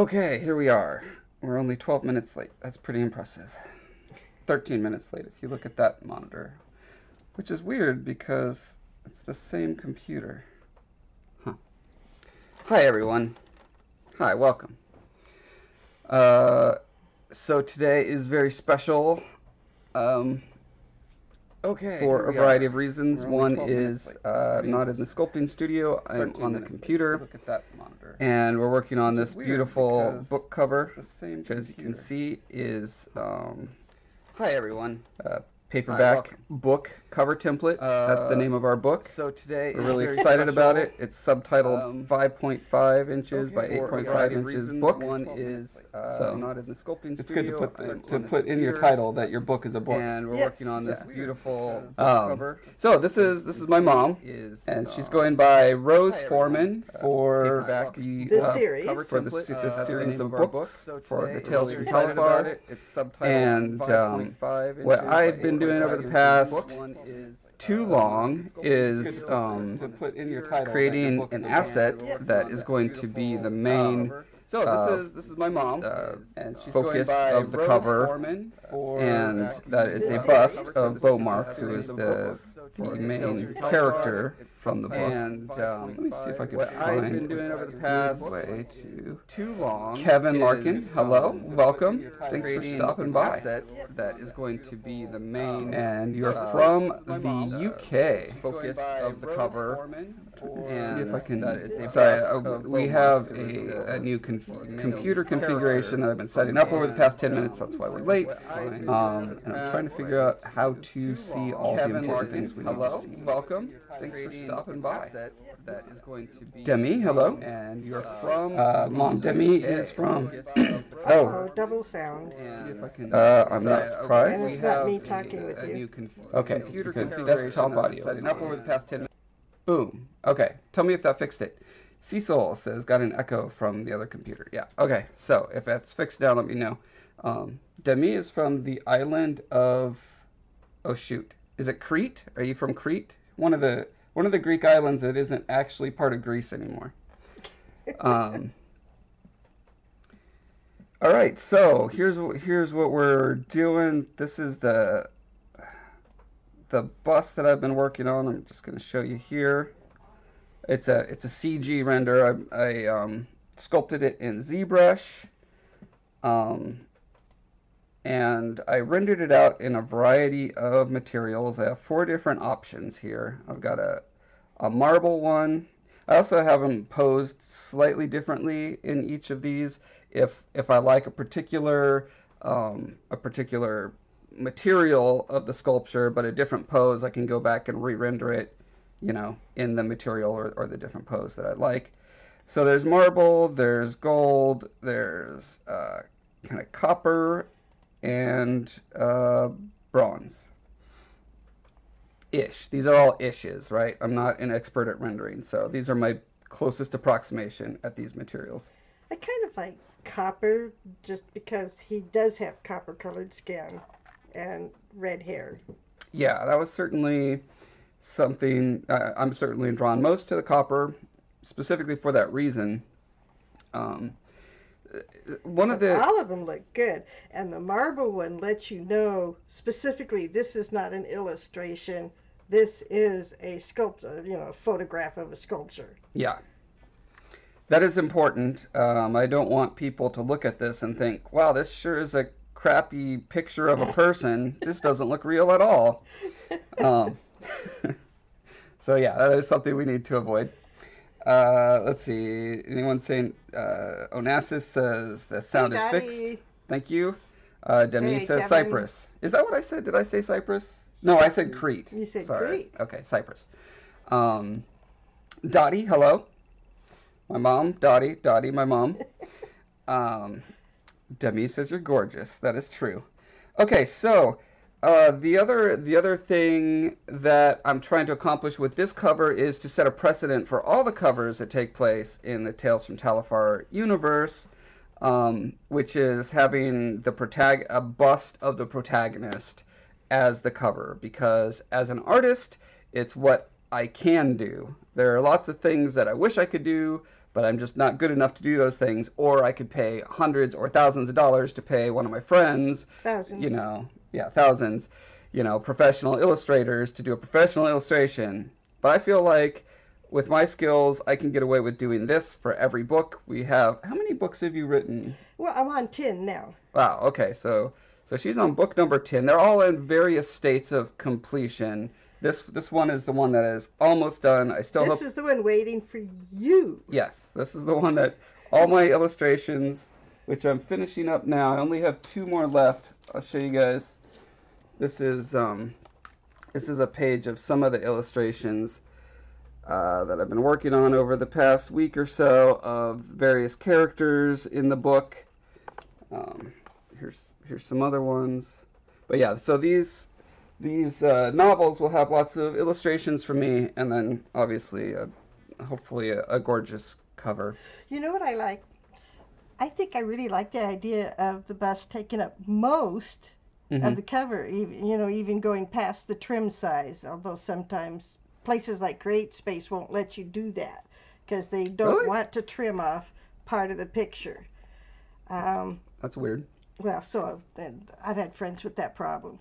Okay, here we are. We're only 12 minutes late. That's pretty impressive. 13 minutes late if you look at that monitor, which is weird because it's the same computer. Huh. Hi, everyone. Hi, welcome. So today is very special for a variety of reasons. One is not in the sculpting studio. I'm on the computer. Look at that monitor. And we're working on this beautiful book cover, which as you can see is hi everyone. Paperback book cover template. That's the name of our book. So today we're really excited about it. It's subtitled 5.5 inches by 8.5 inches book. One is so not in the sculpting studio. It's good to put in your title that your book is a book. And we're working on this beautiful cover. So this is my mom, and she's going by Rose Foreman for the cover for the series of books for the Tales from Taliphar. It's subtitled 5.5 inches. What I've been doing over the past too long is creating an asset that is going to be the main this is my mom, and she's focus of the Rose cover, Foreman, and that is a bust of Beaumark, who is the main character from the book. And let me see if I can find a way to Kevin Larkin. Hello, welcome. Thanks for stopping by. That is going to be the main, and you're from the UK. Focus of the cover. See if I can. Sorry, we have a new computer configuration that I've been setting up over the past 10 minutes. That's why we're late. And I'm trying to figure out how to see all the important things we need to see. Welcome. Thanks for stopping by. That is going to be Demi, hello. And you're from Mom. Demi is from double sound. I'm not surprised. And it's not me talking with you. Okay, it's because desktop audio. Setting up over the past 10 minutes. Boom. Okay. Tell me if that fixed it. Cecil says, got an echo from the other computer. Yeah, okay, so if that's fixed now, let me know. Demi is from the island of, oh shoot, is it Crete? Are you from Crete? One of the Greek islands that isn't actually part of Greece anymore. All right, so here's what we're doing. This is the bust that I've been working on. I'm just gonna show you here. It's a CG render. I sculpted it in ZBrush, and I rendered it out in a variety of materials. I have 4 different options here. I've got a marble one. I also have them posed slightly differently in each of these. If I like a particular material of the sculpture, but a different pose, I can go back and re-render it, you know, in the material or the different pose that I like. So there's marble, there's gold, there's kind of copper, and bronze-ish. These are all ishes, right? I'm not an expert at rendering, so these are my closest approximation at these materials. I kind of like copper just because he does have copper-colored skin and red hair. Yeah, that was certainly something I'm certainly drawn most to the copper, specifically for that reason. All of them look good, and the marble one lets you know specifically this is not an illustration. This is a sculpture, you know, a photograph of a sculpture. Yeah, that is important. I don't want people to look at this and think, "Wow, this sure is a crappy picture of a person. This doesn't look real at all." So yeah, that is something we need to avoid. Let's see, anyone saying, Onassis says the sound is fixed. Thank you. Demi says Kevin. Cyprus. Is that what I said? Did I say Cyprus? No, I said Crete. You said Crete. Okay, Cyprus. Dottie, hello. My mom, Dottie, my mom. Demi says you're gorgeous. That is true. Okay, so the other thing that I'm trying to accomplish with this cover is to set a precedent for all the covers that take place in the Tales from Taliphar universe, which is having a bust of the protagonist as the cover, because as an artist, it's what I can do. There are lots of things that I wish I could do, but I'm just not good enough to do those things. Or I could pay hundreds or thousands of dollars to pay one of my friends, professional illustrators to do a professional illustration. But I feel like with my skills, I can get away with doing this for every book we have. How many books have you written? Well, I'm on 10 now. Wow, okay, so she's on book number 10. They're all in various states of completion. This one is the one that is almost done. This is the one waiting for you. Yes, this is the one that all my illustrations, which I'm finishing up now. I only have 2 more left. I'll show you guys. This is a page of some of the illustrations that I've been working on over the past week or so of various characters in the book. Here's some other ones. But yeah, so these novels will have lots of illustrations from me, and then obviously, hopefully, a gorgeous cover. You know what I like? I think I really like the idea of the bust taking up most of the cover, even going past the trim size, although sometimes places like CreateSpace won't let you do that because they don't want to trim off part of the picture. That's weird. Well, so I've had friends with that problem.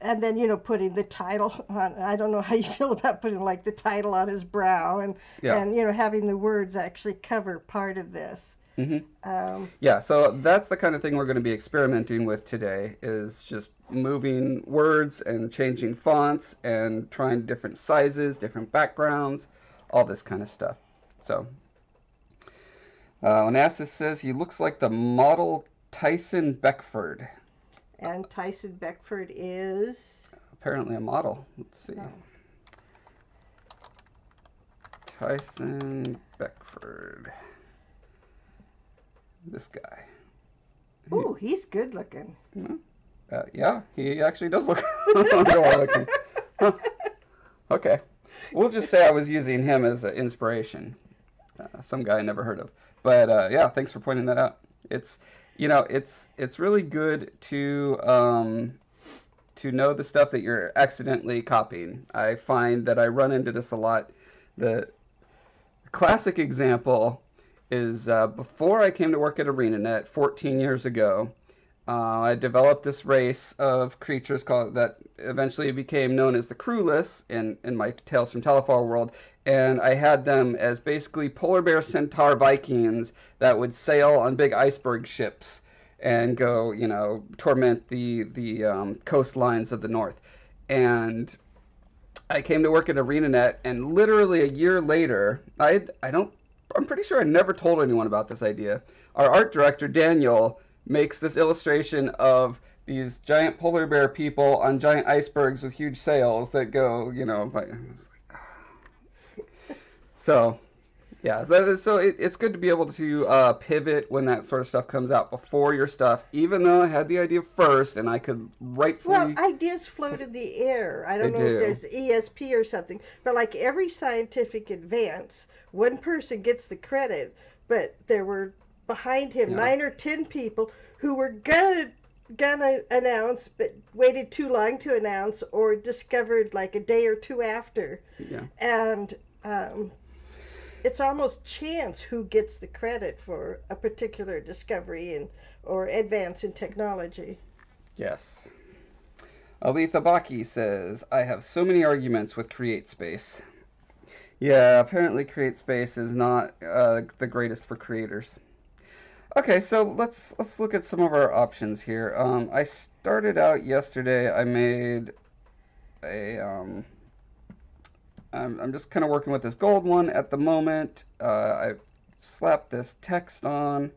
And then, putting the title on, I don't know how you feel about putting, like, the title on his brow and having the words actually cover part of this. Mm-hmm. So that's the kind of thing we're going to be experimenting with today, is just moving words and changing fonts and trying different sizes, different backgrounds, all this kind of stuff. So, Onassis says he looks like the model Tyson Beckford. And Tyson Beckford is? Apparently a model. Let's see. Oh. Tyson Beckford. This guy. Ooh, he's good looking. Yeah, he actually does look good looking. Huh. Okay. We'll just say I was using him as an inspiration. Some guy I never heard of. But yeah, thanks for pointing that out. It's really good to know the stuff that you're accidentally copying. I find that I run into this a lot. The classic example is before I came to work at ArenaNet 14 years ago, I developed this race of creatures that eventually became known as the Crueless in my Tales from Taliphar world. And I had them as basically polar bear centaur Vikings that would sail on big iceberg ships and go, torment the coastlines of the north. And I came to work at ArenaNet, and literally a year later, I'm pretty sure I never told anyone about this idea. Our art director, Daniel, makes this illustration of these giant polar bear people on giant icebergs with huge sails that go, So, yeah, so it's good to be able to pivot when that sort of stuff comes out before your stuff, even though I had the idea first and I could rightfully... Well, ideas float in the air. I don't know if there's ESP or something, but like every scientific advance, one person gets the credit, but there were behind him 9 or 10 people who were gonna announce, but waited too long to announce, or discovered like a day or two after. Yeah. And it's almost chance who gets the credit for a particular discovery or advance in technology. Yes. Aletha Bakke says, I have so many arguments with CreateSpace. Yeah, apparently CreateSpace is not the greatest for creators. Okay, so let's look at some of our options here. I started out yesterday. I made a. I'm just kind of working with this gold one at the moment. I slapped this text on.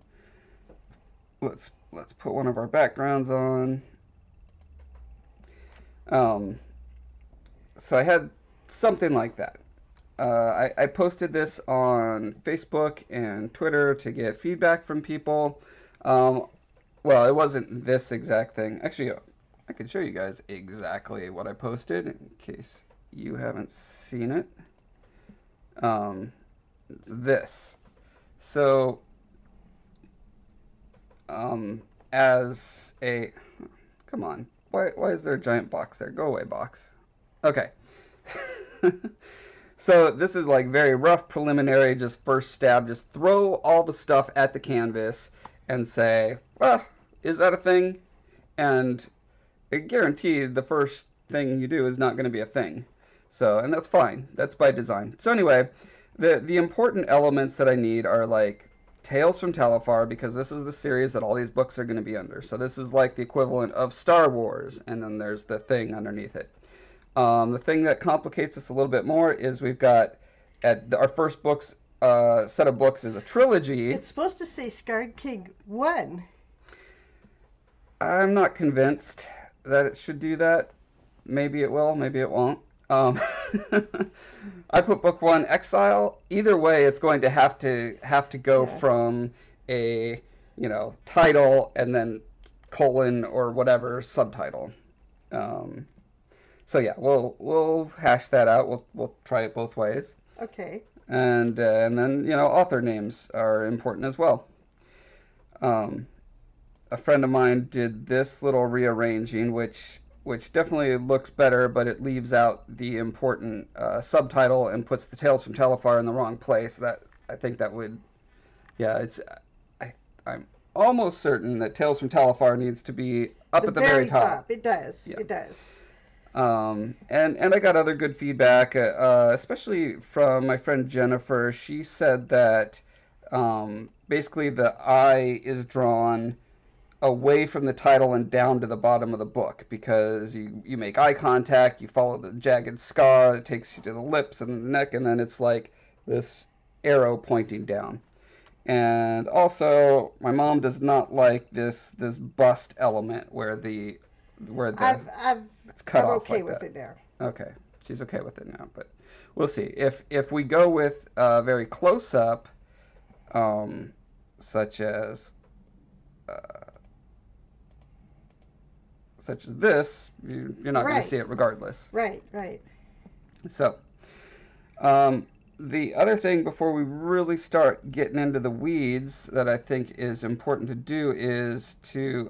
Let's put one of our backgrounds on. So I had something like that. I posted this on Facebook and Twitter to get feedback from people. Well, it wasn't this exact thing. Actually, I can show you guys exactly what I posted in case you haven't seen it. It's this. So, come on, why is there a giant box there? Go away, box. Okay. So this is like very rough, preliminary, just first stab. Just throw all the stuff at the canvas and say, well, is that a thing? And guaranteed the first thing you do is not going to be a thing. So, and that's fine. That's by design. So anyway, the important elements that I need are like Tales from Taliphar, because this is the series that all these books are going to be under. So this is like the equivalent of Star Wars, and then there's the thing underneath it. The thing that complicates this a little bit more is we've got our first books set of books is a trilogy. It's supposed to say Scarred King 1. I'm not convinced that it should do that. Maybe it will, maybe it won't. I put book 1 Exile. Either way, it's going to have to go from a, you know, title and then colon or whatever subtitle. So yeah, we'll hash that out. We'll try it both ways. Okay. And then, you know, author names are important as well. A friend of mine did this little rearranging, which definitely looks better, but it leaves out the important subtitle and puts the Tales from Taliphar in the wrong place. That I think that would, yeah, I'm almost certain that Tales from Taliphar needs to be up at the very top. It does. Yeah. It does. And I got other good feedback, especially from my friend Jennifer. She said that basically the I is drawn away from the title and down to the bottom of the book, because you make eye contact, you follow the jagged scar, it takes you to the lips and the neck, and then it's like this arrow pointing down. And also, my mom does not like this bust element where the it's cut off like that. I'm okay with it now. Okay, she's okay with it now, but we'll see if we go with very close up, such as this, you're not going to see it regardless. Right, right. So, the other thing before we really start getting into the weeds that I think is important to do is to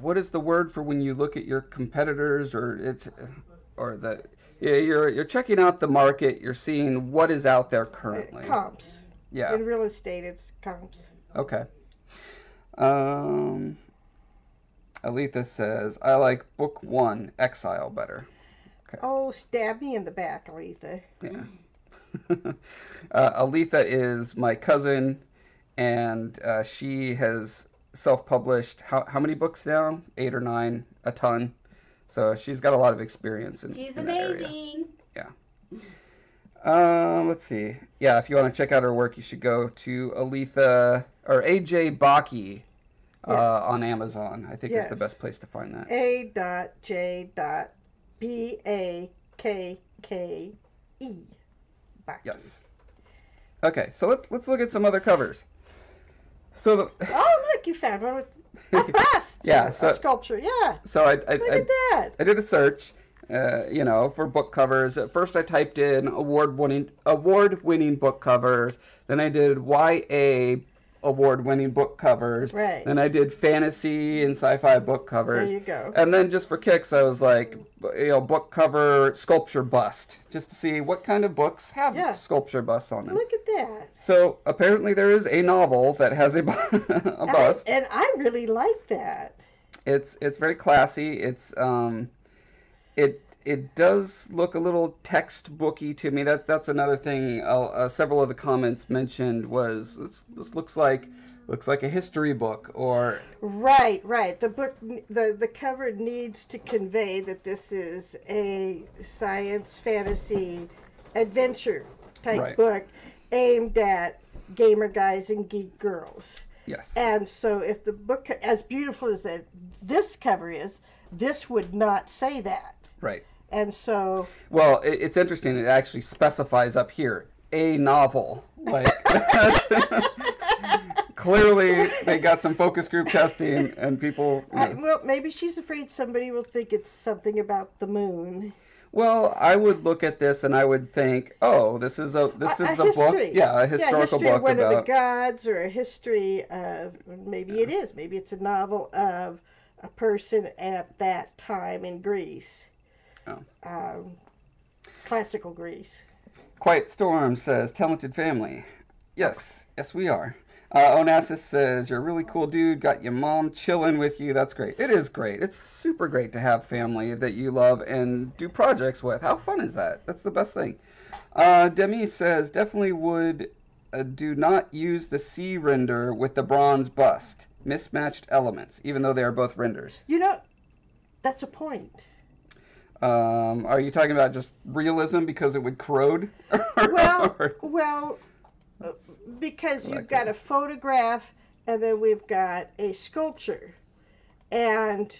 what is the word for when you look at your competitors, you're checking out the market, you're seeing what is out there currently. Comps. Yeah. In real estate, it's comps. Okay. Aletha says, I like book 1, Exile, better. Okay. Oh, stab me in the back, Aletha. Yeah. Aletha is my cousin, and she has self-published how many books now? 8 or 9, a ton. So she's got a lot of experience in She's in amazing. That area. Yeah. Let's see. Yeah, if you want to check out her work, you should go to Aletha or AJ Bakke on Amazon. I think it's the best place to find that. A.J.B.A.K.K.E. Bakke. Yes. Okay, so let's look at some other covers. So look, you found one with a bust. Yeah, a sculpture. Yeah. So I look at that. I did a search. You know, for book covers. At first I typed in award-winning book covers, then I did YA award-winning book covers, right. Then I did fantasy and sci-fi book covers. There you go. And then just for kicks I was like, you know, book cover sculpture bust, just to see what kind of books have sculpture busts on them. Look at that. So apparently there is a novel that has a bust. And I really like that. It's very classy. It's It does look a little textbooky to me. That's another thing. Several of the comments mentioned was this looks like a history book or right. The book the cover needs to convey that this is a science fantasy adventure type book aimed at gamer guys and geek girls. Yes. And so if the book, as beautiful as that this cover is, this would not say that. Right. And so... Well, it's interesting. It actually specifies up here, a novel. Like, clearly, they got some focus group testing and people... You know. Well, maybe she's afraid somebody will think it's something about the moon. Well, I would look at this and I would think, oh, this is a book. Yeah, a historical book of one about... of the gods, or a history of... Maybe it is. Maybe it's a novel of... a person at that time in Greece. Oh. Classical Greece. Quiet Storm says, talented family. Yes, yes we are. Onassis says, you're a really cool dude, got your mom chilling with you. That's great. It is great. It's super great to have family that you love and do projects with. How fun is that? That's the best thing. Demi says, definitely would do not use the C render with the bronze bust. Mismatched elements, even though they are both renders. You know, that's a point. Are you talking about just realism because it would corrode? Well, because you've got a photograph and then we've got a sculpture. And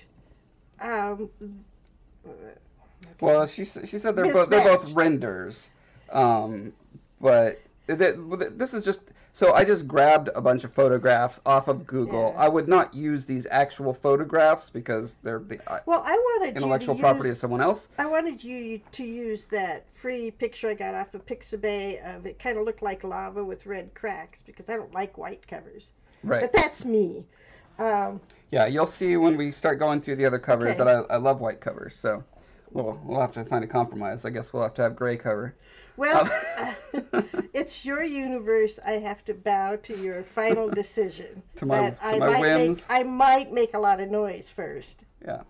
well, she said they're both renders. But this is just, so I just grabbed a bunch of photographs off of Google. Yeah. I would not use these actual photographs because they're the intellectual property of someone else. I wanted you to use that free picture I got off of Pixabay of it kind of looked like lava with red cracks because I don't like white covers. Right. But that's me. Yeah, you'll see when we start going through the other covers that I love white covers. So we'll have to find a compromise. I guess we'll have to have gray cover. Well, it's your universe. I have to bow to your final decision. I might make a lot of noise first. Yeah.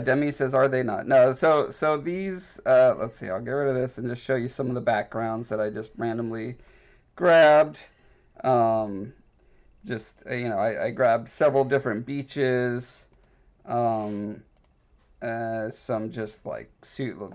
Demi says, are they not? No. So these, let's see, I'll get rid of this and just show you some of the backgrounds that I just randomly grabbed. I grabbed several different beaches. Some just like,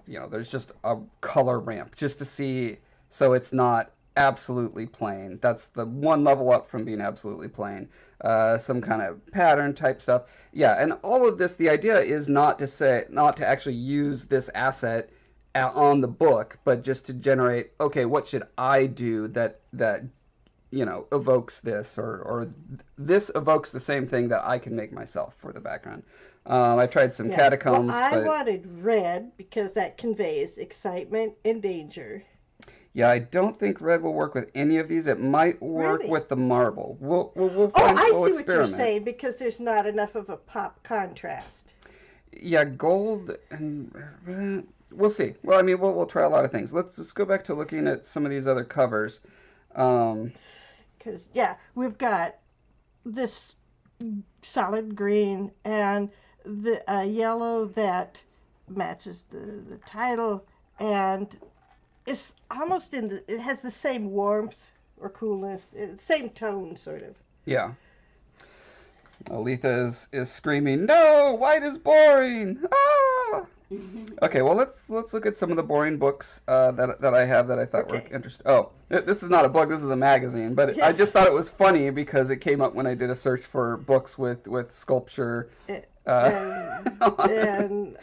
there's just a color ramp just to see so it's not absolutely plain. That's the one level up from being absolutely plain. Some kind of pattern type stuff. Yeah, and all of this, the idea is not to actually use this asset on the book, but just to generate, okay, what should I do that evokes this or this evokes the same thing that I can make myself for the background. I tried some catacombs. Well, I wanted red because that conveys excitement and danger. Yeah, I don't think red will work with any of these. It might work with the marble. We'll experiment. What you're saying because there's not enough of a pop contrast. Yeah, gold and red. We'll see. Well, I mean, we'll try a lot of things. Let's go back to looking at some of these other covers. Because we've got this solid green and the yellow that matches the title, and it's almost it has the same warmth or coolness, same tone sort of. Yeah. Aletha is screaming, "No, white is boring!" Ah! Okay, well let's look at some of the boring books that I have that I thought were interesting. Oh, this is not a book. This is a magazine. But I just thought it was funny because it came up when I did a search for books with sculpture. And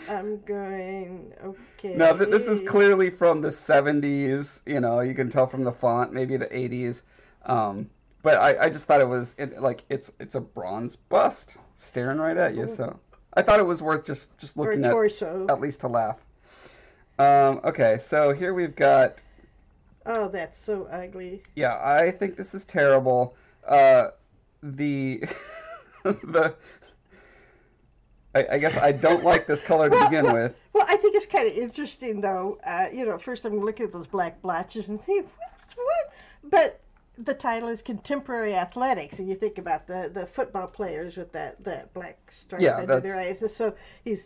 I'm going, okay. Now this is clearly from the 70s. You know, you can tell from the font, maybe the 80s. But I just thought it was it's a bronze bust staring right at you. So I thought it was worth just looking at least to laugh. Okay, so here we've got. Oh, that's so ugly. Yeah, I think this is terrible. I guess I don't like this color to begin with. Well, I think it's kind of interesting though. First I'm looking at those black blotches and think, what? But the title is Contemporary Athletics, and you think about the football players with that black stripe under their eyes. And so he's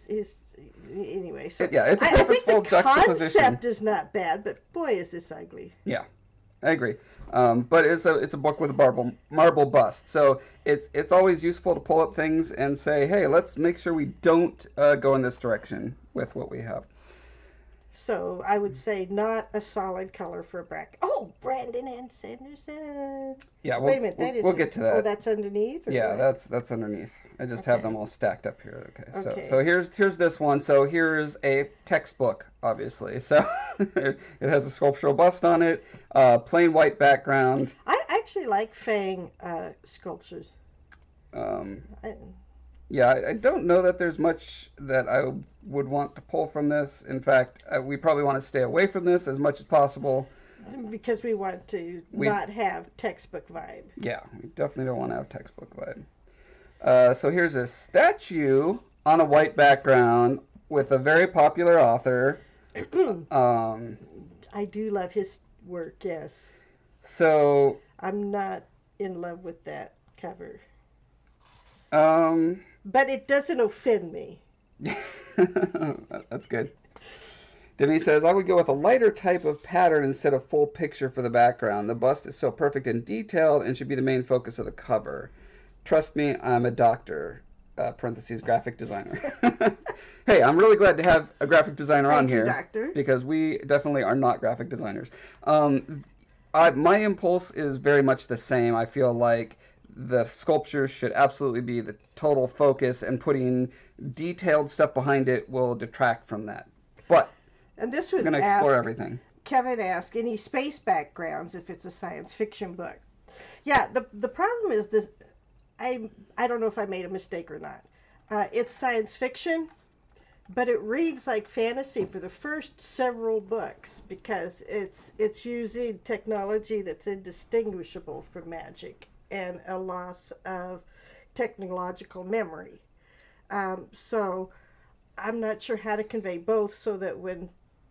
anyway. So it's a purposeful juxtaposition. I think the concept is not bad, but boy, is this ugly. Yeah, I agree. But it's a book with a marble bust, so it's always useful to pull up things and say, hey, let's make sure we don't go in this direction with what we have. So I would say not a solid color for a bracket. Oh, Brandon and Sanderson. Yeah, wait a minute. We'll get to that. Oh, that's underneath. That's underneath. I just have them all stacked up here. Okay. So here's this one. So here's a textbook, obviously. So it has a sculptural bust on it, plain white background. I actually like Fang sculptures. I don't know that there's much that I would want to pull from this. In fact, we probably want to stay away from this as much as possible. Because we want to not have textbook vibe. Yeah, we definitely don't want to have textbook vibe. So here's a statue on a white background with a very popular author. I do love his work, yes. So I'm not in love with that cover. But it doesn't offend me. That's good. Demi says, I would go with a lighter type of pattern instead of full picture for the background. The bust is so perfect and detailed and should be the main focus of the cover. Trust me, I'm a doctor, parentheses, graphic designer. Hey, I'm really glad to have a graphic designer on here, doctor, because we definitely are not graphic designers. My impulse is very much the same. I feel like the sculpture should absolutely be the total focus, and putting detailed stuff behind it will detract from that. But and this was going to explore everything. Kevin asked, any space backgrounds if it's a science fiction book? Yeah, the problem is this. I don't know if I made a mistake or not. It's science fiction, but it reads like fantasy for the first several books because it's using technology that's indistinguishable from magic and a loss of technological memory. So I'm not sure how to convey both so that when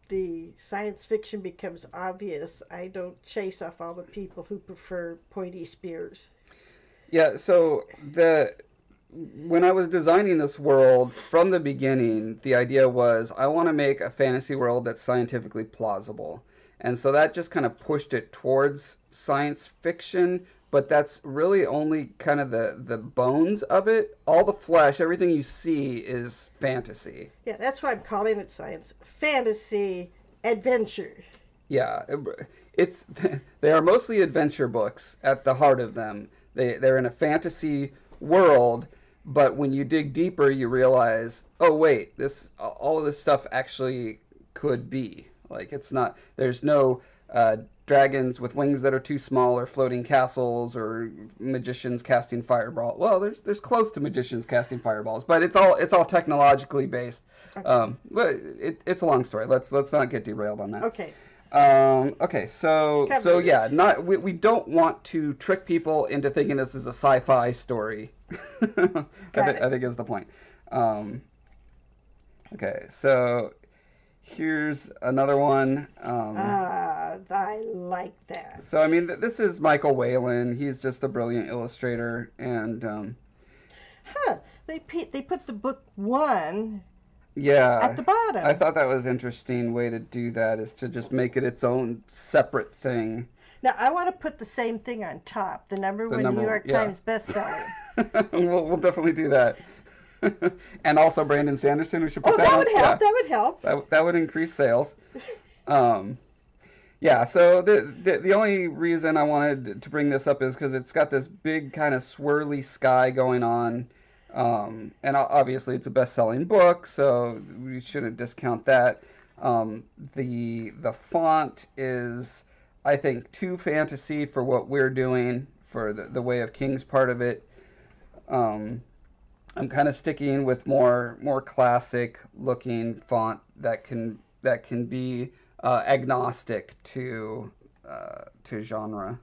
the science fiction becomes obvious, I don't chase off all the people who prefer pointy spears. Yeah, so when I was designing this world from the beginning, the idea was I want to make a fantasy world that's scientifically plausible. And so that just kind of pushed it towards science fiction, but that's really only kind of the bones of it. All the flesh, everything you see is fantasy. Yeah, that's why I'm calling it science fantasy adventure. Yeah, they are mostly adventure books at the heart of them. They're in a fantasy world, but when you dig deeper, you realize, oh wait, all of this stuff actually could be. Like, it's not, there's no dragons with wings that are too small, or floating castles, or magicians casting fireballs. Well, there's close to magicians casting fireballs, but it's all technologically based. Okay. But it's a long story. Let's not get derailed on that. Okay. Okay, so yeah, we don't want to trick people into thinking this is a sci-fi story. I think is the point. Okay, so here's another one. I like that. So I mean, this is Michael Whelan. He's just a brilliant illustrator, and they put the book one. Yeah, at the bottom. I thought that was an interesting way to do that, is to just make it its own separate thing. Now, I want to put the same thing on top, the number one New York Times bestseller. We'll definitely do that. And also Brandon Sanderson, we should put that on. Yeah. That would help. That would increase sales. Yeah, so the only reason I wanted to bring this up is because it's got this big kind of swirly sky going on. And obviously it's a best-selling book, so we shouldn't discount that. The font is, I think, too fantasy for what we're doing, for the Way of Kings part of it. I'm kind of sticking with more classic-looking font that can be agnostic to genre.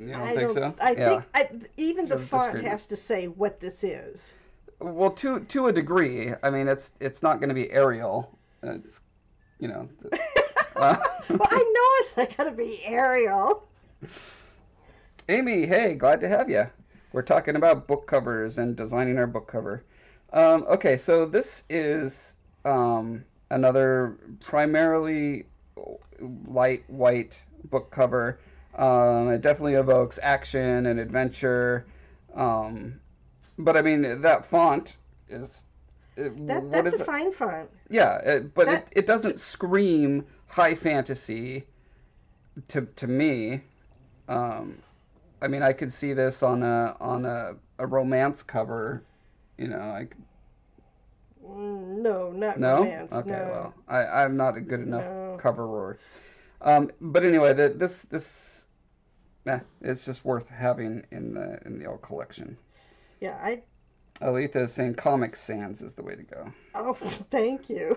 You don't think so? I think even the font has to say what this is. Well, to a degree. I mean, it's not going to be Arial. It's, you know. Well, I know it's not going to be Arial. Amy, hey, glad to have you. We're talking about book covers and designing our book cover. Okay, so this is another primarily light white book cover. It definitely evokes action and adventure, but I mean, that font is... That's a fine font. Yeah, but it doesn't scream high fantasy to me. I mean, I could see this on a romance cover, you know. No, not romance. Okay, no. Well, I'm not a good enough coverer. But anyway, it's just worth having in the old collection. Yeah, Aletha is saying Comic Sans is the way to go. Oh, thank you.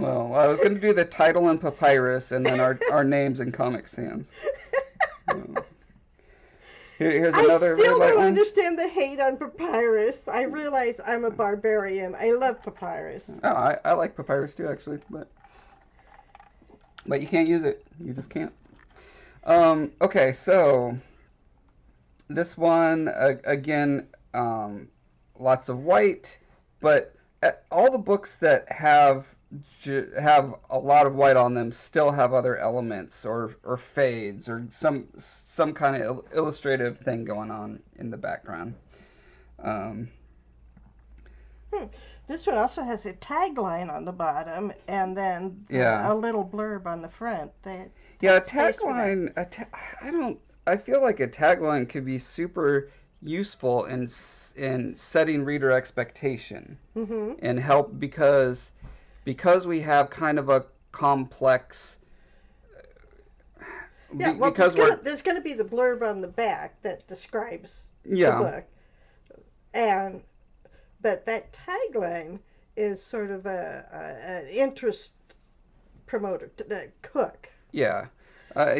Well, I was going to do the title in Papyrus and then our names in Comic Sans. Here's another. I still don't understand the hate on papyrus. I realize I'm a barbarian. I love papyrus. Oh, I like papyrus too, actually, but you can't use it. You just can't. Okay, so this one again, lots of white, but all the books that have a lot of white on them still have other elements or fades or some kind of illustrative thing going on in the background. This one also has a tagline on the bottom and then a little blurb on the front. A tagline. I feel like a tagline could be super useful in setting reader expectation and help because we have kind of a complex. Yeah, well, there's going to be the blurb on the back that describes the book, but that tagline is sort of an interest promoter, hook. Yeah,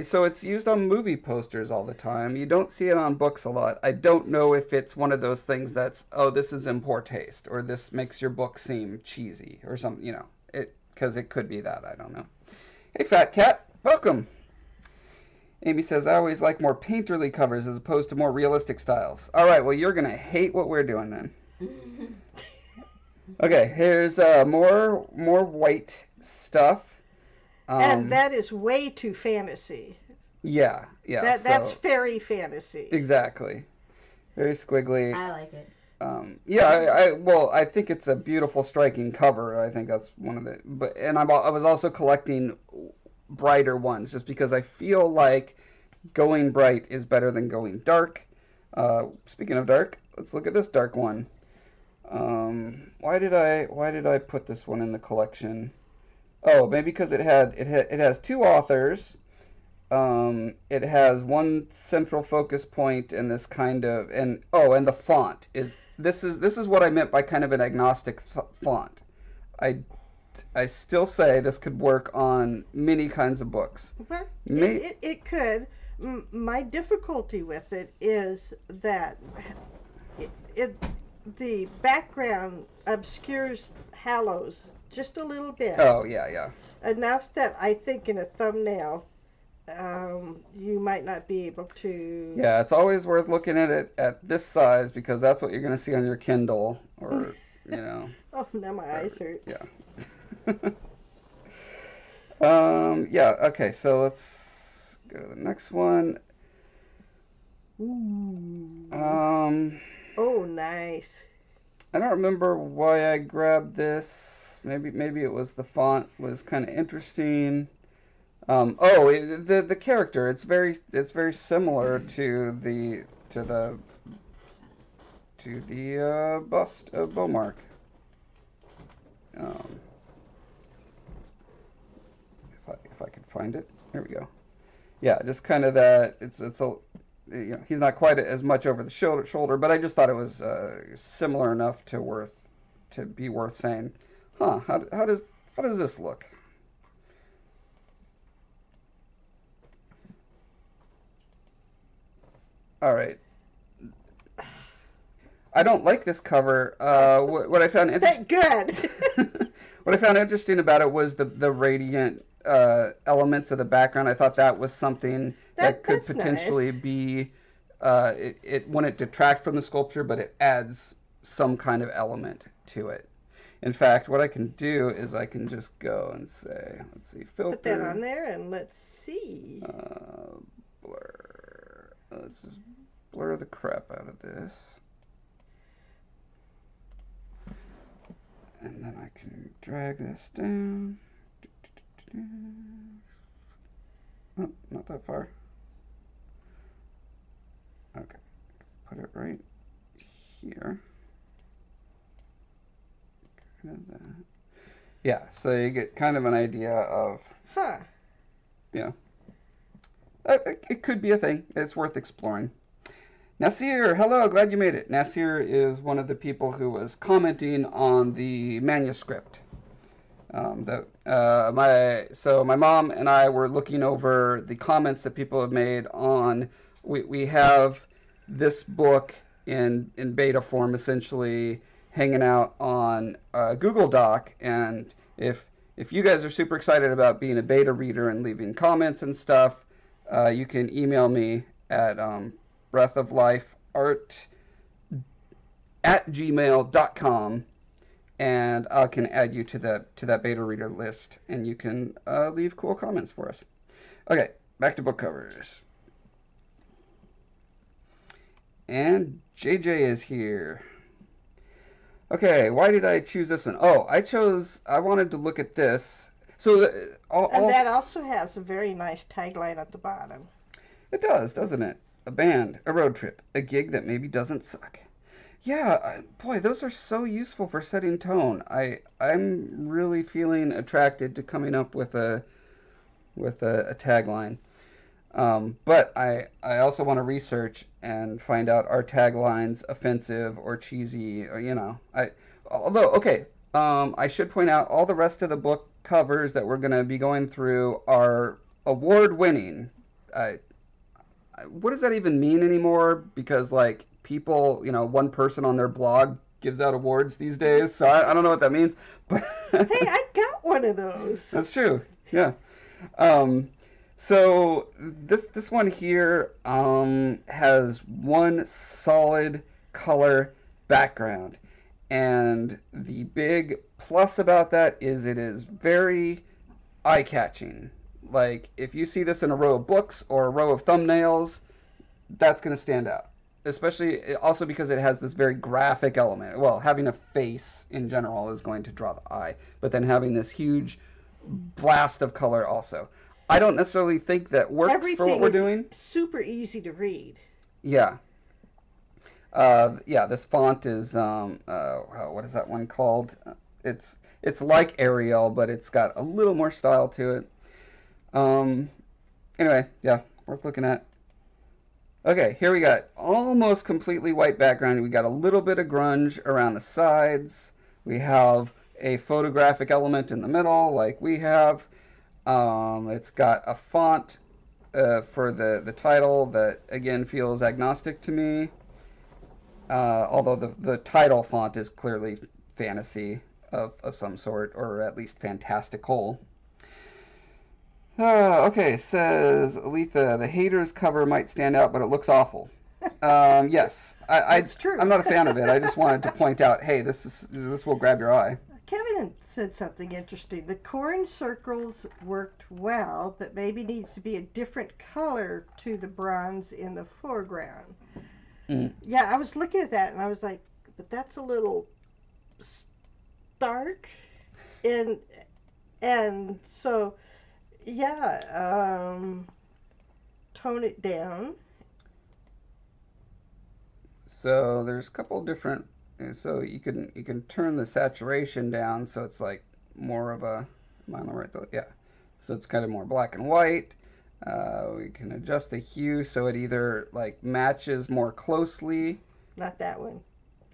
so it's used on movie posters all the time. You don't see it on books a lot. I don't know if it's one of those things that's, oh, this is in poor taste, or this makes your book seem cheesy, or something. You know. Because it could be that, I don't know. Hey, Fat Cat, welcome. Amy says, I always like more painterly covers as opposed to more realistic styles. All right, well, you're going to hate what we're doing then. Okay, here's more white stuff. And that is way too fantasy. Yeah. That's fairy fantasy. Exactly. Very squiggly. I like it. I think it's a beautiful, striking cover. I think that's one of the. I was also collecting brighter ones just because I feel like going bright is better than going dark. Speaking of dark, let's look at this dark one. Why did I put this one in the collection? Oh, maybe because it has two authors. It has one central focus point and this kind of and the font is. This is what I meant by kind of an agnostic font. I still say this could work on many kinds of books. Well, it could. My difficulty with it is that the background obscures, hallows just a little bit. Oh, yeah. Enough that I think in a thumbnail you might not be able to. Yeah, it's always worth looking at it at this size because that's what you're going to see on your Kindle or, you know. Oh, now my eyes hurt. Yeah. Okay, so let's go to the next one. Ooh. Oh, nice. I don't remember why I grabbed this. Maybe it was the font was kind of interesting. The character, it's very similar to the bust of Beaumark. If I could find it, there we go. Yeah, just kind of that. It's a, you know, he's not quite as much over the shoulder, but I just thought it was similar enough to be worth saying, huh? How does this look? All right. I don't like this cover. What I found interesting. Good. What I found interesting about it was the radiant elements of the background. I thought that was something that could potentially nice. Be. It wouldn't detract from the sculpture, but it adds some kind of element to it. In fact, what I can do is I can just go and say, let's see, filter. Put that on there and let's see. Blur. Let's just blur the crap out of this. And then I can drag this down. Oh, not that far. Okay. Put it right here. Yeah, so you get kind of an idea of... Huh. Yeah. You know, it could be a thing. It's worth exploring. Nasir, hello, glad you made it. Nasir is one of the people who was commenting on the manuscript. My mom and I were looking over the comments that people have made on. We have this book in beta form, essentially hanging out on Google Doc. And if you guys are super excited about being a beta reader and leaving comments and stuff, you can email me at breathoflifeart@gmail.com, and I can add you to that beta reader list, and you can leave cool comments for us. Okay, back to book covers. And JJ is here. Okay, why did I choose this one? Oh, I wanted to look at this. So that also has a very nice tagline at the bottom. It does, doesn't it? A band, a road trip, a gig that maybe doesn't suck. Yeah, boy, those are so useful for setting tone. I'm really feeling attracted to coming up with a tagline. But I also want to research and find out, are taglines offensive or cheesy, or, you know. I should point out all the rest of the book covers that we're going to be going through are award-winning. What does that even mean anymore? Because, like, people, you know, one person on their blog gives out awards these days, so I don't know what that means. But hey, I got one of those. That's true. Yeah. So this one here has one solid color background, and the big plus about that is it is very eye-catching. Like, if you see this in a row of books or a row of thumbnails, that's going to stand out, especially also because it has this very graphic element. Well, having a face in general is going to draw the eye, but then having this huge blast of color also. I don't necessarily think that works for what we're doing. Everything is super easy to read. Yeah. Yeah, this font is, what is that one called? It's like Arial, but it's got a little more style to it. Anyway, yeah, worth looking at. Okay, here we got almost completely white background. We got a little bit of grunge around the sides. We have a photographic element in the middle, like we have. It's got a font for the title that, again, feels agnostic to me. Although the title font is clearly fantasy of some sort, or at least fantastical. Okay, says Aletha, the haters cover might stand out, but it looks awful. Yes, it's true. I'm not a fan of it. I just wanted to point out, hey, this will grab your eye. Kevin said something interesting. The corn circles worked well, but maybe needs to be a different color to the bronze in the foreground. Mm. Yeah, I was looking at that and I was like, but that's a little stark. And so, yeah, tone it down. So there's a couple different... So you can turn the saturation down, so it's like more of a, am I on the right? Yeah, so it's kind of more black and white. We can adjust the hue so it either like matches more closely. Not that one.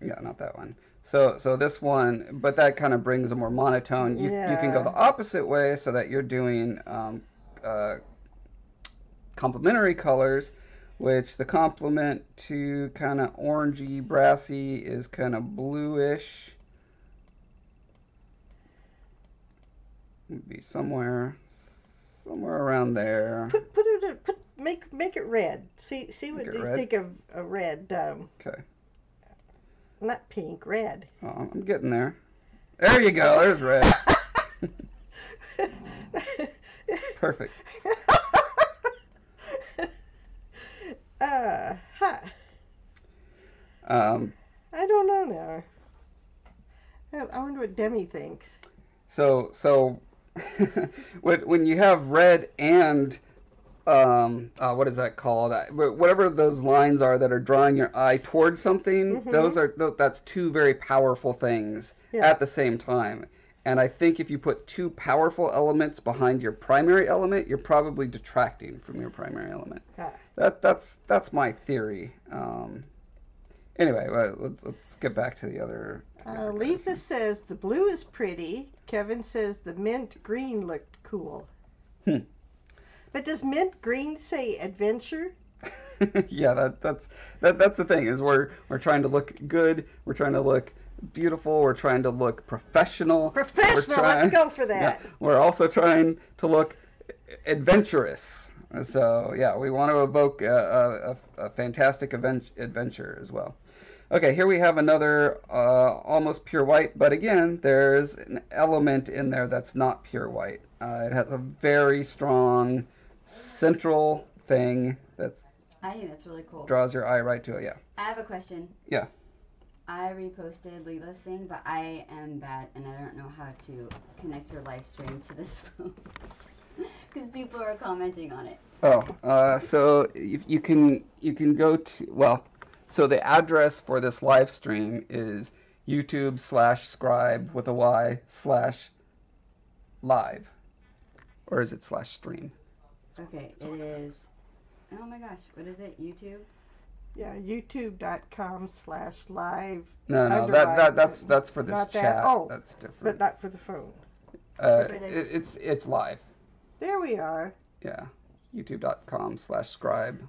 Yeah, not that one. So this one, but that kind of brings a more monotone. You can go the opposite way so that you're doing complementary colors. Which the complement to kind of orangey, brassy is kind of bluish. It'd be somewhere around there. Make it red. See what you think of a red. Okay. Not pink, red. Oh, I'm getting there. There you go. There's red. Perfect. I don't know now. I wonder what Demi thinks. So when you have red and what is that called? Whatever those lines are that are drawing your eye towards something, mm-hmm. that's two very powerful things at the same time. And I think if you put two powerful elements behind your primary element, you're probably detracting from your primary element. Ah. That's my theory. Anyway, let's get back to the other. Lisa says the blue is pretty. Kevin says the mint green looked cool. But does mint green say adventure? Yeah, that's the thing, is we're trying to look good, we're trying to look beautiful, we're trying to look professional. Professional, let's go for that. Yeah, we're also trying to look adventurous. So yeah, we want to evoke a fantastic adventure as well. Okay, here we have another almost pure white, but again, there's an element in there that's not pure white. It has a very strong central thing that's. I think that's really cool. Draws your eye right to it, yeah. I have a question. Yeah. I reposted Leela's thing, but I am bad, and I don't know how to connect your live stream to this phone. Because people are commenting on it. Oh, so you can go to, well, so the address for this live stream is youtube.com/scribe/live. Or is it /stream? Okay, it is, oh my gosh, what is it, YouTube? Yeah, youtube.com/live. No, that's for this chat. Oh, that's different. But not for the phone. It's live. There we are. Yeah, youtube.com/scribe.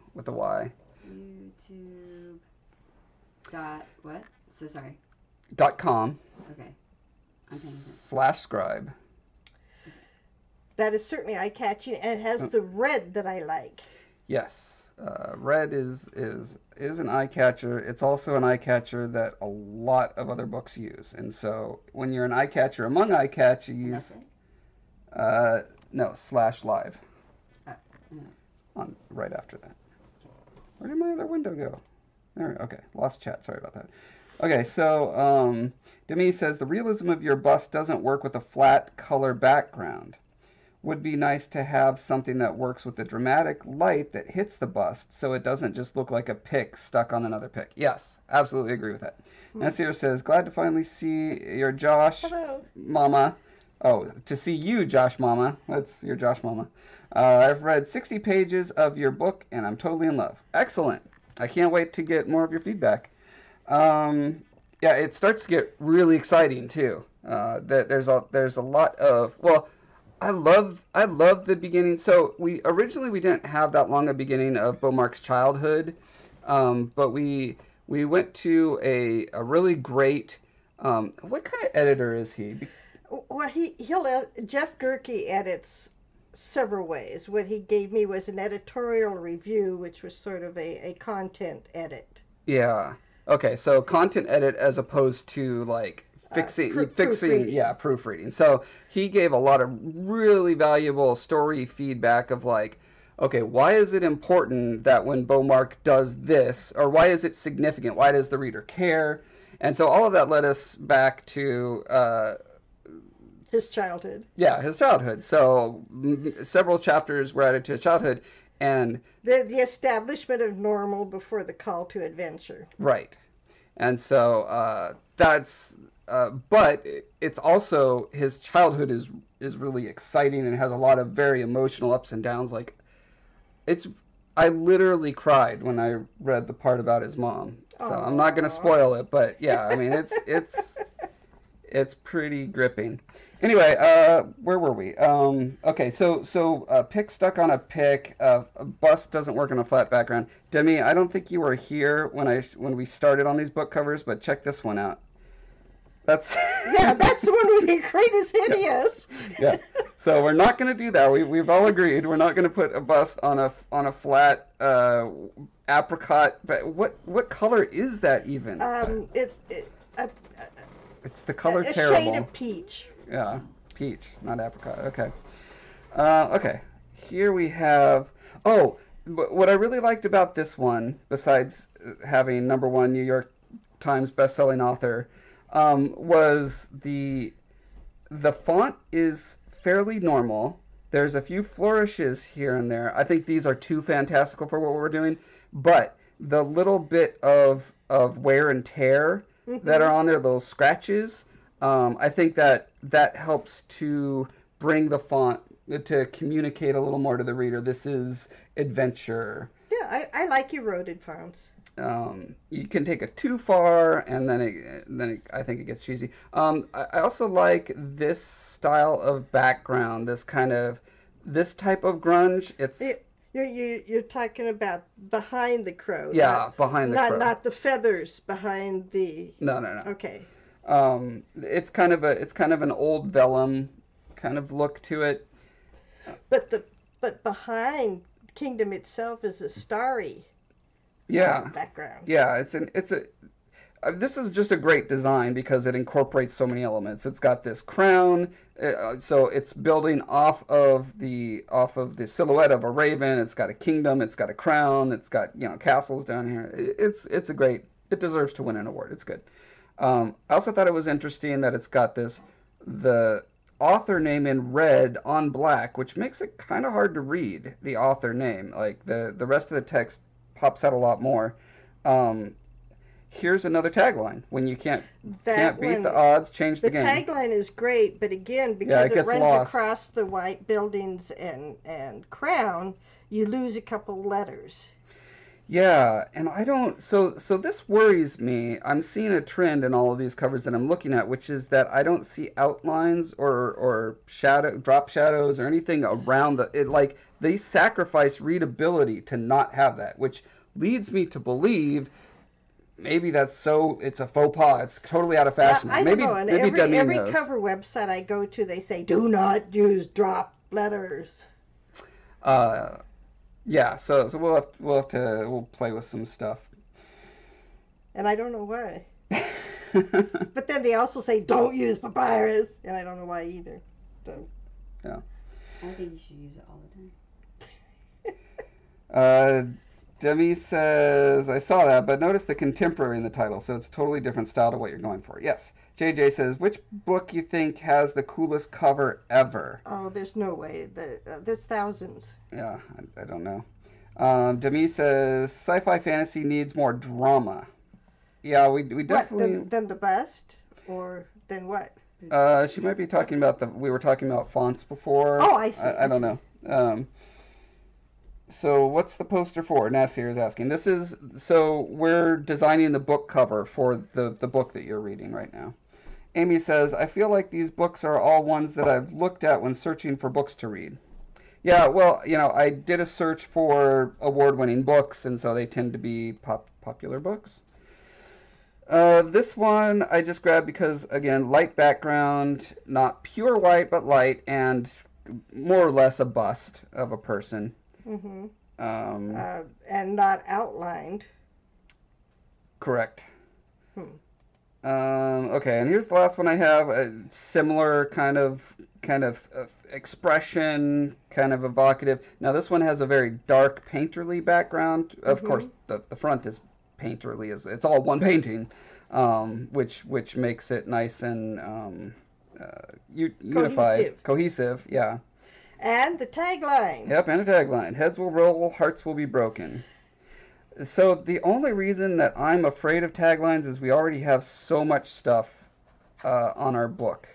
YouTube. What? So sorry. .com. Okay. /scribe. That is certainly eye-catching, and it has the red that I like. Yes, red is an eye catcher. It's also an eye catcher that a lot of other books use, and so when you're an eye catcher among eye catchies, no, /live. No. On right after that. Where did my other window go? There. Okay, lost chat. Sorry about that. Okay, so Demi says the realism of your bust doesn't work with a flat color background. Would be nice to have something that works with the dramatic light that hits the bust, so it doesn't just look like a pick stuck on another pick. Yes, absolutely agree with that. Nasir says, glad to finally see your Josh. Hello. Mama. Oh, to see you, Josh Mama. That's your Josh Mama. I've read 60 pages of your book, and I'm totally in love. Excellent. I can't wait to get more of your feedback. Yeah, it starts to get really exciting, too. There's a lot of... Well, I love the beginning. So we didn't have that long a beginning of Beaumark's childhood, but we went to a really great. What kind of editor is he? Well, he'll Jeff Gerke edits several ways. What he gave me was an editorial review, which was sort of a content edit. Yeah. Okay. So content edit as opposed to like. Proofreading. So he gave a lot of really valuable story feedback of like, okay, why is it important that when Beaumark does this, or why is it significant? Why does the reader care? And so all of that led us back to his childhood. Yeah, his childhood. So several chapters were added to his childhood, and the establishment of normal before the call to adventure. Right, and so that's. But it's also his childhood is really exciting and has a lot of very emotional ups and downs. Like, I literally cried when I read the part about his mom. So aww. I'm not going to spoil it, but yeah, I mean it's pretty gripping. Anyway, where were we? Okay, so pick stuck on a pick. A bust doesn't work on a flat background. Demi, I don't think you were here when we started on these book covers, but check this one out. That's yeah, that's the one we did. Great is hideous. Yeah. So we're not going to do that. We've all agreed we're not going to put a bust on a flat apricot. But what color is that even? It's the color terrible. A shade of peach. Yeah, peach, not apricot. Okay. Okay. Here we have. Oh, but what I really liked about this one, besides having #1 New York Times bestselling author. Was the font is fairly normal. There's a few flourishes here and there. I think these are too fantastical for what we're doing, but the little bit of wear and tear that are on there, little scratches, I think that helps to bring the font to communicate a little more to the reader. This is adventure. Yeah, I like eroded fonts. You can take it too far, and then I think it gets cheesy. I also like this style of background, this type of grunge. It's You're talking about behind the crow. Yeah, behind the crow. Not the feathers behind the. No. Okay. It's kind of an old vellum kind of look to it. But behind Kingdom itself is a starry. Yeah. Background. Yeah, this is just a great design because it incorporates so many elements. It's got this crown, so it's building off of the silhouette of a raven. It's got a kingdom, it's got a crown, it's got castles down here. It deserves to win an award. It's good. I also thought it was interesting that it's got the author name in red on black, which makes it kind of hard to read the author name. Like the rest of the text pops out a lot more. Here's another tagline. When you can't beat the odds, change the game. The tagline is great, but again, because it runs lost across the white buildings and crown, you lose a couple letters. Yeah, and I don't... So this worries me. I'm seeing a trend in all of these covers that I'm looking at, which is that I don't see outlines or drop shadows or anything around the... they sacrifice readability to not have that, which leads me to believe... Maybe it's a faux pas. It's totally out of fashion. I don't know. And every cover website I go to, they say, do not use drop letters. Yeah, so we'll play with some stuff. And I don't know why. But then they also say, don't use papyrus. And I don't know why either. So. Yeah. I think you should use it all the time. Demi says, I saw that, but notice the contemporary in the title, so it's a totally different style to what you're going for. Yes. JJ says, which book you think has the coolest cover ever? Oh, there's no way. There's thousands. Yeah, I don't know. Demi says, sci-fi fantasy needs more drama. Yeah, we definitely... What, than the bust? Or than what? She might be talking about we were talking about fonts before. Oh, I see. I don't know. So what's the poster for? Nasir is asking. We're designing the book cover for the book that you're reading right now. Amy says, I feel like these books are all ones that I've looked at when searching for books to read. Yeah, well, I did a search for award-winning books, and so they tend to be popular books. This one I just grabbed because, again, light background, not pure white, but light, and more or less a bust of a person. Mm-hmm. And not outlined. Correct. Okay, and here's the last one I have. A similar kind of expression, kind of evocative. Now this one has a very dark painterly background. Of course, the front is painterly. It's all one painting, which makes it nice and unified, cohesive. Yeah. And the tagline. Yep, and a tagline. Heads will roll, hearts will be broken. So the only reason that I'm afraid of taglines is we already have so much stuff on our book.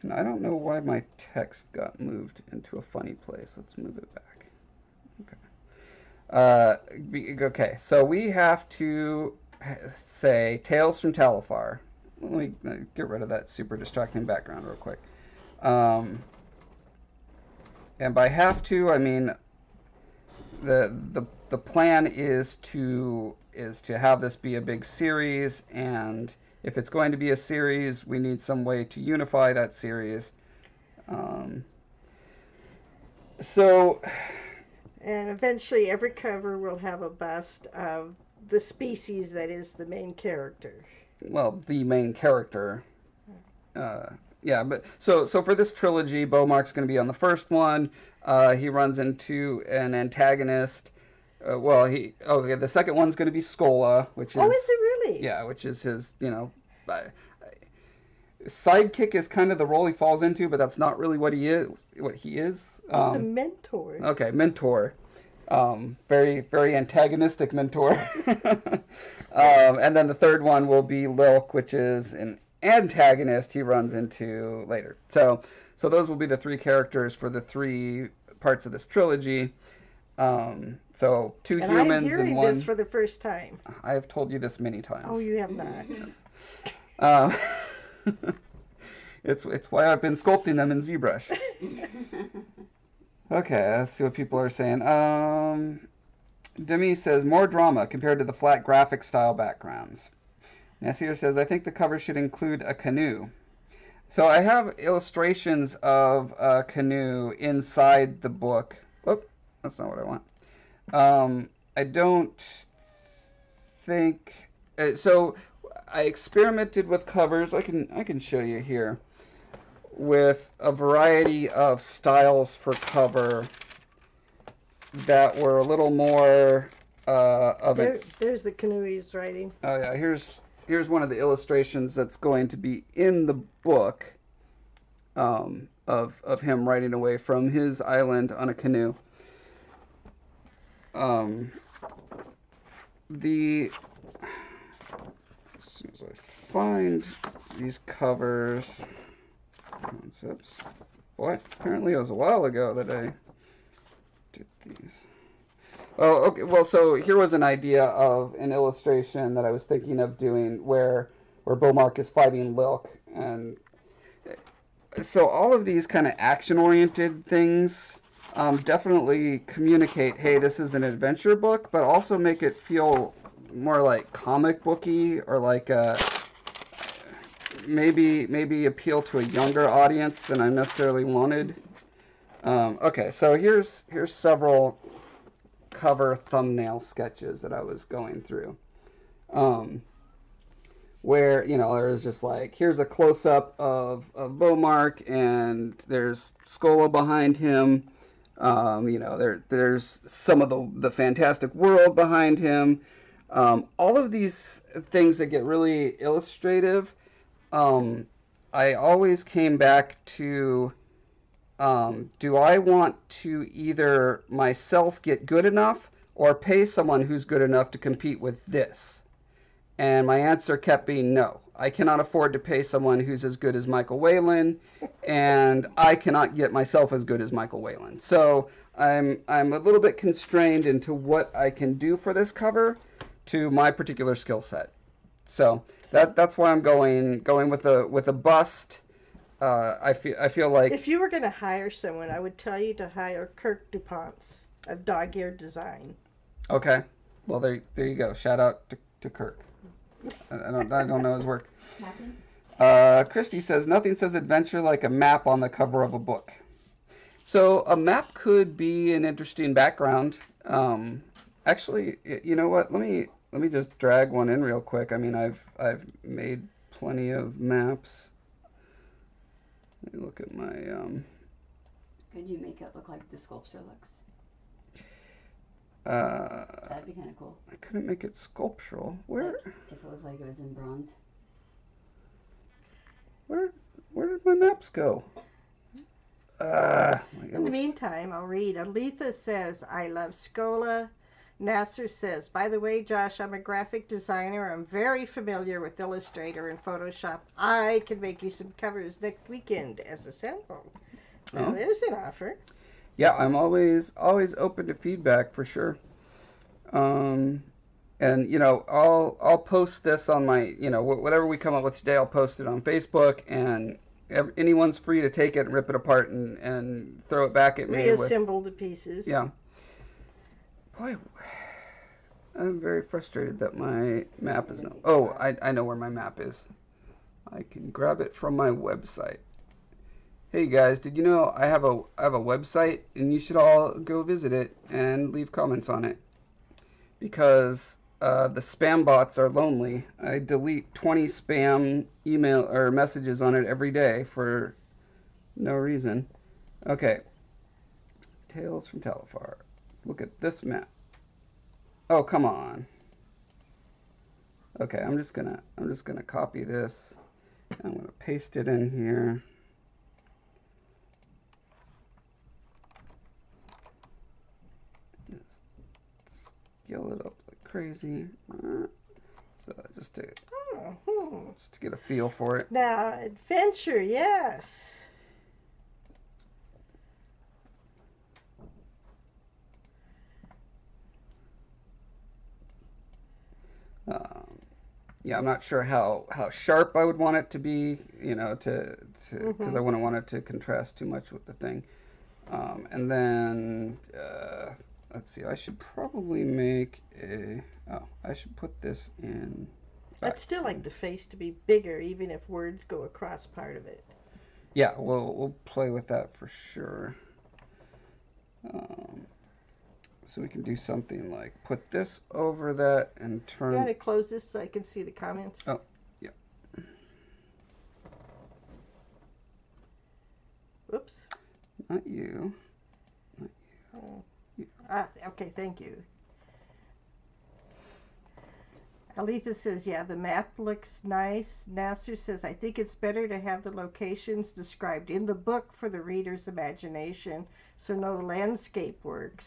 And I don't know why my text got moved into a funny place. Let's move it back. Okay. Okay, so we have to say Tales from Taliphar. Let me get rid of that super distracting background real quick. And by have to, I mean the plan is to have this be a big series, and if it's going to be a series, we need some way to unify that series. And eventually every cover will have a bust of the species that is the main character. Well, the main character. Yeah, but so for this trilogy, Beaumark's going to be on the first one. He runs into an antagonist. The second one's going to be Scola, which is it really? Yeah, which is his sidekick is kind of the role he falls into, but that's not really what he is. He's a mentor. Okay, mentor. Very very antagonistic mentor. And then the third one will be Lilk, which is an antagonist he runs into later. So those will be the three characters for the three parts of this trilogy. So two and humans I'm hearing and one. This for the first time. I have told you this many times. Oh, you have not. Yes. It's why I've been sculpting them in ZBrush. Okay, let's see what people are saying. Demi says, more drama compared to the flat graphic style backgrounds. Nessier says, I think the cover should include a canoe. So I have illustrations of a canoe inside the book. Whoop, that's not what I want. I don't think... so I experimented with covers. I can show you here. With a variety of styles for cover that were a little more of a... There's the canoe he's writing. Oh yeah, here's one of the illustrations that's going to be in the book of him riding away from his island on a canoe. As soon as I find these covers... Concepts. Boy, apparently it was a while ago that I did these. Oh, okay. Well, so here was an idea of an illustration that I was thinking of doing where Beaumark is fighting Lilk. And so all of these kind of action-oriented things definitely communicate, hey, this is an adventure book, but also make it feel more like comic booky or like a... Maybe appeal to a younger audience than I necessarily wanted. Okay, so here's several cover thumbnail sketches that I was going through, where there was just like, here's a close up of Beaumark, and there's Scola behind him. There's some of the fantastic world behind him. All of these things that get really illustrative. I always came back to, do I want to either myself get good enough or pay someone who's good enough to compete with this? And my answer kept being no. I cannot afford to pay someone who's as good as Michael Whelan, and I cannot get myself as good as Michael Whelan. So I'm a little bit constrained into what I can do for this cover to my particular skill set. So... That's why I'm going with a bust. I feel like if you were going to hire someone, I would tell you to hire Kirk DuPont of Dog Eared Design. Okay, well there you go. Shout out to Kirk. I don't know his work. Christy says nothing says adventure like a map on the cover of a book. So a map could be an interesting background. Actually, you know what? Let me just drag one in real quick. I mean, I've made plenty of maps. Let me look at my... Could you make it look like the sculpture looks? That'd be kind of cool. I couldn't make it sculptural. Where? If it looked like it was in bronze. Where did my maps go? In the meantime, I'll read. Aletha says, I love Scola. Nasser says, by the way, Josh, I'm a graphic designer. I'm very familiar with Illustrator and Photoshop. I can make you some covers next weekend as a sample. Now, there's an offer. Yeah, I'm always open to feedback for sure. And I'll post this on my whatever we come up with today. I'll post it on Facebook, and anyone's free to take it and rip it apart and throw it back at me. Reassemble the pieces. Yeah. Boy, I'm very frustrated that my map is not... Oh, I know where my map is. I can grab it from my website. Hey guys, did you know I have a website, and you should all go visit it and leave comments on it, because the spam bots are lonely. I delete 20 spam email or messages on it every day for no reason. Okay, Tales from Taliphar. Look at this map. Oh, come on. Okay, I'm just gonna copy this. I'm gonna paste it in here. Just scale it up like crazy. So just to get a feel for it. Now, adventure, yes. Yeah, I'm not sure how sharp I would want it to be, because I wouldn't want it to contrast too much with the thing. And then let's see, I should probably make a, oh, I should put this in back. I'd still like the face to be bigger, even if words go across part of it. Yeah, we'll play with that for sure. So we can do something like put this over that and turn. You gotta close this so I can see the comments. Oh, yeah. Oops. Not you. Not you. Oh. Yeah. Ah, okay, thank you. Aletha says, yeah, the map looks nice. Nasser says, I think it's better to have the locations described in the book for the reader's imagination, so no landscape works.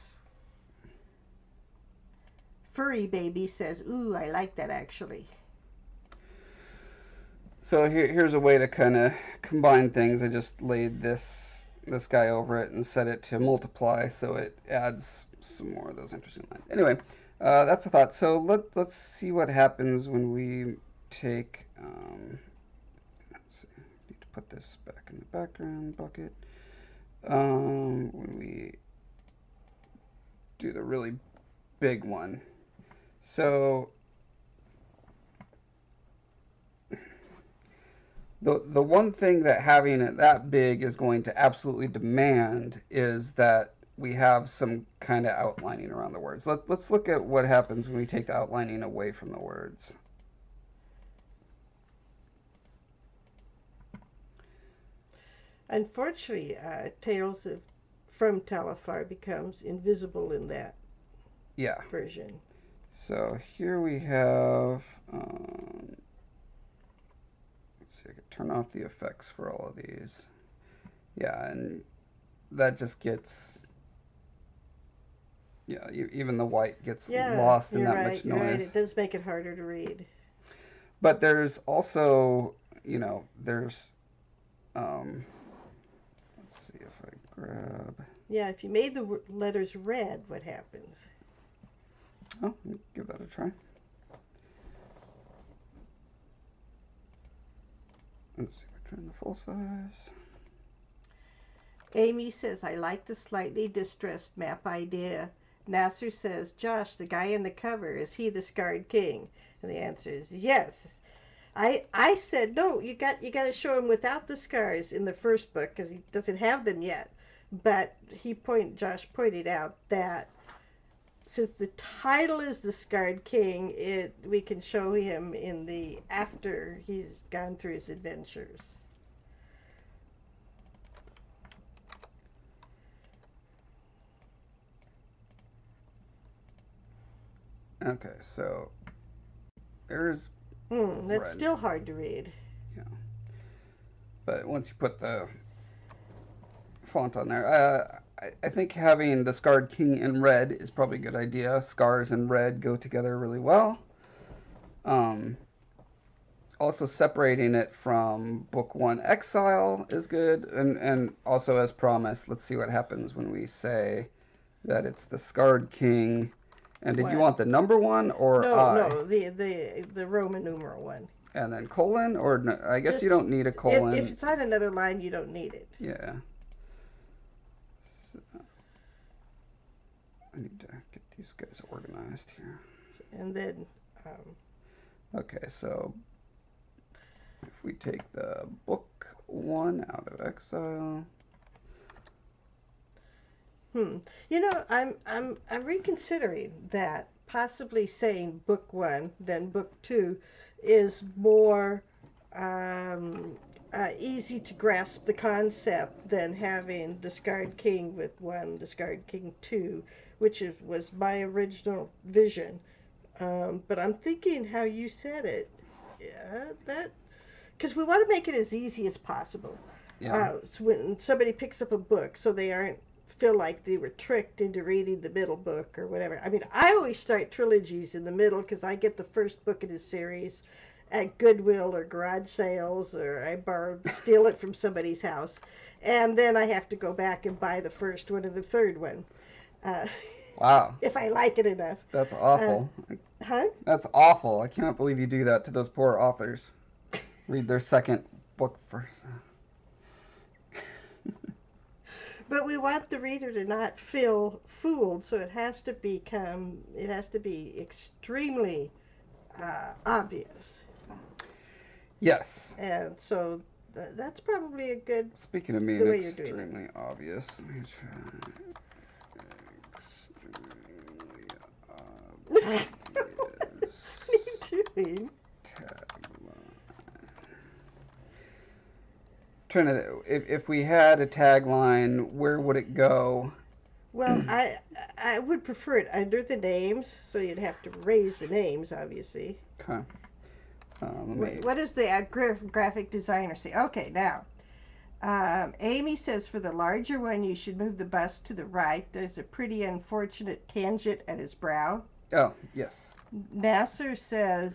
Furry Baby says, ooh, I like that, actually. So here's a way to kind of combine things. I just laid this guy over it and set it to multiply, so it adds some more of those interesting lines. Anyway. That's a thought. So let's see what happens when we take, let's see, need to put this back in the background bucket. When we do the really big one. So the one thing that having it that big is going to absolutely demand is that we have some kind of outlining around the words. Let's look at what happens when we take the outlining away from the words. Unfortunately, Tales from Taliphar becomes invisible in that version. So here we have, let's see, I could turn off the effects for all of these. Yeah, and that just gets... Yeah, even the white gets lost in that much noise. Right. It does make it harder to read. But there's also, you know, there's, let's see if I grab. Yeah, if you made the letters red, what happens? Oh, let me give that a try. Let's see if I turn the full size. Amy says, I like the slightly distressed map idea. Nasser says, Josh, the guy in the cover, is he the Scarred King? And the answer is yes. I said, no, you got to show him without the scars in the first book because he doesn't have them yet. But Josh pointed out that since the title is The Scarred King, we can show him in the after he's gone through his adventures. Okay, so there's that's red. Still hard to read. Yeah, but once you put the font on there, I think having the Scarred King in red is probably a good idea. Scars and red go together really well. Also separating it from Book 1 Exile is good, and also as promised, let's see what happens when we say that it's the Scarred King. And did you want the number one or No, the Roman numeral one. And then colon, or no, I guess just, you don't need a colon. If it's on another line, you don't need it. Yeah. So, I need to get these guys organized here. And then... okay, so if we take the book one out of Exile... You know, I'm reconsidering that possibly saying book one than book two is more easy to grasp the concept than having the Scarred King with one, the Scarred King two, which was my original vision. But I'm thinking how you said it, because we want to make it as easy as possible. Yeah. So when somebody picks up a book, so they aren't feel like they were tricked into reading the middle book or whatever. I mean, I always start trilogies in the middle because I get the first book in a series at Goodwill or garage sales, or I steal it from somebody's house, and then I have to go back and buy the first one and the third one. Wow. If I like it enough. That's awful. Huh? That's awful. I cannot believe you do that to those poor authors. Read their second book first. But we want the reader to not feel fooled, so it has to be extremely obvious. Yes. And so that's probably a good. Speaking of me, it's extremely obvious. Let me try. What are you doing? If we had a tagline, where would it go? Well, I would prefer it under the names, so you'd have to raise the names, obviously. Okay. What does the graphic designer say? Okay, now, Amy says for the larger one, you should move the bust to the right. There's a pretty unfortunate tangent at his brow. Oh, yes. Nasser says,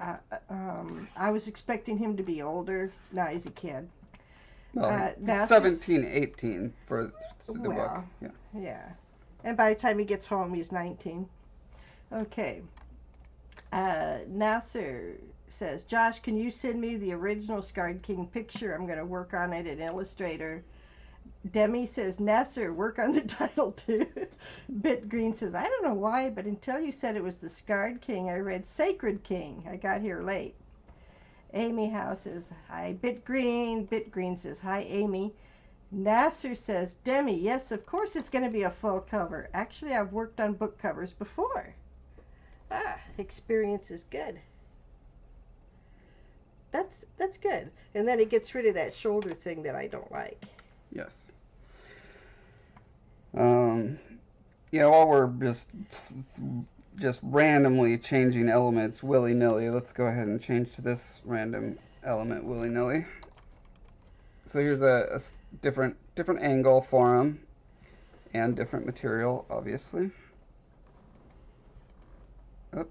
I was expecting him to be older. No, he's a kid. Well, 17, 18 for the book. Yeah. And by the time he gets home, he's 19. Okay. Nasser says, Josh, can you send me the original Scarred King picture? I'm going to work on it in Illustrator. Demi says, Nasser, work on the title too. Bit Green says, I don't know why, but until you said it was the Scarred King, I read Sacred King. I got here late. Amy Howe says, hi, Bit Green. Bit Green says, hi, Amy. Nasser says, Demi, yes, of course it's going to be a full cover. Actually, I've worked on book covers before. Ah, experience is good. That's good. And then it gets rid of that shoulder thing that I don't like. Yes. Yeah, while we're just randomly changing elements willy-nilly, let's go ahead and change to this random element willy-nilly. So here's a different angle for him, and different material, obviously. Oh.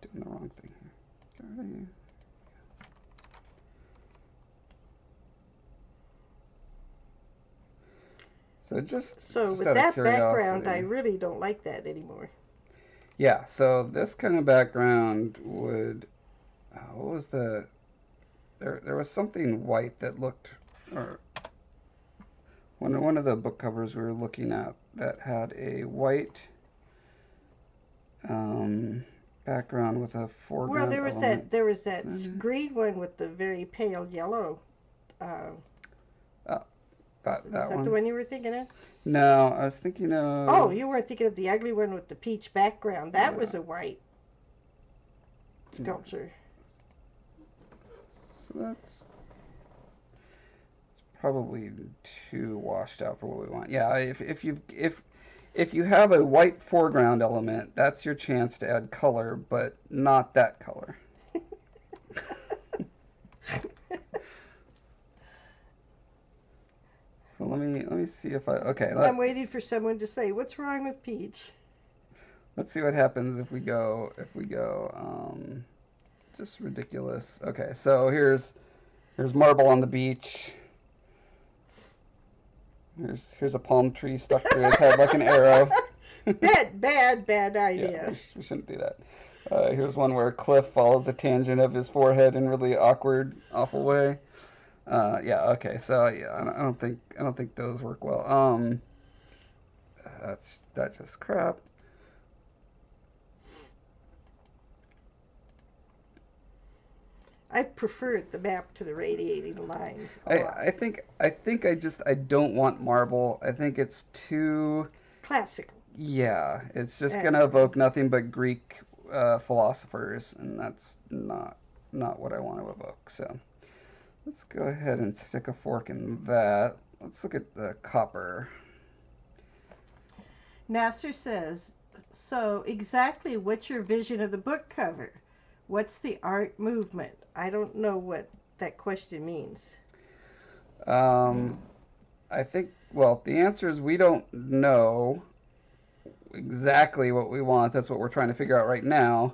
Doing the wrong thing here. So just with that background, I really don't like that anymore. Yeah, so this kind of background would, what was the, there was something white that looked, or one of the book covers we were looking at that had a white background with a foreground. Well, there was that green one with the very pale yellow. Is that the one you were thinking of? No, I was thinking of... Oh, you weren't thinking of the ugly one with the peach background. That was a white sculpture. So that's probably too washed out for what we want. Yeah, if you have a white foreground element, that's your chance to add color, but not that color. So let me see if I... Okay. I'm waiting for someone to say, what's wrong with peach? Let's see what happens if we go... just ridiculous. Okay, so here's marble on the beach. Here's a palm tree stuck through his head like an arrow. Bad idea. Yeah, we shouldn't do that. Here's one where Cliff follows a tangent of his forehead in really awkward, awful way. I don't think those work well. That's just crap. I prefer the map to the radiating lines. I don't want marble. I think it's too classical. Yeah, it's just going to evoke nothing but Greek philosophers, and that's not what I want to evoke. So. Let's go ahead and stick a fork in that. Let's look at the copper. Nasser says, so exactly what's your vision of the book cover? What's the art movement? I don't know what that question means. I think, well, the answer is we don't know exactly what we want. That's what we're trying to figure out right now.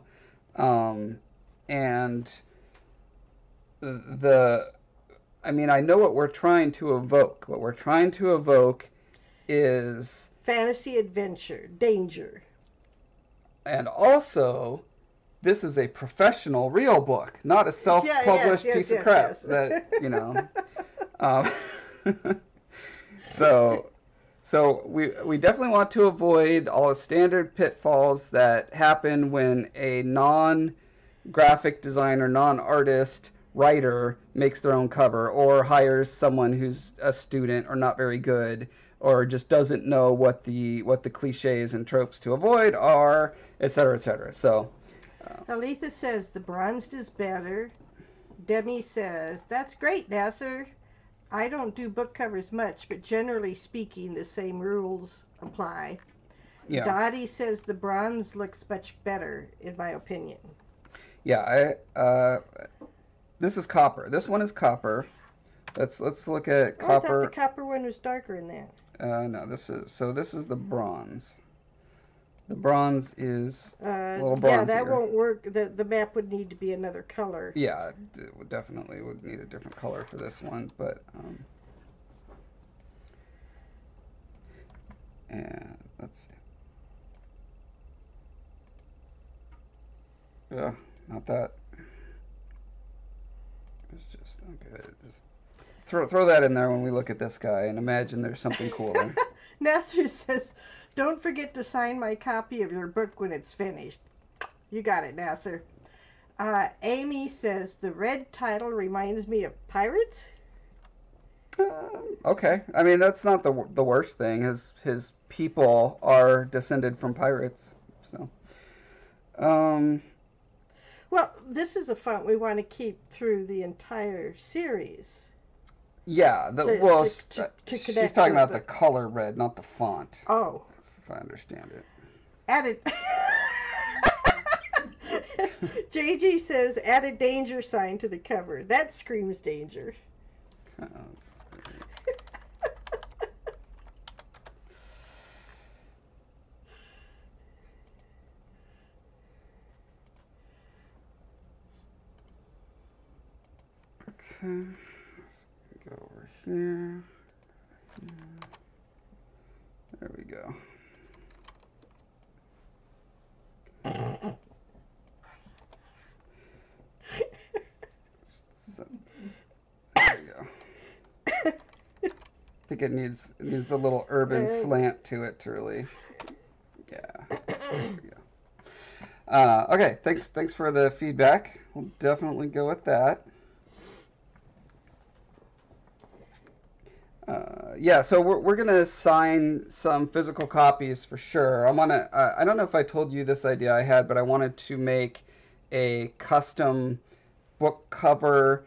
I know what we're trying to evoke. What we're trying to evoke is... fantasy, adventure, danger. And also, this is a professional, real book, not a self-published piece of crap that, you know. So we definitely want to avoid all the standard pitfalls that happen when a non-graphic designer, non-artist writer makes their own cover or hires someone who's a student or not very good or just doesn't know what the cliches and tropes to avoid are, etc., etc. So Aletha says the bronzed is better. Demi says, that's great, Nasser. I don't do book covers much, but generally speaking, the same rules apply. Yeah. Dottie says the bronze looks much better, in my opinion. Yeah, this is copper. This one is copper. Let's look at copper. I thought the copper one was darker than that. No, this is the bronze. The bronze is a little bronzier. Yeah, that won't work. The map would need to be another color. Yeah, it would definitely would need a different color for this one. But and let's see. Yeah, not that. It's just okay. Just throw that in there when we look at this guy and imagine there's something cooler. Nasser says, don't forget to sign my copy of your book when it's finished. You got it, Nasser. Amy says, the red title reminds me of pirates. Okay. I mean, that's not the worst thing. His people are descended from pirates. So, well, this is a font we want to keep through the entire series. Yeah, she's talking about the color red, not the font. Oh. If I understand it. Added. JG says, add a danger sign to the cover. That screams danger. Oh, okay. Here. There we go. So, there we go. I think it needs a little urban slant to it to really. Yeah. There we go. Okay. Thanks for the feedback. We'll definitely go with that. Yeah, so we're gonna sign some physical copies for sure. I'm gonna. I don't know if I told you this idea I had, but I wanted to make a custom book cover,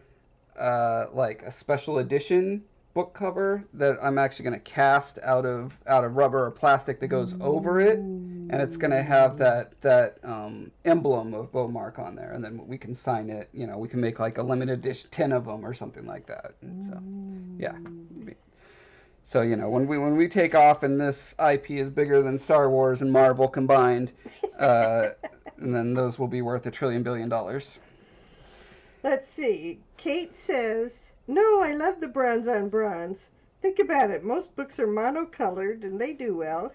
like a special edition book cover that I'm actually gonna cast out of rubber or plastic that goes over it, and it's gonna have that emblem of Beaumark on there, and then we can sign it. You know, we can make like a limited edition 10 of them or something like that. And so, yeah. So, you know, when we take off and this IP is bigger than Star Wars and Marvel combined, and then those will be worth $1 trillion. Let's see. Kate says, no, I love the bronze on bronze. Think about it. Most books are monocolored, and they do well.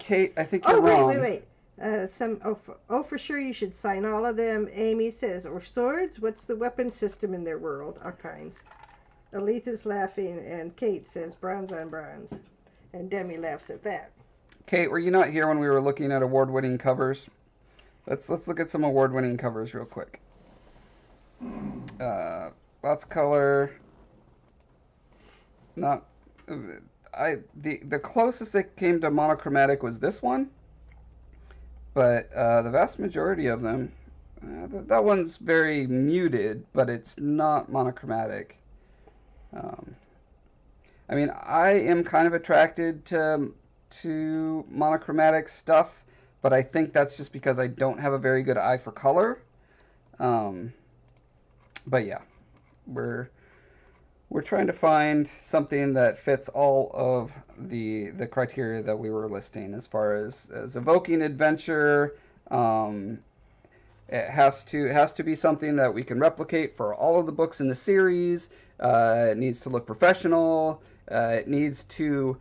Kate, I think you're wrong. Wait. For sure you should sign all of them. Amy says, or swords? What's the weapon system in their world? All kinds. Aletha's laughing, and Kate says bronze on bronze. And Demi laughs at that. Kate, were you not here when we were looking at award-winning covers? Let's look at some award-winning covers real quick. Lots of color. Not... The closest that came to monochromatic was this one. But the vast majority of them... that one's very muted, but it's not monochromatic. I mean, I am kind of attracted to monochromatic stuff, but I think that's just because I don't have a very good eye for color. But yeah, we're trying to find something that fits all of the criteria that we were listing as far as evoking adventure. It has to be something that we can replicate for all of the books in the series. It needs to look professional. It needs to,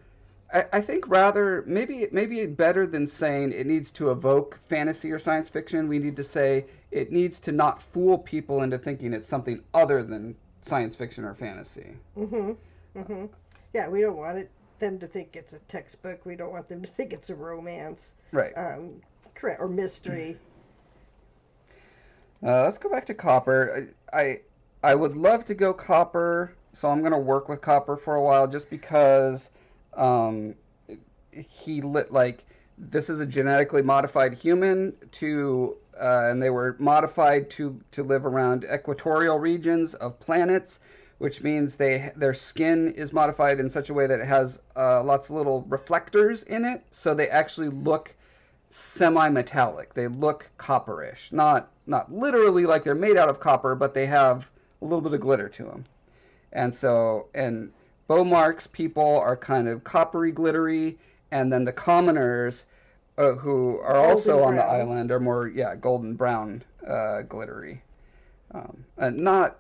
I think rather, maybe better than saying it needs to evoke fantasy or science fiction, we need to say it needs to not fool people into thinking it's something other than science fiction or fantasy. Mm-hmm. Mm-hmm. Yeah, we don't want them to think it's a textbook. We don't want them to think it's a romance. Right. Correct, or mystery. Let's go back to copper. I would love to go copper, so I'm going to work with copper for a while just because this is a genetically modified human and they were modified to live around equatorial regions of planets, which means their skin is modified in such a way that it has lots of little reflectors in it, so they actually look semi-metallic. They look copperish, not literally like they're made out of copper, but they have a little bit of glitter to them. And Beaumark's people are kind of coppery, glittery, and then the commoners who are also on the island are more golden brown, glittery, and not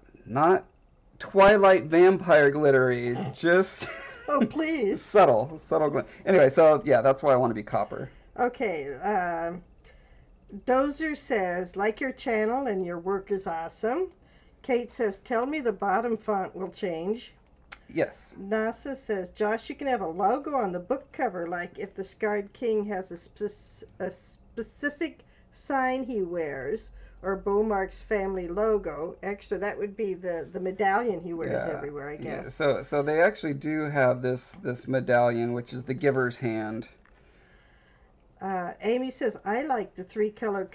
Twilight vampire glittery, just oh please subtle glitter. Anyway, so yeah, that's why I want to be copper. Okay, Dozer says, like your channel and your work is awesome. Kate says, tell me the bottom font will change. Yes. NASA says, Josh, you can have a logo on the book cover, like if the Scarred King has a specific sign he wears, or Beaumark's family logo. Extra, that would be the medallion he wears everywhere, I guess. Yeah. So they actually do have this medallion, which is the Giver's Hand. Amy says, I like the three-color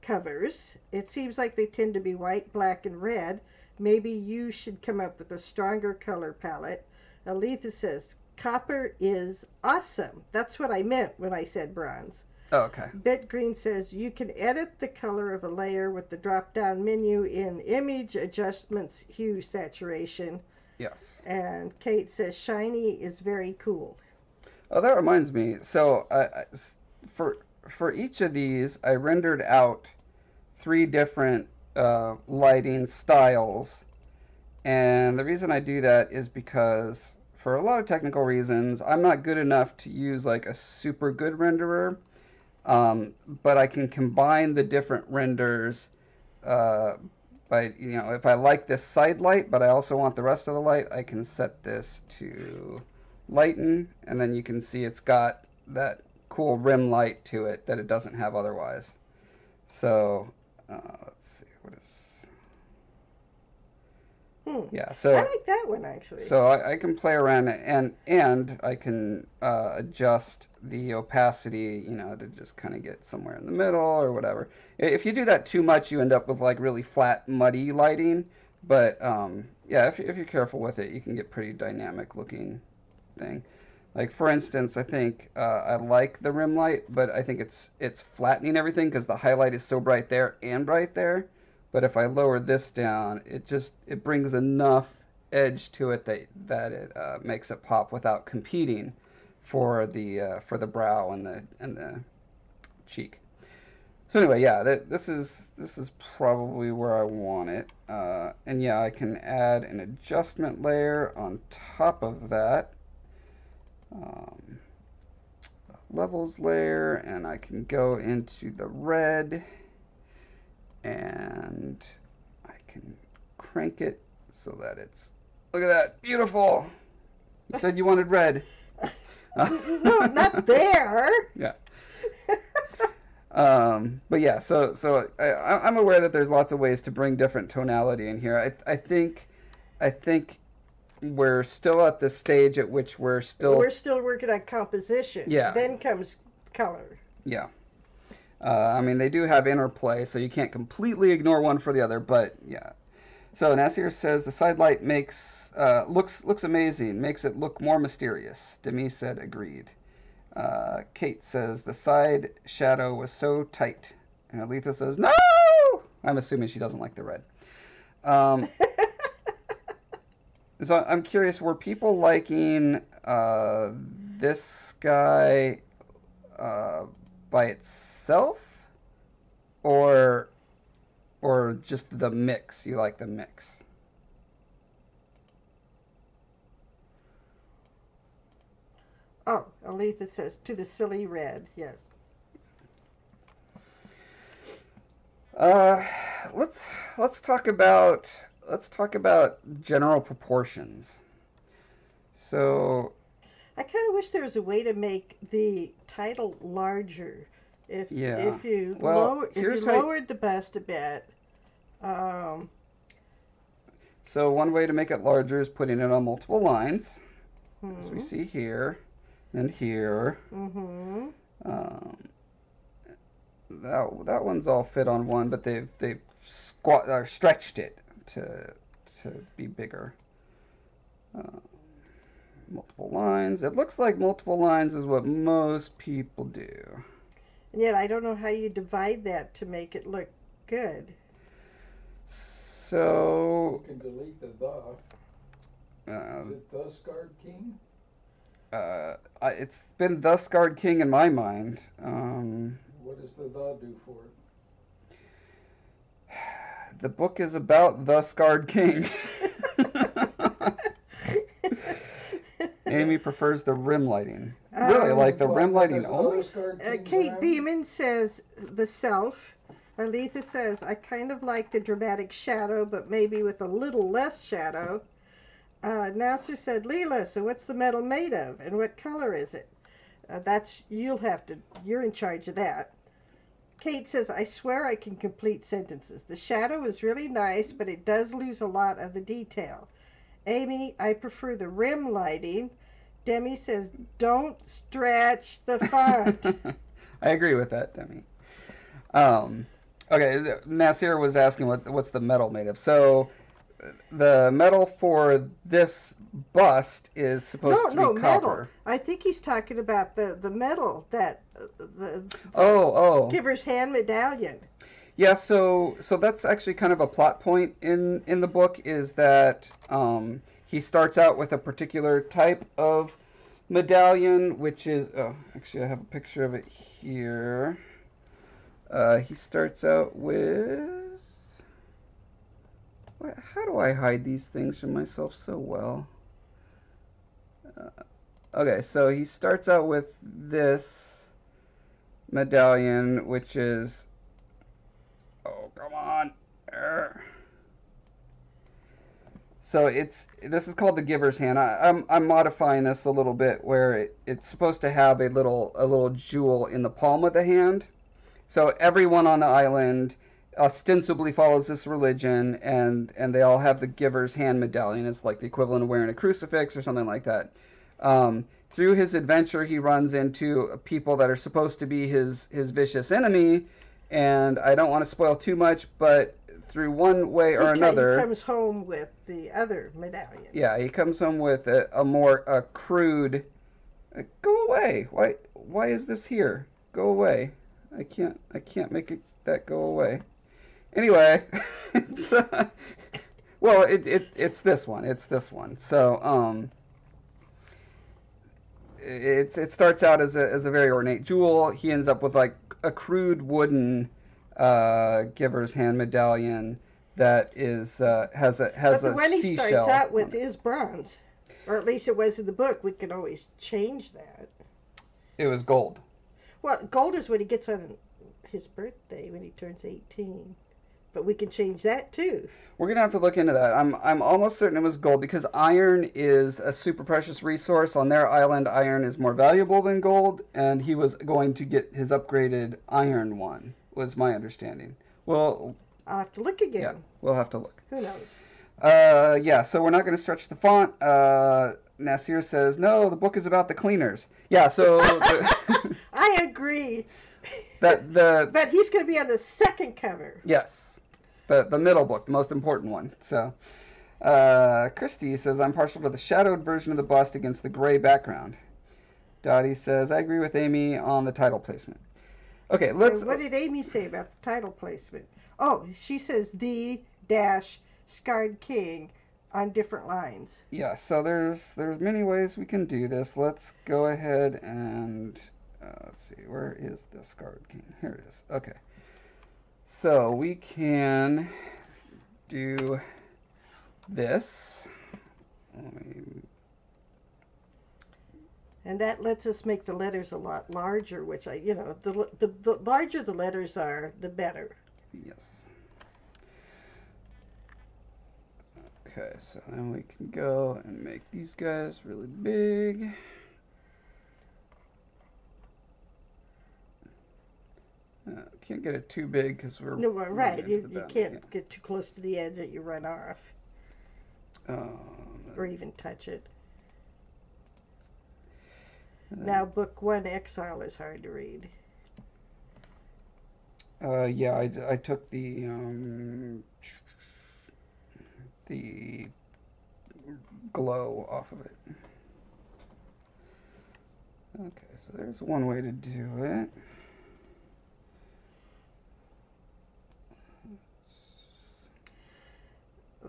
covers. It seems like they tend to be white, black, and red. Maybe you should come up with a stronger color palette. Aletha says, copper is awesome. That's what I meant when I said bronze. Oh, okay. Bet Green says, you can edit the color of a layer with the drop-down menu in Image Adjustments, Hue, Saturation. Yes. And Kate says, shiny is very cool. Oh, that reminds me. So, for each of these, I rendered out three different lighting styles, and the reason I do that is because, for a lot of technical reasons, I'm not good enough to use like a super good renderer, but I can combine the different renders by, you know, if I like this side light, but I also want the rest of the light, I can set this to lighten, and then you can see it's got that cool rim light to it that it doesn't have otherwise. So let's see what is. Yeah, so I like that one actually. So I can play around and I can adjust the opacity, you know, to just kind of get somewhere in the middle or whatever. If you do that too much, you end up with like really flat, muddy lighting. But yeah, if you're careful with it, you can get pretty dynamic looking thing. Like, for instance, I think I like the rim light, but I think it's flattening everything because the highlight is so bright there and bright there. But if I lower this down, it brings enough edge to it that it makes it pop without competing for the brow and the cheek. So anyway, yeah, this is probably where I want it. And yeah, I can add an adjustment layer on top of that. Levels layer, and I can go into the red and I can crank it so that it's, look at that, beautiful. You said you wanted red. No, not there. Yeah. But yeah, so I'm aware that there's lots of ways to bring different tonality in here. I think we're still at the stage at which we're still working on composition. Yeah. Then comes color. Yeah. I mean, they do have interplay, so you can't completely ignore one for the other, but yeah. So Nasir says the side light makes looks amazing, makes it look more mysterious. Demi said agreed. Kate says the side shadow was so tight. And Aletha says, no! I'm assuming she doesn't like the red. So I'm curious, were people liking this sky by itself, or just the mix? You like the mix? Oh, Aletha says, to the silly red, yes. Let's talk about general proportions. So I kind of wish there was a way to make the title larger. If you lowered the bust a bit. So one way to make it larger is putting it on multiple lines, as we see here and here. That one's all fit on one, but they've stretched it to be bigger. Multiple lines. It looks like multiple lines is what most people do. And yet I don't know how you divide that to make it look good. So you can delete the "the." Is it The Scarred King? It's been The Scarred King in my mind. What does the "the" do for it? The book is about The Scarred King. Amy prefers the rim lighting. Really, like the rim lighting only. Kate Beeman says the self. Aletha says, I kind of like the dramatic shadow, but maybe with a little less shadow. Nasser said, Leela, so what's the metal made of? And what color is it? You're in charge of that. Kate says, I swear I can complete sentences. The shadow is really nice, but it does lose a lot of the detail. Amy, I prefer the rim lighting. Demi says, don't stretch the font. I agree with that, Demi. Okay, Nasir was asking what's the metal made of. So the metal for this bust is supposed to be copper. Metal. I think he's talking about the metal that the Giver's Hand medallion. Yeah, so that's actually kind of a plot point in the book, is that he starts out with a particular type of medallion, which is actually I have a picture of it here. He starts out with... How do I hide these things from myself so well? Okay, so he starts out with this medallion, which is... Oh, come on! So this is called the Giver's Hand. I'm modifying this a little bit, where it's supposed to have a little jewel in the palm of the hand. So everyone on the island ostensibly follows this religion, and they all have the Giver's Hand medallion. It's like the equivalent of wearing a crucifix or something like that. Through his adventure, he runs into people that are supposed to be his vicious enemy, and I don't want to spoil too much, but through one way or another... He comes home with the other medallion. Yeah, he comes home with a more crude... go away! Why is this here? Go away. I can't make that go away. Anyway, it's this one. It's this one. So it starts out as a very ornate jewel. He ends up with like a crude wooden Giver's Hand medallion that is has a seashell. But the one he starts out with is bronze, or at least it was in the book. We could always change that. It was gold. Well, gold is what he gets on his birthday when he turns 18. But we can change that too. We're going to have to look into that. I'm almost certain it was gold, because iron is a super precious resource. On their island, iron is more valuable than gold, and he was going to get his upgraded iron one, was my understanding. Well, I'll have to look again. Yeah, we'll have to look. Who knows? Yeah, so we're not going to stretch the font. Nasir says, no, the book is about the cleaners. Yeah, so... I agree. But he's going to be on the second cover. Yes. The middle book, the most important one. So, Christy says, I'm partial to the shadowed version of the bust against the gray background. Dottie says, I agree with Amy on the title placement. Okay, let's... So what did Amy say about the title placement? Oh, she says the dash Scarred King on different lines. Yeah, so there's many ways we can do this. Let's go ahead and... let's see, where is the Scarred King? Here it is. Okay. So we can do this. And that lets us make the letters a lot larger, which the larger the letters are, the better. Yes. Okay, so then we can go and make these guys really big. Can't get it too big because we're... No, we're right. You can't get too close to the edge that you run off. Or even touch it. Now, Book 1, Exile, is hard to read. Yeah, I took the glow off of it. Okay, so there's one way to do it.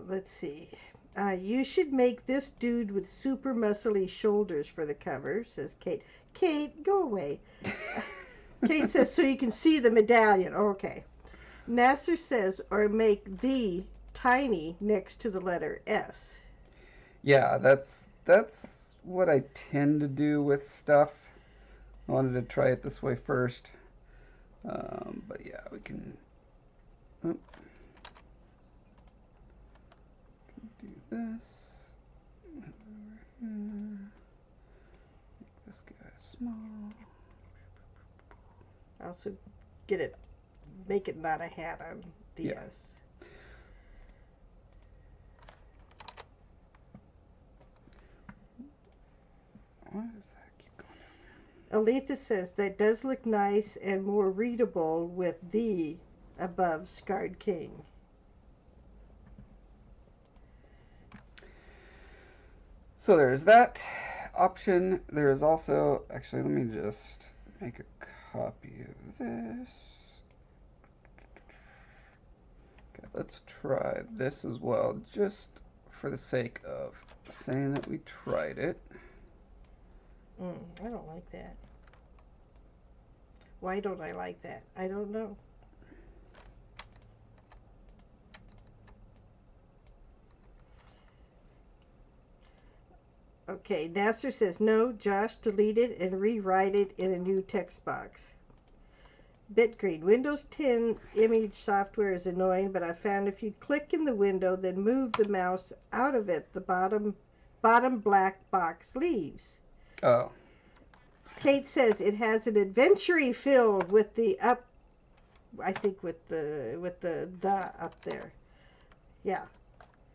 Let's see. You should make this dude with super muscly shoulders for the cover, says Kate. Kate, go away. Kate says, so you can see the medallion. Oh, okay. Master says, or make the tiny next to the letter S. Yeah, that's what I tend to do with stuff. I wanted to try it this way first. But yeah, we can... Oh. This over here. Make this guy small. Also get it, make it not a hat on the yeah. S. Why does that keep going down there? Aletha says that does look nice and more readable with the above Scarred King. So there's that option. There is also, actually, let me just make a copy of this. Okay, let's try this as well, just for the sake of saying that we tried it. I don't like that. Why don't I like that? I don't know. Okay, Nasser says, no, Josh, delete it and rewrite it in a new text box. Bitgreen, Windows 10 image software is annoying, but I found if you click in the window, then move the mouse out of it, the bottom black box leaves. Oh. Kate says it has an adventure-y feel with the up, I think with the up there. Yeah.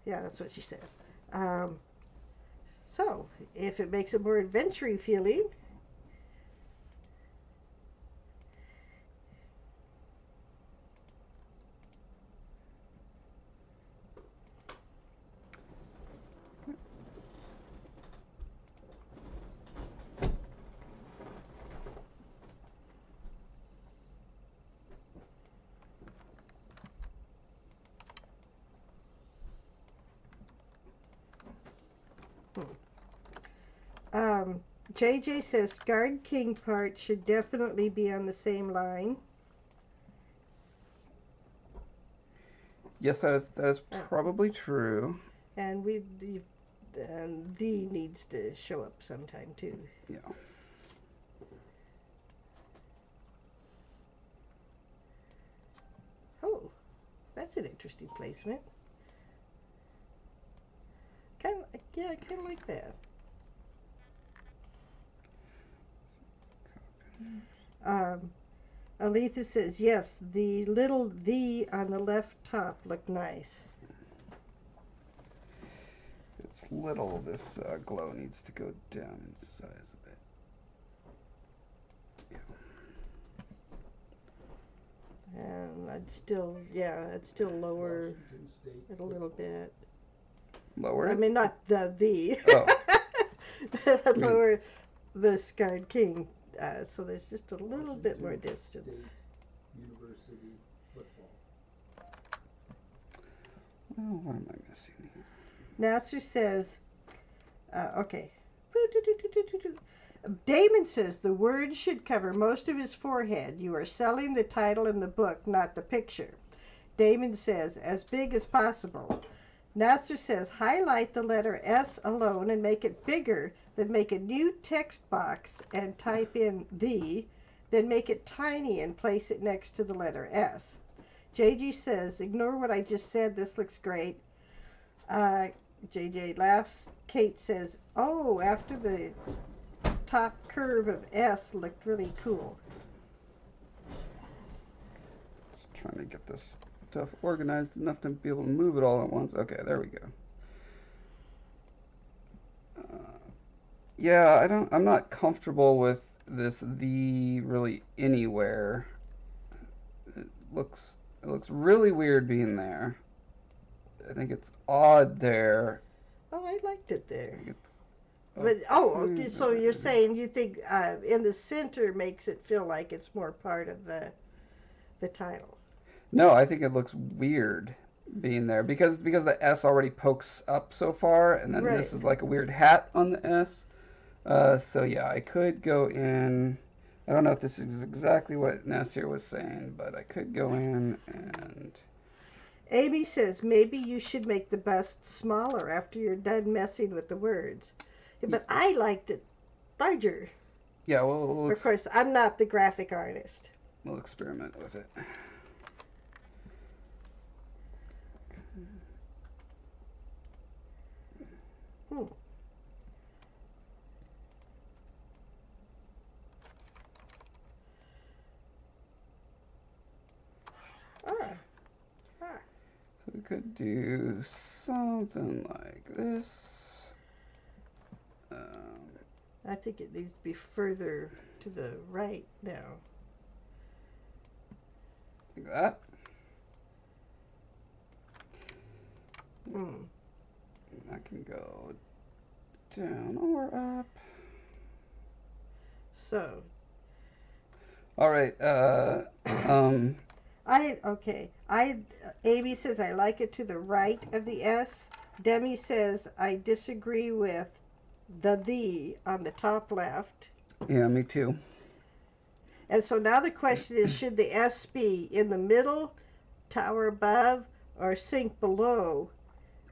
Yeah, that's what she said. So, if it makes it more adventure-y feeling. JJ says Scarred King part should definitely be on the same line. Yes, that is probably true. And the needs to show up sometime too. Yeah. Oh, that's an interesting placement. I kind of like that. Aletha says, yes, the little "the" on the left top look nice. It's little. This glow needs to go down in size a bit. Yeah. And I'd still lower it a little bit. Lower it? I mean, not the. Oh. I'd lower the Scarred King. So there's just a little bit more distance. University football. Well, what am I missing here? Nasser says, okay. Damon says the word should cover most of his forehead. You are selling the title in the book, not the picture. Damon says, as big as possible. Nasser says, highlight the letter S alone and make it bigger, then make a new text box and type in the, then make it tiny and place it next to the letter S. JG says, ignore what I just said, this looks great. JJ laughs. Kate says, oh, after the top curve of S looked really cool. Just trying to get this stuff organized enough to be able to move it all at once. Okay, there we go. Yeah, I'm not comfortable with this really anywhere. It looks really weird being there. I think it's odd there. Oh, I liked it there. It's but okay, so you're saying you think in the center makes it feel like it's more part of the title. No, I think it looks weird being there because the S already pokes up so far, and then this is like a weird hat on the S. So yeah, I could go in. I don't know if this is exactly what Nasir was saying, but I could go in and... Amy says, maybe you should make the bust smaller after you're done messing with the words. But I liked it larger. Yeah, well... Of course, I'm not the graphic artist. We'll experiment with it. Hmm. So we could do something like this. I think it needs to be further to the right now. Like that. Hmm. I can go down or up. So. All right. Amy says I like it to the right of the S. Demi says I disagree with the on the top left. Yeah, me too. And so now the question is, should the S be in the middle, tower above, or sink below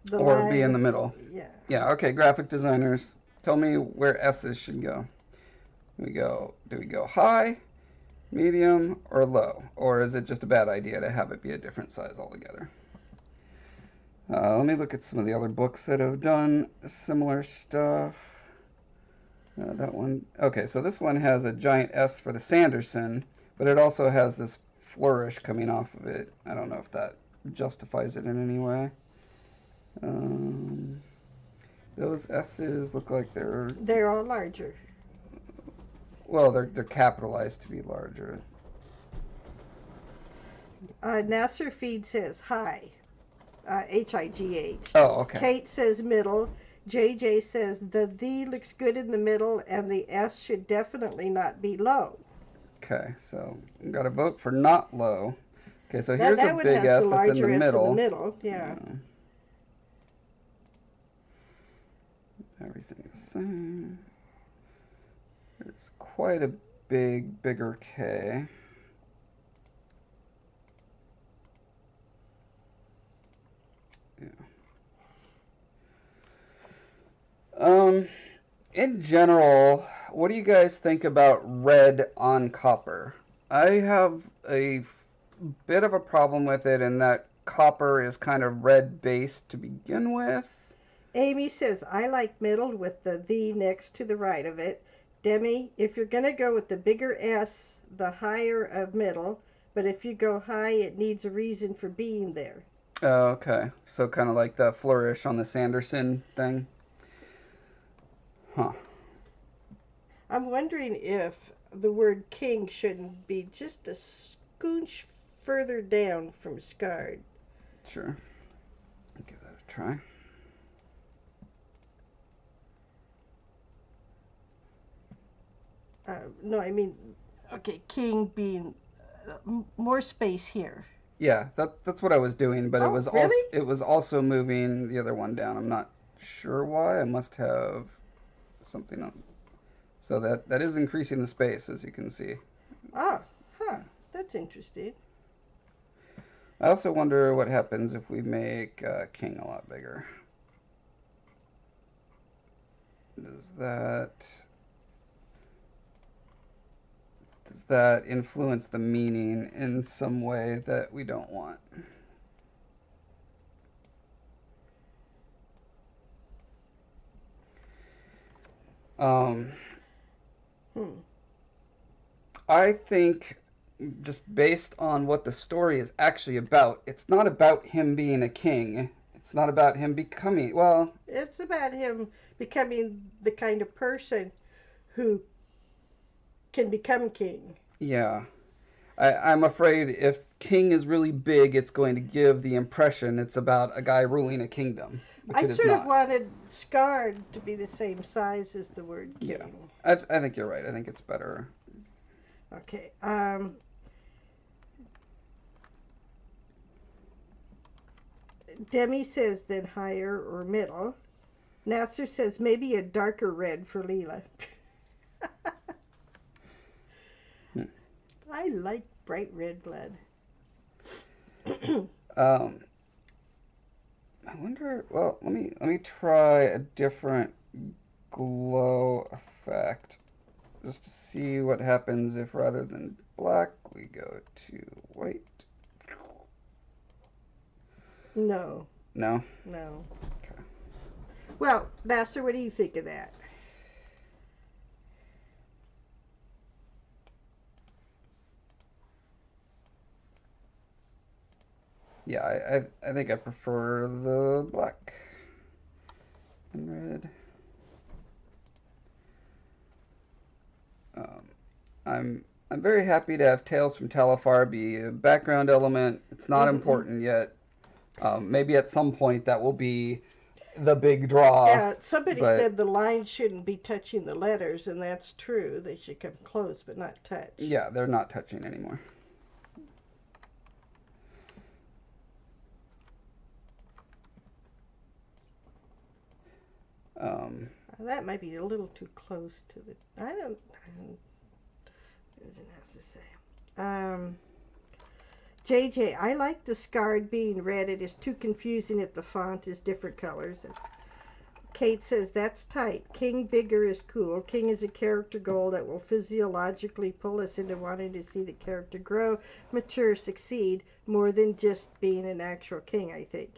the line? Or be in the middle. Yeah. Yeah, okay, graphic designers, tell me where S's should go. We go, do we go high, medium, or low? Or is it just a bad idea to have it be a different size altogether? Let me look at some of the other books that have done similar stuff. That one, okay, so this one has a giant S for the Sanderson, but it also has this flourish coming off of it. I don't know if that justifies it in any way. Those S's look like they're all larger. Well, they're capitalized to be larger. Nasser Feed says high. H-I-G-H. Oh, okay. Kate says middle. JJ says the looks good in the middle, and the S should definitely not be low. Okay, so we've got a vote for not low. Okay, so here's a big S that's in the middle. Yeah. Everything the same. There's quite a bigger K. Yeah. In general, what do you guys think about red on copper? I have a bit of a problem with it in that copper is kind of red based to begin with. Amy says, I like middle with the next to the right of it. Demi, if you're going to go with the bigger S, the higher of middle, but if you go high, it needs a reason for being there. Oh, okay. So kind of like the flourish on the Sanderson thing. Huh. I'm wondering if the word king shouldn't be just a skoonch further down from scarred. Sure. I'll give that a try. No, I mean, okay, king being more space here. Yeah, that's what I was doing, but it was also moving the other one down. I'm not sure why. I must have something on. So that is increasing the space, as you can see. Oh, huh. That's interesting. I also wonder what happens if we make king a lot bigger. Does that influence the meaning in some way that we don't want? I think, just based on what the story is actually about, it's not about him being a king. It's not about him becoming, well... It's about him becoming the kind of person who can become king. Yeah. I'm afraid if king is really big, it's going to give the impression it's about a guy ruling a kingdom. I sort of wanted Scarred to be the same size as the word king. Yeah, I think you're right. I think it's better. Okay. Demi says then higher or middle. Nasser says maybe a darker red for Leela. I like bright red blood. I wonder, well, let me try a different glow effect just to see what happens if rather than black we go to white. No. No? No. Okay. Well, Master, what do you think of that? Yeah, I think I prefer the black and red. I'm very happy to have Tales from Taliphar be a background element. It's not important yet. Maybe at some point that will be the big draw. Yeah, somebody said the lines shouldn't be touching the letters, and that's true. They should come close but not touch. Yeah, they're not touching anymore. That might be a little too close to the... There's an S to say. JJ, I like the Scarred being red. It is too confusing if the font is different colors. And Kate says, that's tight. King bigger is cool. King is a character goal that will physiologically pull us into wanting to see the character grow, mature, succeed, more than just being an actual king, I think.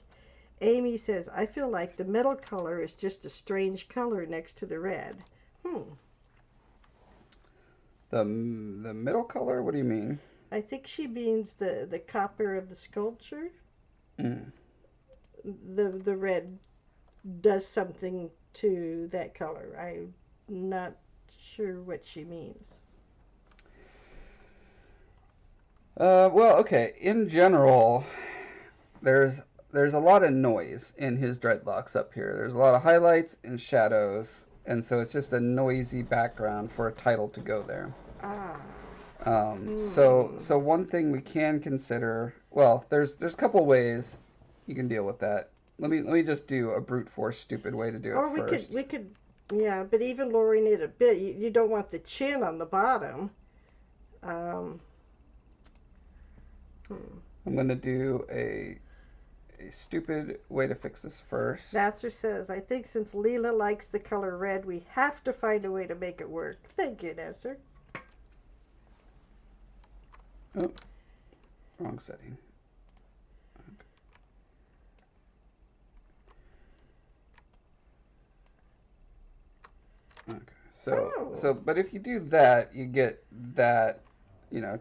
Amy says, I feel like the middle color is just a strange color next to the red. The middle color? What do you mean? I think she means the copper of the sculpture. The red does something to that color. I'm not sure what she means. Well, okay. In general, there's a lot of noise in his dreadlocks up here. There's a lot of highlights and shadows, and so it's just a noisy background for a title to go there. So one thing we can consider, well, there's a couple ways you can deal with that. Let me just do a brute force stupid way to do it first. Or we could yeah, but even lowering it a bit, you don't want the chin on the bottom. I'm going to do a stupid way to fix this first. Master says, I think since Leela likes the color red, we have to find a way to make it work. Thank you, Nasser. Oh, wrong setting. Okay. So but if you do that, you get that,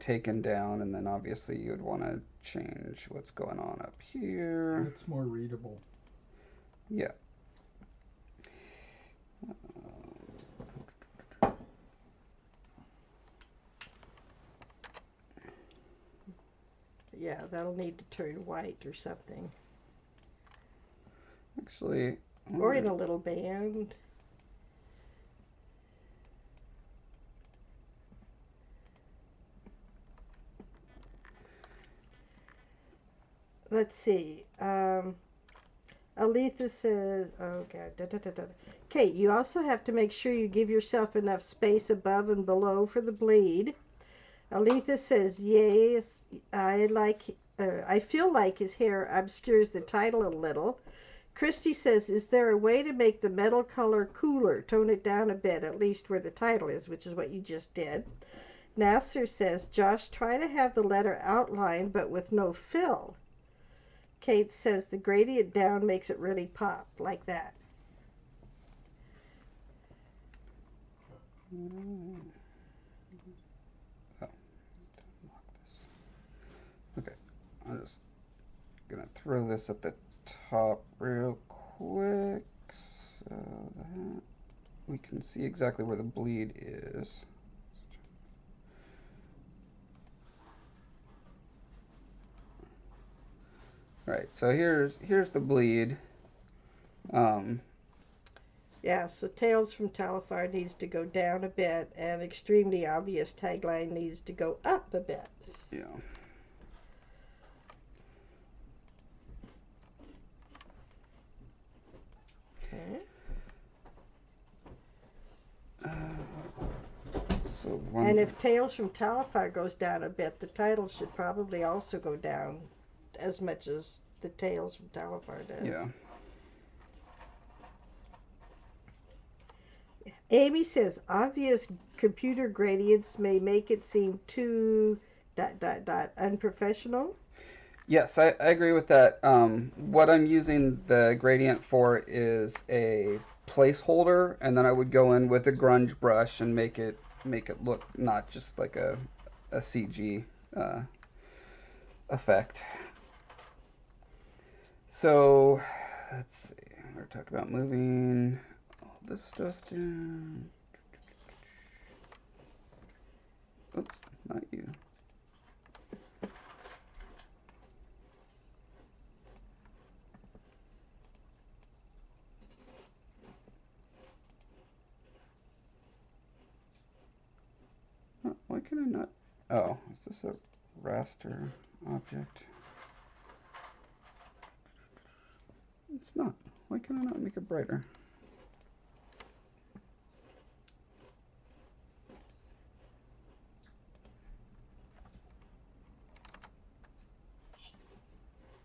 taken down, and then obviously you would want to change what's going on up here. It's more readable. Yeah. Yeah, that'll need to turn white or something. Actually, or in a little band. Let's see. Aletha says, oh God, Kate, you also have to make sure you give yourself enough space above and below for the bleed. Aletha says, yes, I feel like his hair obscures the title a little. Christy says, is there a way to make the metal color cooler? Tone it down a bit, at least where the title is, which is what you just did. Nasser says, Josh, try to have the letter outlined, but with no fill. Kate says the gradient down makes it really pop, like that. Oh, unlock this. Okay, I'm just gonna throw this at the top real quick so that we can see exactly where the bleed is. All right, so here's the bleed. Yeah, so Tales from Taliphar needs to go down a bit, and Extremely Obvious Tagline needs to go up a bit. Yeah. Okay. And if Tales from Taliphar goes down a bit, the title should probably also go down as much as the Tales from Taliphar does. Yeah. Amy says, obvious computer gradients may make it seem too ... unprofessional. Yes, I agree with that. What I'm using the gradient for is a placeholder, and then I would go in with a grunge brush and make it look not just like a CG effect. So, let's see. We're talking about moving this stuff down. Oops, not you. Oh, why can I not? Oh, is this a raster object? It's not. Why can I not make it brighter?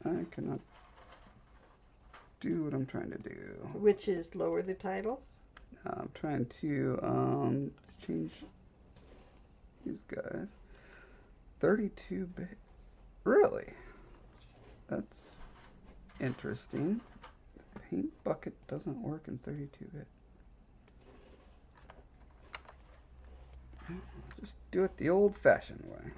I cannot do what I'm trying to do. Which is lower the title? I'm trying to change these guys. 32 bit. Really? That's interesting. The paint bucket doesn't work in 32 bit. Just do it the old fashioned way.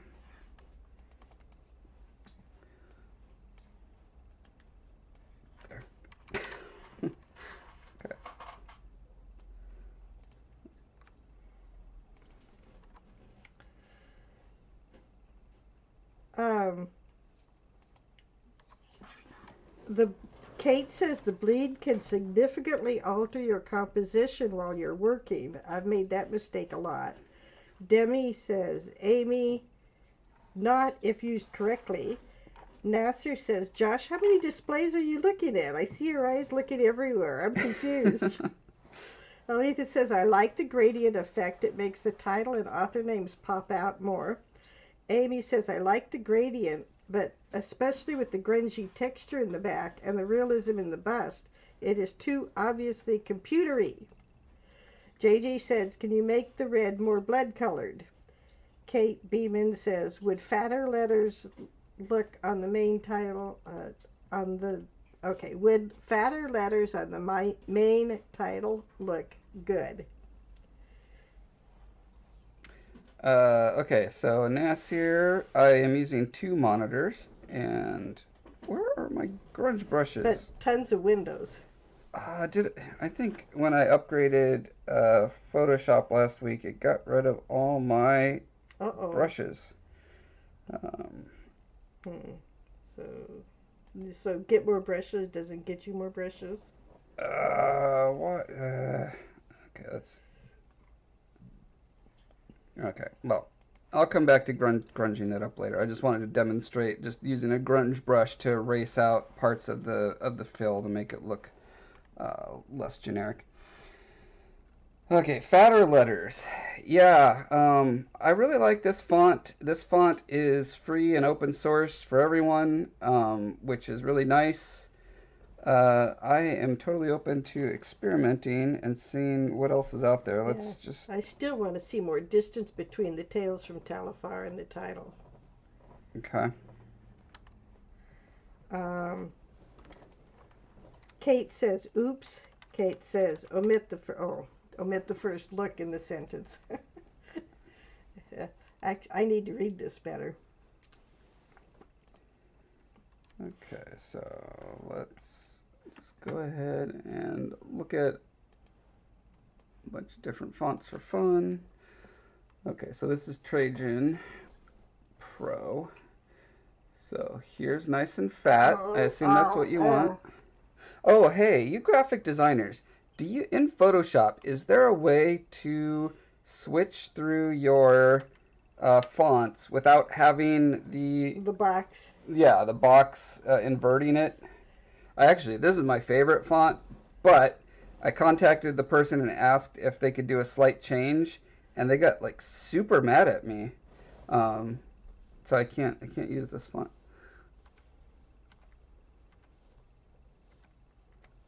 Kate says the bleed can significantly alter your composition while you're working. I've made that mistake a lot. Demi says, Amy, not if used correctly. Nasser says, Josh, how many displays are you looking at? I see your eyes looking everywhere. I'm confused. Aletha says, I like the gradient effect. It makes the title and author names pop out more. Amy says, I like the gradient, but especially with the grungy texture in the back and the realism in the bust, it is too obviously computery. JJ says, can you make the red more blood colored? Kate Beeman says, would fatter letters look on the main title would fatter letters on the main title look good? Okay, so Nasir, I am using two monitors, and where are my grunge brushes? But tons of windows. I think when I upgraded Photoshop last week, it got rid of all my brushes. So get more brushes doesn't get you more brushes? Okay, let's... Okay, well, I'll come back to grunging that up later. I just wanted to demonstrate just using a grunge brush to erase out parts of the fill to make it look less generic. Okay, fatter letters. Yeah, I really like this font. This font is free and open source for everyone, which is really nice. I am totally open to experimenting and seeing what else is out there. I still want to see more distance between the Tales from Taliphar and the title. Okay. Kate says, oops. Kate says, omit the... omit the first look in the sentence. I need to read this better. Okay, so let's just go ahead and look at a bunch of different fonts for fun. Okay, so this is Trajan Pro. So here's nice and fat. I assume that's what you want. Oh, hey, you graphic designers, do you, in Photoshop, is there a way to switch through your fonts without having the box? Yeah, the box inverting it. This is my favorite font, but I contacted the person and asked if they could do a slight change, and they got like super mad at me. So I can't use this font.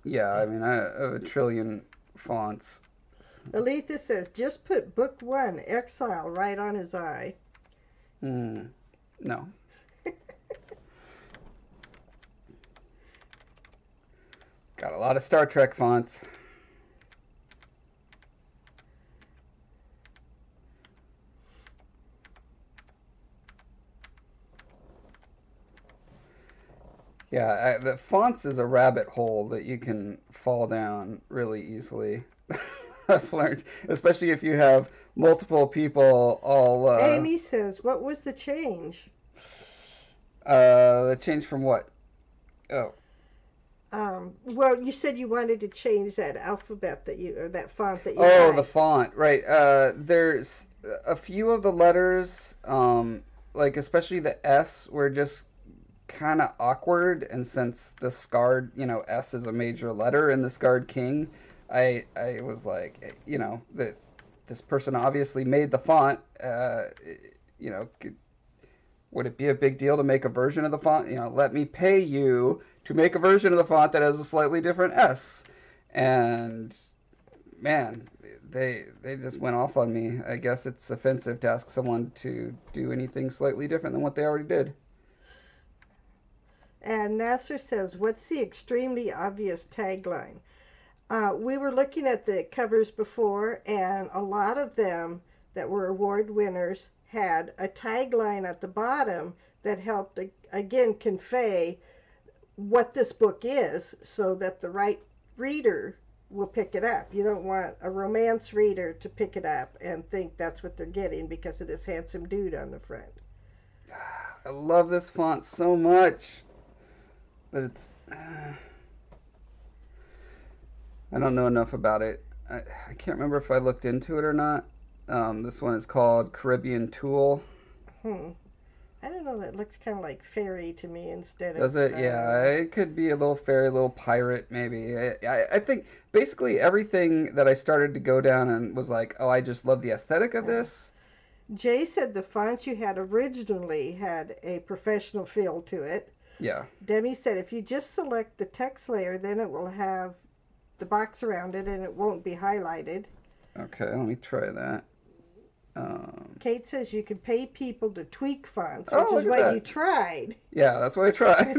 Yeah, I mean, I have a trillion fonts. Aletha says, just put book one, Exile, right on his eye. No. Got a lot of Star Trek fonts. Yeah, the fonts is a rabbit hole that you can fall down really easily. I've learned, especially if you have multiple people all... Amy says, what was the change? The change from what? Oh. Well, you said you wanted to change that alphabet that you, or that font that you had. The font, right. There's a few of the letters, like especially the S, were just kind of awkward, and since the Scarred, you know, S is a major letter in The Scarred King, I was like, you know, that this person obviously made the font. You know, would it be a big deal to make a version of the font? You know, let me pay you to make a version of the font that has a slightly different S. And man, they just went off on me. I guess it's offensive to ask someone to do anything slightly different than what they already did. And Nasser says, what's the extremely obvious tagline? We were looking at the covers before, and a lot of them that were award winners had a tagline at the bottom that helped, again, convey what this book is so that the right reader will pick it up. You don't want a romance reader to pick it up and think that's what they're getting because of this handsome dude on the front. I love this font so much. But it's, I don't know enough about it. I can't remember if I looked into it or not. This one is called Caribbean Tool. I don't know, that looks kind of like fairy to me instead of... Does it? Yeah, it could be a little fairy, a little pirate maybe. I think basically everything that I started to go down and was like, oh, I just love the aesthetic of this. Jay said the fonts you had originally had a professional feel to it. Yeah. Demi said if you just select the text layer, then it will have the box around it and it won't be highlighted. Okay, let me try that. Kate says you can pay people to tweak fonts, which is what you tried. Yeah, that's what I tried.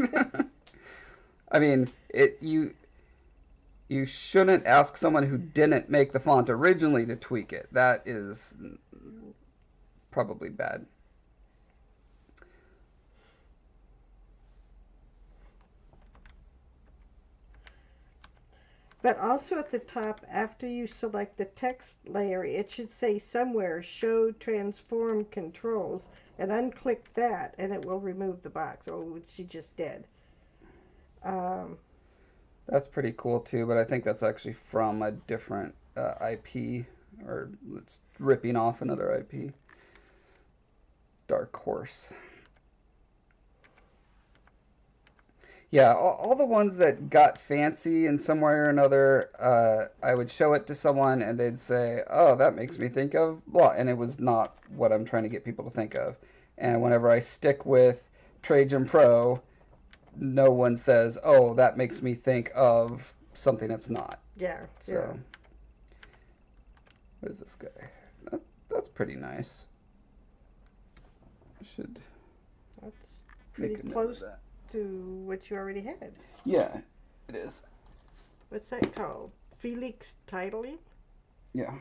I mean, you shouldn't ask someone who didn't make the font originally to tweak it. That is probably bad. But also at the top, after you select the text layer, it should say somewhere, show transform controls, and unclick that, and it will remove the box, or which she just did. That's pretty cool, too, but I think that's actually from a different IP, or it's ripping off another IP. Dark Horse. Yeah, all the ones that got fancy in some way or another, I would show it to someone and they'd say, oh, that makes me think of blah, and it was not what I'm trying to get people to think of. And whenever I stick with Trajan Pro, no one says, oh, that makes me think of something that's not. Yeah. So, what is this guy? That's pretty nice. That's pretty close to what you already had. Yeah, it is. What's that called? Felix Titling? Yeah.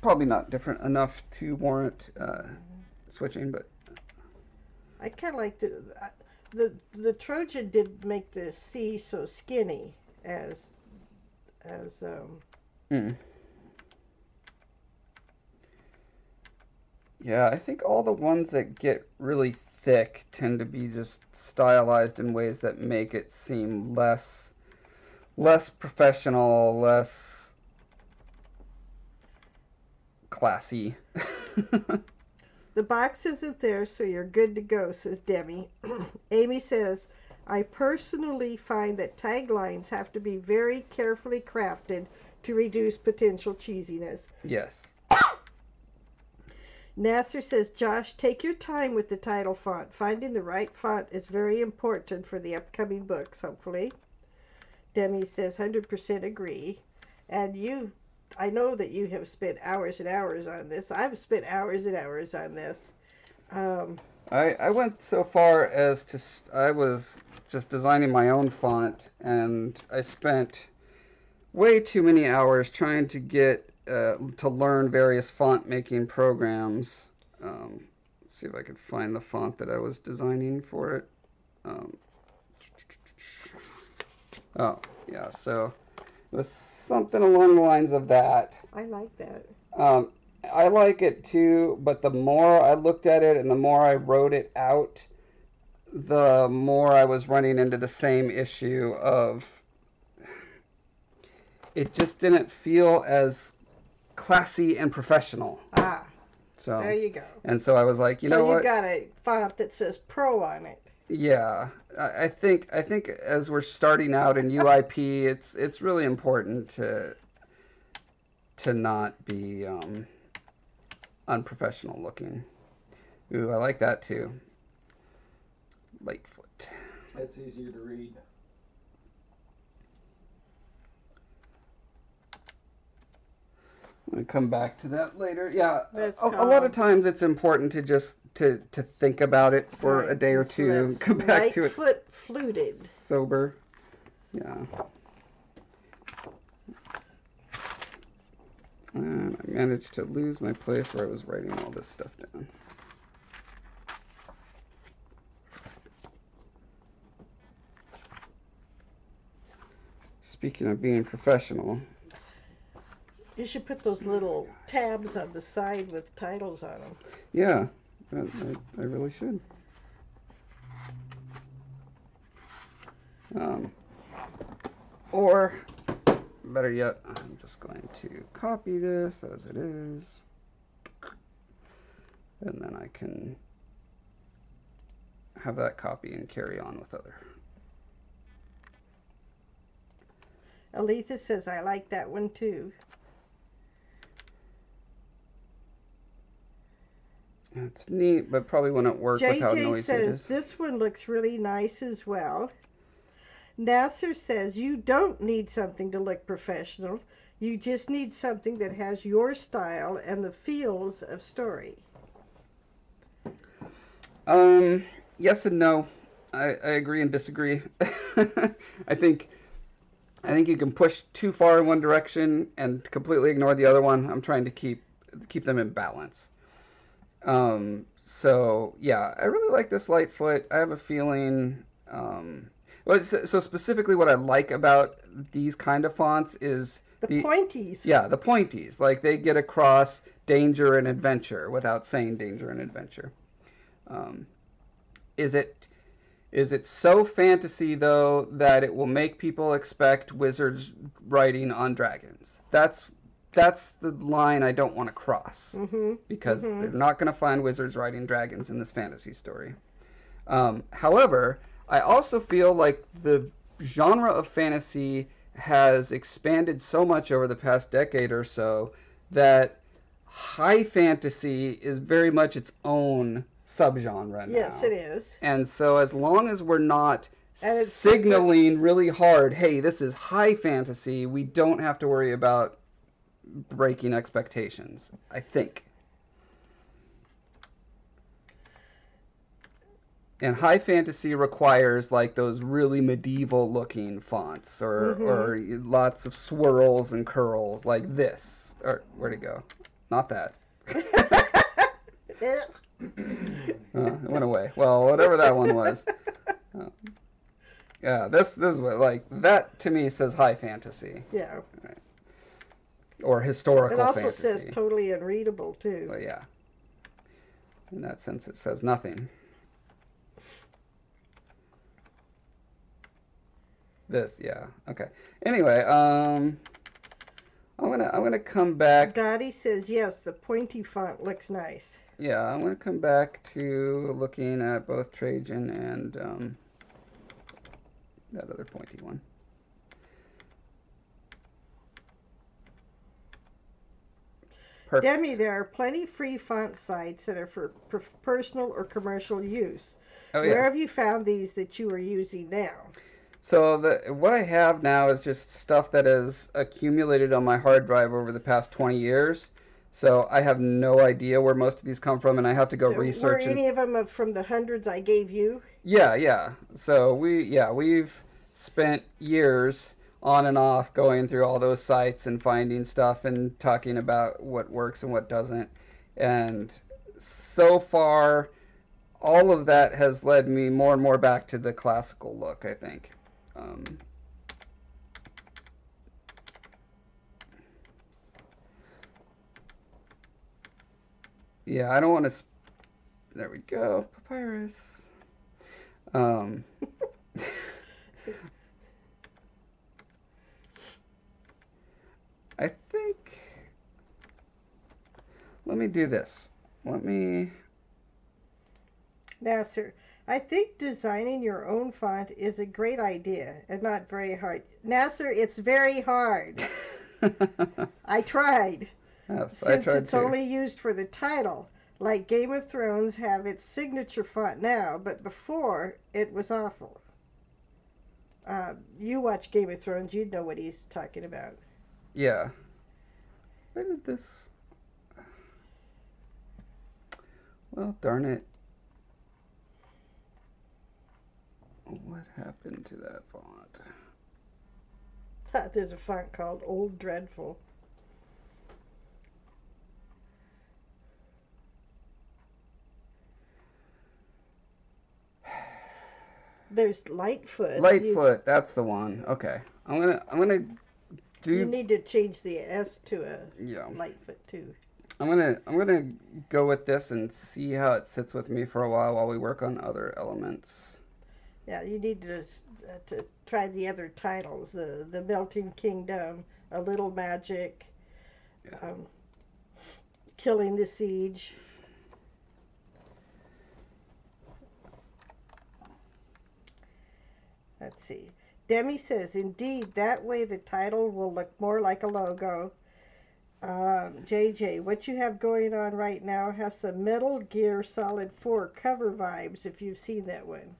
Probably not different enough to warrant switching, but I kind of like the Trojan did make the C so skinny as. Yeah, I think all the ones that get really thick tend to be just stylized in ways that make it seem less professional, less classy. The box isn't there, so you're good to go, says Demi. Amy says, I personally find that taglines have to be very carefully crafted to reduce potential cheesiness. Yes. Nasser says, Josh, take your time with the title font. Finding the right font is very important for the upcoming books, hopefully. Demi says, 100% agree. And you, I know that you have spent hours and hours on this. I've spent hours and hours on this. I went so far as to, I was just designing my own font, and I spent way too many hours trying to get, to learn various font making programs. Let's see if I could find the font that I was designing for it. Oh, yeah, so it was something along the lines of that. I like that. I like it too, but the more I looked at it and the more I wrote it out, the more I was running into the same issue of it just didn't feel as classy and professional. Ah, so there you go. And so I was like, you know what? So you got a font that says pro on it. Yeah, I think as we're starting out in UIP, it's really important to not be unprofessional looking. Ooh, I like that too. Lightfoot. That's easier to read. I'm gonna come back to that later. Yeah, a lot of times it's important to just to think about it for a day or two. And come back to it. Lightfoot fluted. Sober. Yeah. And I managed to lose my place where I was writing all this stuff down. Speaking of being professional. You should put those little tabs on the side with titles on them. Yeah, I really should. Or, better yet, I'm just going to copy this as it is. And then I can have that copy and carry on with other. Aletha says, I like that one too. It's neat, but probably wouldn't work with how noisy it is. JJ says, this one looks really nice as well. Nasser says, you don't need something to look professional. You just need something that has your style and the feels of story. Yes and no. I agree and disagree. I think you can push too far in one direction and completely ignore the other one. I'm trying to keep them in balance. So yeah, I really like this Lightfoot. I have a feeling, so specifically what I like about these kind of fonts is the pointies. Yeah, the pointies. Like they get across danger and adventure without saying danger and adventure. Is it so fantasy though that it will make people expect wizards riding on dragons? That's the line I don't want to cross, because they're not going to find wizards riding dragons in this fantasy story. However, I also feel like the genre of fantasy has expanded so much over the past decade or so that high fantasy is very much its own subgenre now. Yes, it is. And so as long as we're not signaling really hard, hey, this is high fantasy, we don't have to worry about breaking expectations, I think. And high fantasy requires like those really medieval looking fonts or lots of swirls and curls like this. Or where'd it go? Not that. It went away. Well, whatever that one was. Yeah, this is what, like, that to me says high fantasy. Yeah. Right. Or historical fantasy. It also says totally unreadable, too. Well, yeah. In that sense, it says nothing. This, yeah, okay. Anyway, I'm gonna come back. Dottie says yes. The pointy font looks nice. Yeah, I'm gonna come back to looking at both Trajan and that other pointy one. Perfect. Demi, there are plenty free font sites that are for personal or commercial use. Oh, yeah. Where have you found these that you are using now? So what I have now is just stuff that has accumulated on my hard drive over the past 20 years. So I have no idea where most of these come from, and I have to go research. Were any of them from the hundreds I gave you? Yeah. So we've spent years on and off going through all those sites and finding stuff and talking about what works and what doesn't. And so far, all of that has led me more and more back to the classical look, I think. Yeah, I don't want to. There we go, papyrus. I think. Let me do this. Let me. Nasser, I think designing your own font is a great idea and not very hard. Nasser, it's very hard. I tried. Yes, Since it's only used for the title, like Game of Thrones have its signature font now, but before it was awful. You watch Game of Thrones, you'd know what he's talking about. Yeah. Where did this? Well, darn it. What happened to that font? There's a font called Old Dreadful. There's Lightfoot. Lightfoot, that's the one. Okay, I'm gonna do. You need to change the S to a Lightfoot too. I'm gonna go with this and see how it sits with me for a while we work on other elements. Yeah, you need to try the other titles, the Melting Kingdom, A Little Magic, Killing the Siege. Let's see. Demi says, indeed, that way the title will look more like a logo. JJ, what you have going on right now has some Metal Gear Solid 4 cover vibes, if you've seen that one.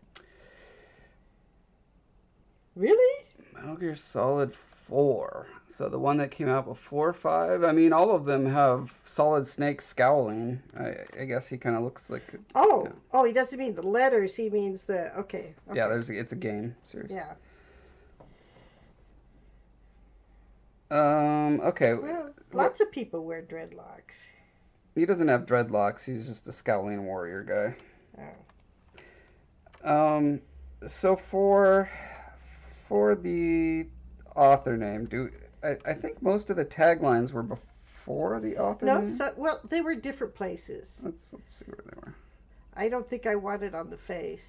Really? Metal Gear Solid 4. So the one that came out before 5. I mean, all of them have Solid Snake scowling. I guess he kind of looks like. Oh, yeah. Oh, he doesn't mean the letters. He means the. Okay. Yeah, it's a game. Seriously. Yeah. Okay. Well, lots of people wear dreadlocks. He doesn't have dreadlocks. He's just a scowling warrior guy. Oh. So for the author name, I think most of the taglines were before the author name? No, well, they were different places. Let's see where they were. I don't think I want it on the face.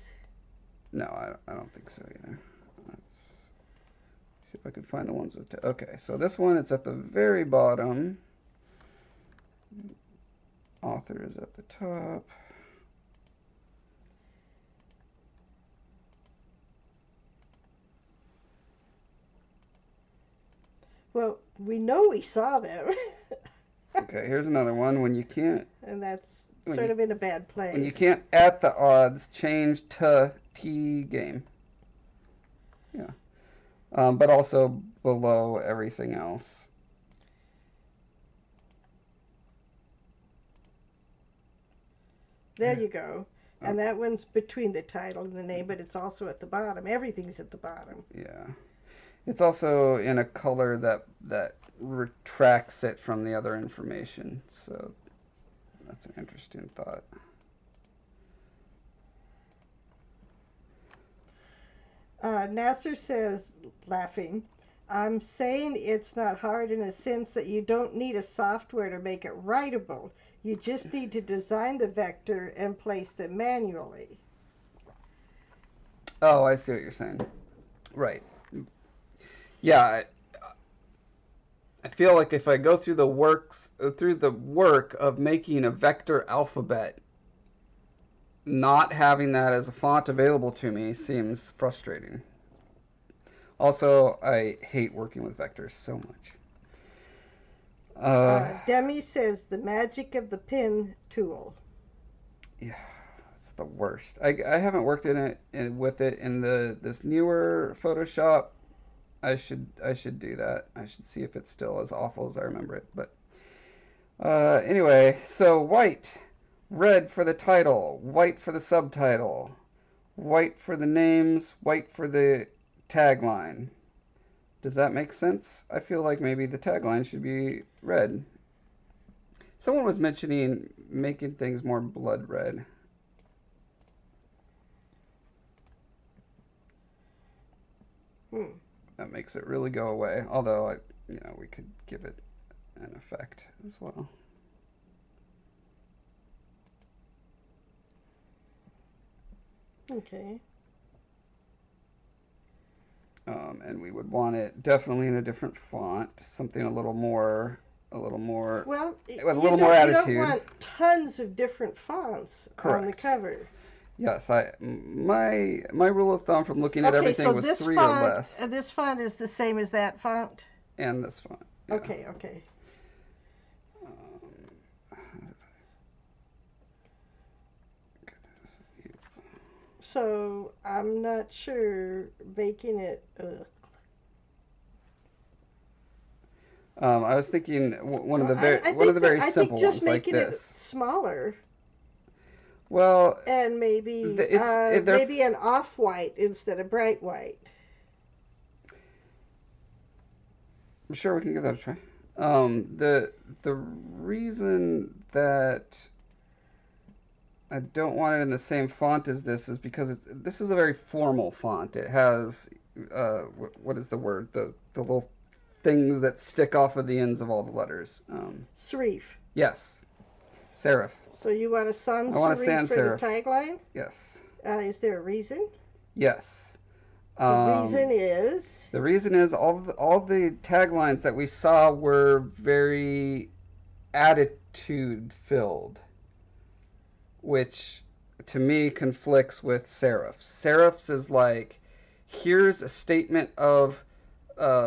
No, I don't think so either. Let's see if I can find the ones with... Okay, so this one, it's at the very bottom. Author is at the top. Well, we know we saw them. Okay, here's another one. When you can't... And that's sort of in a bad place. When you can't, at the odds, change to T game. Yeah. But also below everything else. There you go. And that one's between the title and the name, but it's also at the bottom. Everything's at the bottom. Yeah. It's also in a color that retracts it from the other information. So that's an interesting thought. Nasser says, laughing, I'm saying it's not hard in a sense that you don't need a software to make it writable. You just need to design the vector and place them manually. Oh, I see what you're saying. Right. Yeah, I feel like if I go through the work of making a vector alphabet, not having that as a font available to me seems frustrating. Also, I hate working with vectors so much. Demi says the magic of the pen tool. Yeah, it's the worst. I haven't worked with it in this newer Photoshop. I should do that. I should see if it's still as awful as I remember it. But anyway, so white, red for the title, white for the subtitle, white for the names, white for the tagline. Does that make sense? I feel like maybe the tagline should be red. Someone was mentioning making things more blood red. That makes it really go away. Although, we could give it an effect as well. Okay. And we would want it definitely in a different font, something a little more attitude. You don't want tons of different fonts on the cover. Yes, my rule of thumb from looking at everything was 3 font, or less. This font is the same as that font. And this font. Yeah. Okay. So I'm not sure making it. I was thinking one of the very simple ones, just making like this. It smaller. Well, and maybe maybe an off-white instead of bright white. I'm sure we can give that a try. The reason that I don't want it in the same font as this is because this is a very formal font. It has, what is the word? The little things that stick off of the ends of all the letters. Serif. Yes. Serif. So you want a sans serif for the tagline? Yes. Is there a reason? Yes. The reason is all the taglines that we saw were very attitude filled, which to me conflicts with serifs. Serifs is like, here's a statement of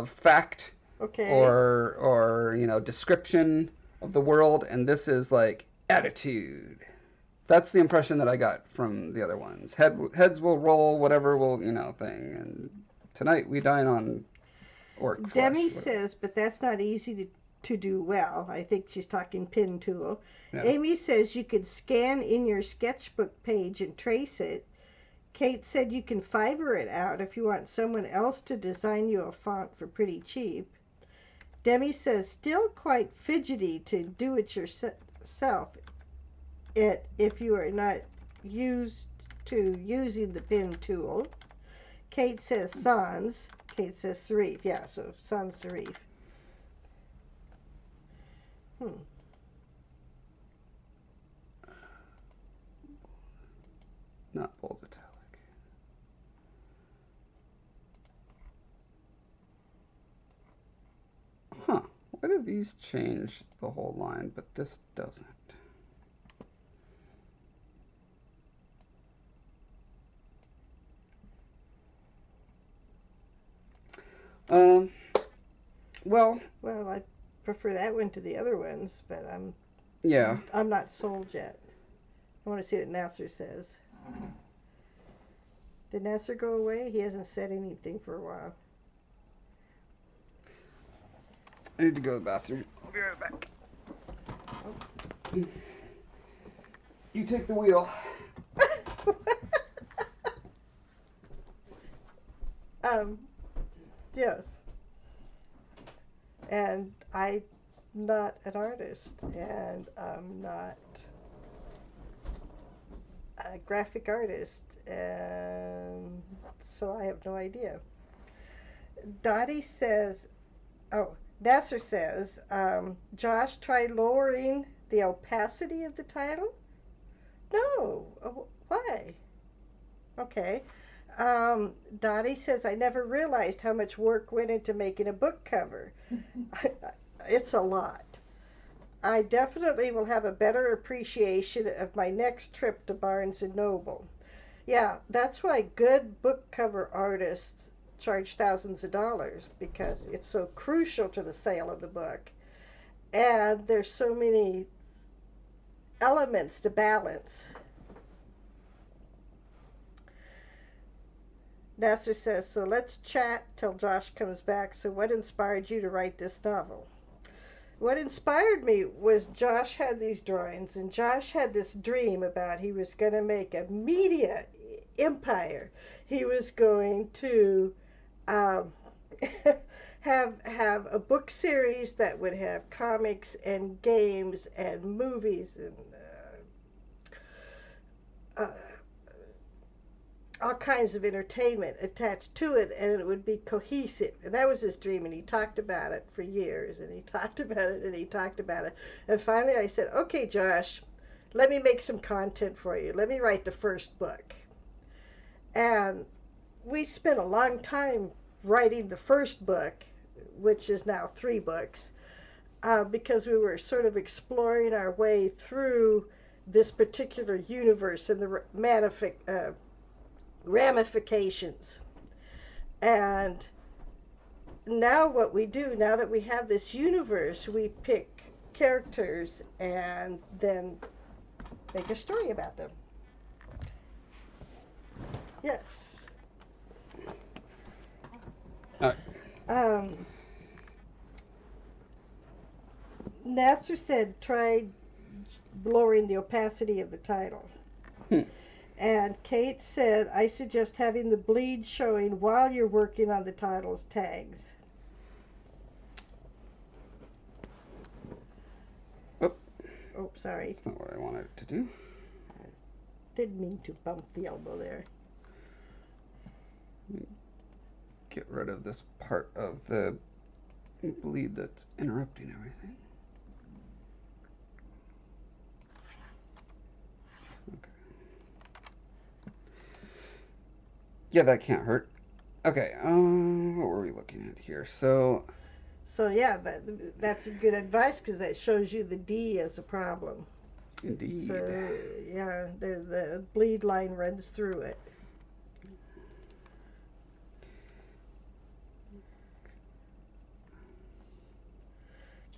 fact, or description of the world, and this is like attitude. That's the impression that I got from the other ones. Heads will roll, whatever will thing. And tonight we dine on orc. Demi says, but that's not easy to do well. I think she's talking pin tool. Yeah. Amy says you could scan in your sketchbook page and trace it. Kate said you can Fiverr it out if you want someone else to design you a font for pretty cheap. Demi says still quite fidgety to do it yourself if you are not used to using the pin tool. Kate says sans. Kate says serif. Yeah, so sans serif. Not bold italic. Huh. Why do these change the whole line, but this doesn't? Well, I prefer that one to the other ones, but I'm not sold yet. I want to see what Nasser says. Did Nasser go away? He hasn't said anything for a while. I need to go to the bathroom. I'll be right back. You take the wheel. Yes. And I'm not an artist, and I'm not a graphic artist, and so I have no idea. Dottie says, oh, Nasser says, Josh, try lowering the opacity of the title? No, why? Okay. Dottie says, I never realized how much work went into making a book cover. It's a lot. I definitely will have a better appreciation of my next trip to Barnes & Noble. Yeah, that's why good book cover artists charge thousands of dollars, because it's so crucial to the sale of the book. And there's so many elements to balance. Nasser says, so let's chat till Josh comes back. So what inspired you to write this novel? What inspired me was Josh had these drawings, and Josh had this dream about he was going to make a media empire. He was going to have a book series that would have comics and games and movies and all kinds of entertainment attached to it, and it would be cohesive. And that was his dream, and he talked about it for years, and he talked about it, and he talked about it. And finally I said, okay, Josh, let me make some content for you. Let me write the first book. And we spent a long time writing the first book, which is now 3 books, because we were sort of exploring our way through this particular universe and the ramifications. And now what we do, now that we have this universe, we pick characters and then make a story about them. Yes. All right. Nasser said, try lowering the opacity of the title. And Kate said, I suggest having the bleed showing while you're working on the title's tags. Oh, sorry. That's not what I wanted to do. I didn't mean to bump the elbow there. Let me get rid of this part of the bleed that's interrupting everything. Yeah, that can't hurt. Okay, what were we looking at here? So yeah, that's good advice, because that shows you the D as a problem. Indeed. So, yeah, the bleed line runs through it.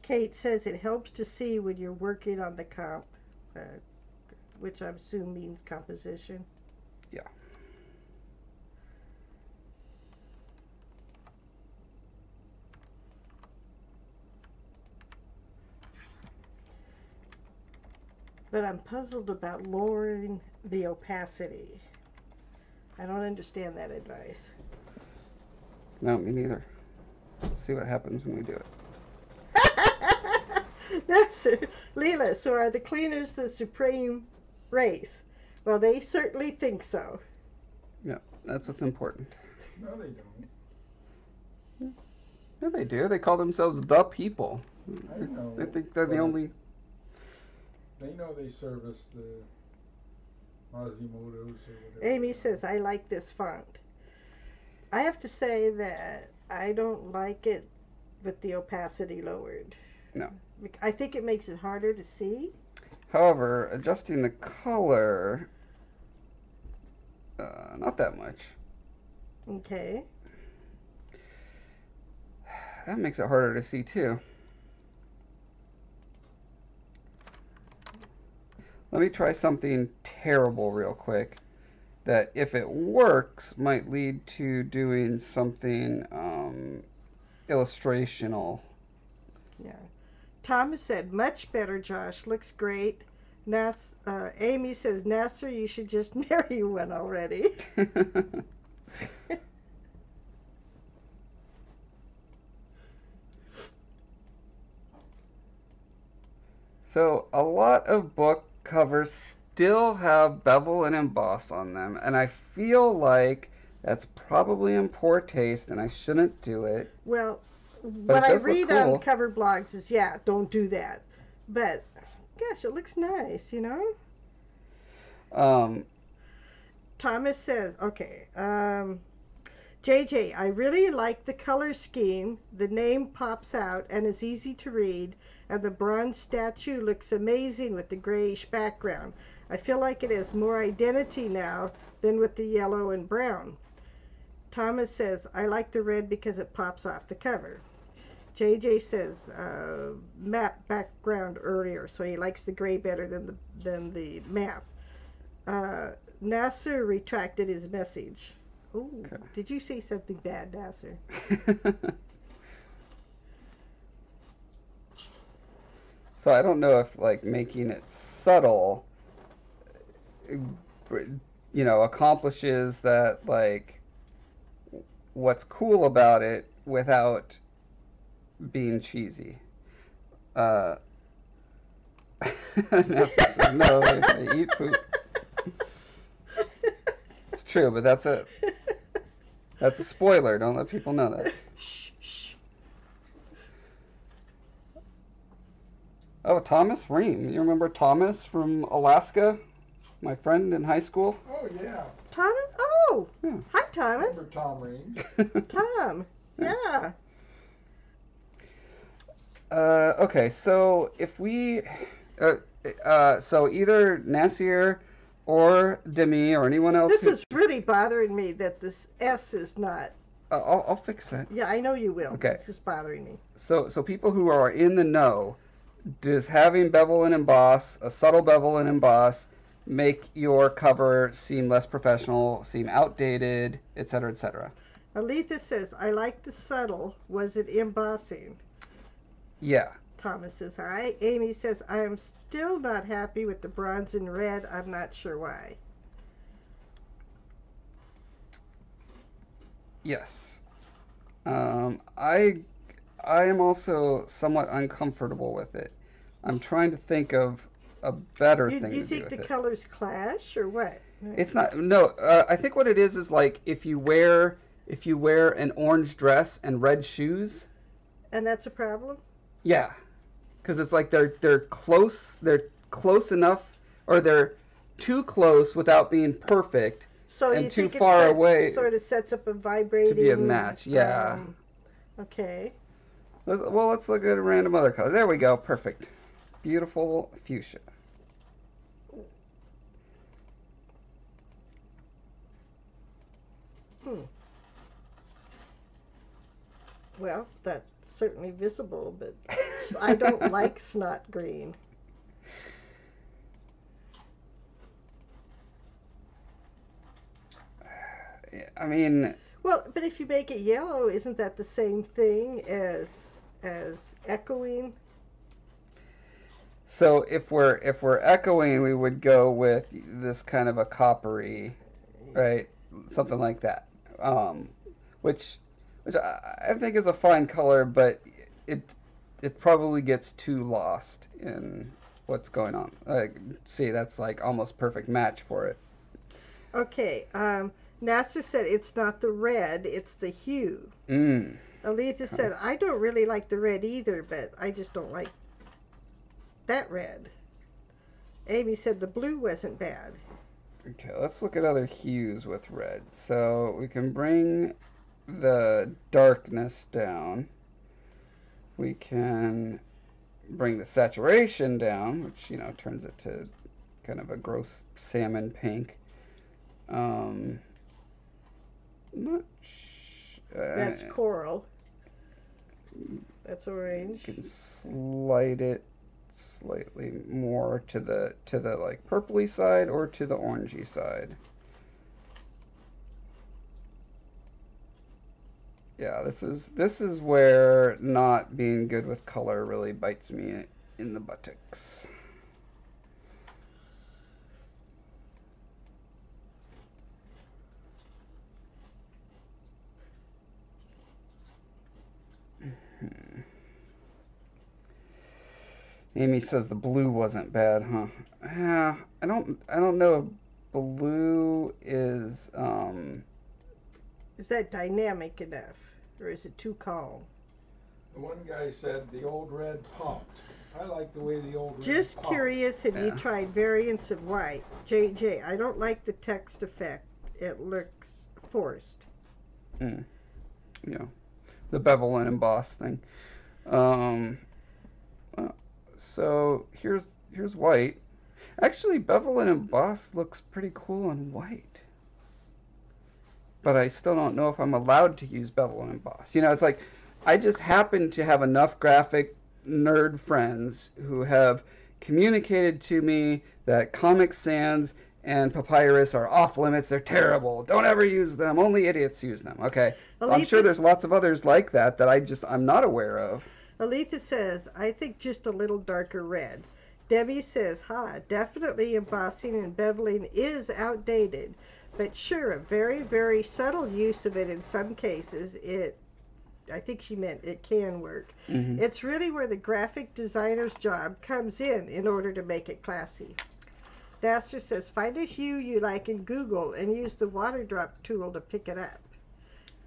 Kate says it helps to see when you're working on the comp, which I assume means composition. Yeah. But I'm puzzled about lowering the opacity. I don't understand that advice. No, me neither. Let's see what happens when we do it. No, sir. Leela, so are the cleaners the supreme race? Well, they certainly think so. Yeah, that's what's important. No, they don't. No, they do. They call themselves the people. I know. They think they're the only... They know they service the Masimoto's or whatever. Amy says, I like this font. I have to say that I don't like it with the opacity lowered. No. I think it makes it harder to see. However, adjusting the color, not that much. Okay. That makes it harder to see, too. Let me try something terrible real quick that, if it works, might lead to doing something illustrational. Yeah. Thomas said, much better, Josh. Looks great. Amy says, Nasser, you should just marry one already. So a lot of book covers still have bevel and emboss on them, and I feel like that's probably in poor taste and I shouldn't do it. Well, what I read on cover blogs is, yeah, don't do that. But gosh, it looks nice, you know? Thomas says, okay, JJ, I really like the color scheme. The name pops out and is easy to read, and the bronze statue looks amazing with the grayish background. I feel like it has more identity now than with the yellow and brown. Thomas says, I like the red because it pops off the cover. JJ says, map background earlier, so he likes the gray better than the map. Nasser retracted his message. Oh, okay. Did you say something bad, Nasser? So I don't know if, like, making it subtle, you know, accomplishes that, like, what's cool about it without being cheesy. Nasser says, no, they eat poop. It's true, but that's a spoiler. Don't let people know that. Oh, Thomas Ream. You remember Thomas from Alaska? My friend in high school? Oh, yeah. Thomas? Oh! Yeah. Hi, Thomas. Remember Tom Ream? Tom. Yeah. Okay, so if we... so either Nasser or Demi or anyone else... This is really bothering me that this S is not... I'll fix that. Yeah, I know you will. Okay. It's just bothering me. So people who are in the know... Does having bevel and emboss, a subtle bevel and emboss, make your cover seem less professional, seem outdated, etc., etc.? Aletha says, I like the subtle. Was it embossing? Yeah. Thomas says, hi. Amy says, I am still not happy with the bronze and red. I'm not sure why. Yes. I am also somewhat uncomfortable with it. I'm trying to think of a better thing to do with it. You think the colors clash or what? It's not. No, I think what it is like if you wear an orange dress and red shoes. And that's a problem? Yeah, because it's like they're close enough, or they're too close without being perfect, so and you too think far away. Sort of sets up a vibrating to be a match. Yeah. Okay. Well, let's look at a random other color. There we go. Perfect. Beautiful fuchsia. Hmm. Well, that's certainly visible, but I don't like snot green. I mean... Well, but if you make it yellow, isn't that the same thing as echoing? So if we're echoing, we would go with this kind of a coppery, right? Something like that, which I think is a fine color, but it probably gets too lost in what's going on. Like, see, that's like almost perfect match for it. Okay. Nasser said it's not the red, it's the hue. Aletha said, I don't really like the red either, but I just don't like that red. Amy said the blue wasn't bad. Okay, let's look at other hues with red. So we can bring the darkness down. We can bring the saturation down, which, you know, turns it to kind of a gross salmon pink. That's coral. That's orange. You can slide it slightly more to the like purpley side or to the orangey side. Yeah, this is where not being good with color really bites me in the buttocks. Amy says the blue wasn't bad, huh? I don't know. Blue is that dynamic enough, or is it too calm? The one guy said the old red popped. I like the way the old red just popped. Curious, have you tried variants of white? JJ, I don't like the text effect. It looks forced. Mm. Yeah. The bevel and emboss thing. So here's white. Actually, bevel and emboss looks pretty cool on white. But I still don't know if I'm allowed to use bevel and emboss. You know, it's like I just happen to have enough graphic nerd friends who have communicated to me that Comic Sans and Papyrus are off limits. They're terrible. Don't ever use them. Only idiots use them. Okay. Aletha, I'm sure there's lots of others like that that I'm not aware of. Aletha says, I think just a little darker red. Debbie says, ha, definitely embossing and beveling is outdated, but sure, a very, very subtle use of it in some cases, I think she meant it can work. Mm-hmm. It's really where the graphic designer's job comes in order to make it classy. Daster says, find a hue you like in Google and use the water drop tool to pick it up.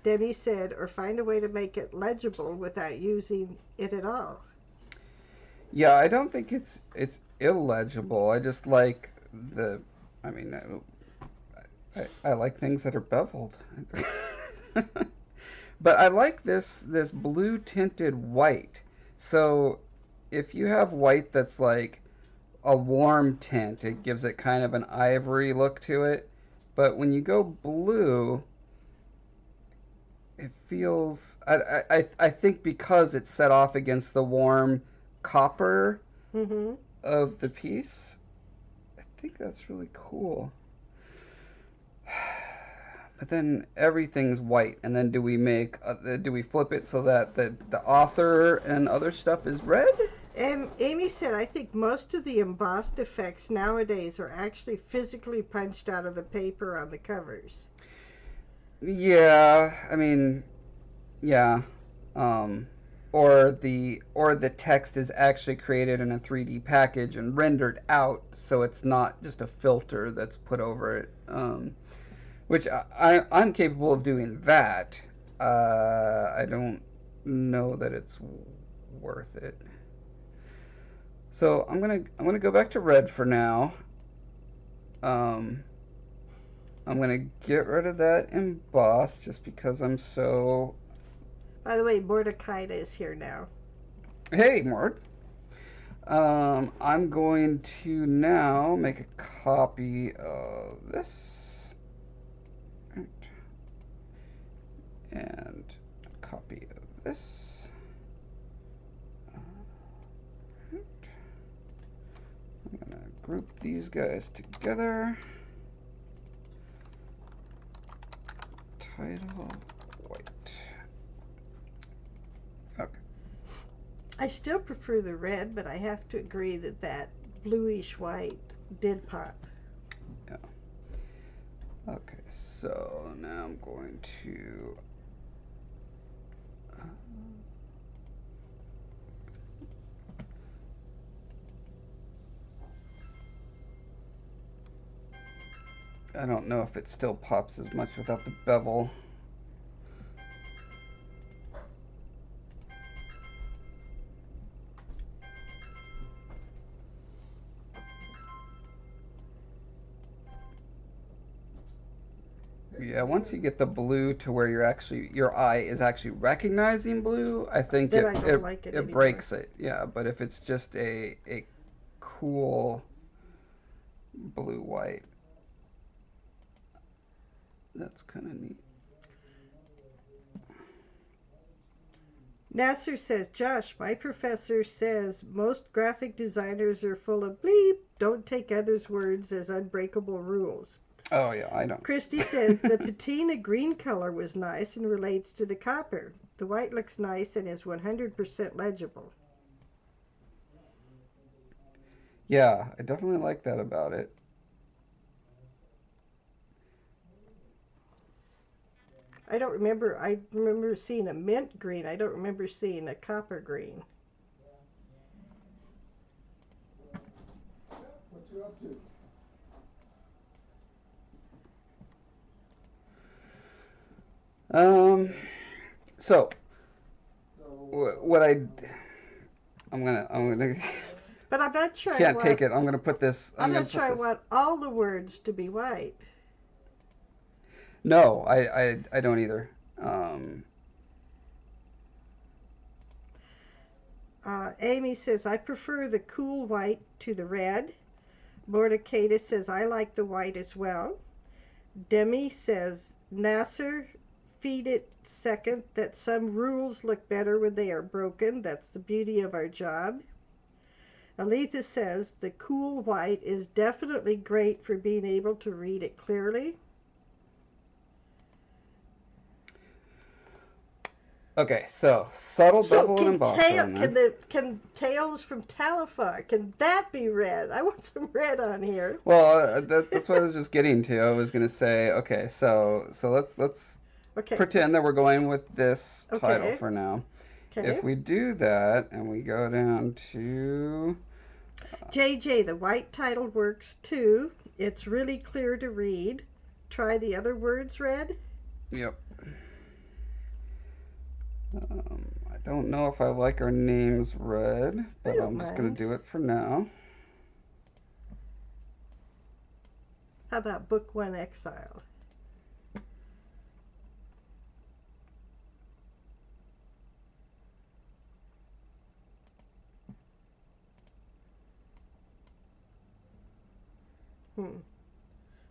Debbie said, or find a way to make it legible without using it at all. Yeah, I don't think it's illegible. I just like I like things that are beveled. But I like this blue tinted white. So if you have white that's like a warm tint, it gives it kind of an ivory look to it. But when you go blue, it feels I think because it's set off against the warm copper mm-hmm. of the piece. I think that's really cool. But then everything's white, and then do we flip it so that the author and other stuff is red? And Amy said, I think most of the embossed effects nowadays are actually physically punched out of the paper on the covers. Yeah, I mean, yeah. Or the text is actually created in a 3D package and rendered out, so it's not just a filter that's put over it. Which I'm capable of doing that. I don't know that it's worth it. So I'm gonna go back to red for now. I'm gonna get rid of that emboss just because I'm so. By the way, Mordecai is here now. Hey, Mord. I'm going to now make a copy of this. Right. And a copy of this. Right. I'm going to group these guys together. Title. I still prefer the red, but I have to agree that bluish white did pop. Yeah. Okay, so now I'm going to I don't know if it still pops as much without the bevel. Yeah, once you get the blue to where your eye is actually recognizing blue, I think it breaks it. Yeah, but if it's just a cool blue white, that's kind of neat. Nasser says, Josh, my professor says most graphic designers are full of bleep. Don't take others' words as unbreakable rules. Oh, yeah, I know. Christy says the patina green color was nice and relates to the copper. The white looks nice and is 100% legible. Yeah, I definitely like that about it. I remember seeing a mint green. I don't remember seeing a copper green. So what I'm gonna but I'm not sure. Can't take it. I'm gonna put this. I'm not sure I want all the words to be white. No, I don't either. Amy says, I prefer the cool white to the red. Mordecai says, I like the white as well. Demi says, Nasser, feed it second, that some rules look better when they are broken. That's the beauty of our job. Aletha says, the cool white is definitely great for being able to read it clearly. Okay, so subtle bevel and embossing. Can Tales from Taliphar, can that be red? I want some red on here. Well, that's what I was just getting to. I was going to say, okay, so let's pretend that we're going with this title for now. Okay. If we do that and we go down to JJ, the white title works too. It's really clear to read. Try the other words red. Yep. I don't know if I like our names red, but I'm just going to do it for now. How about Book One Exile?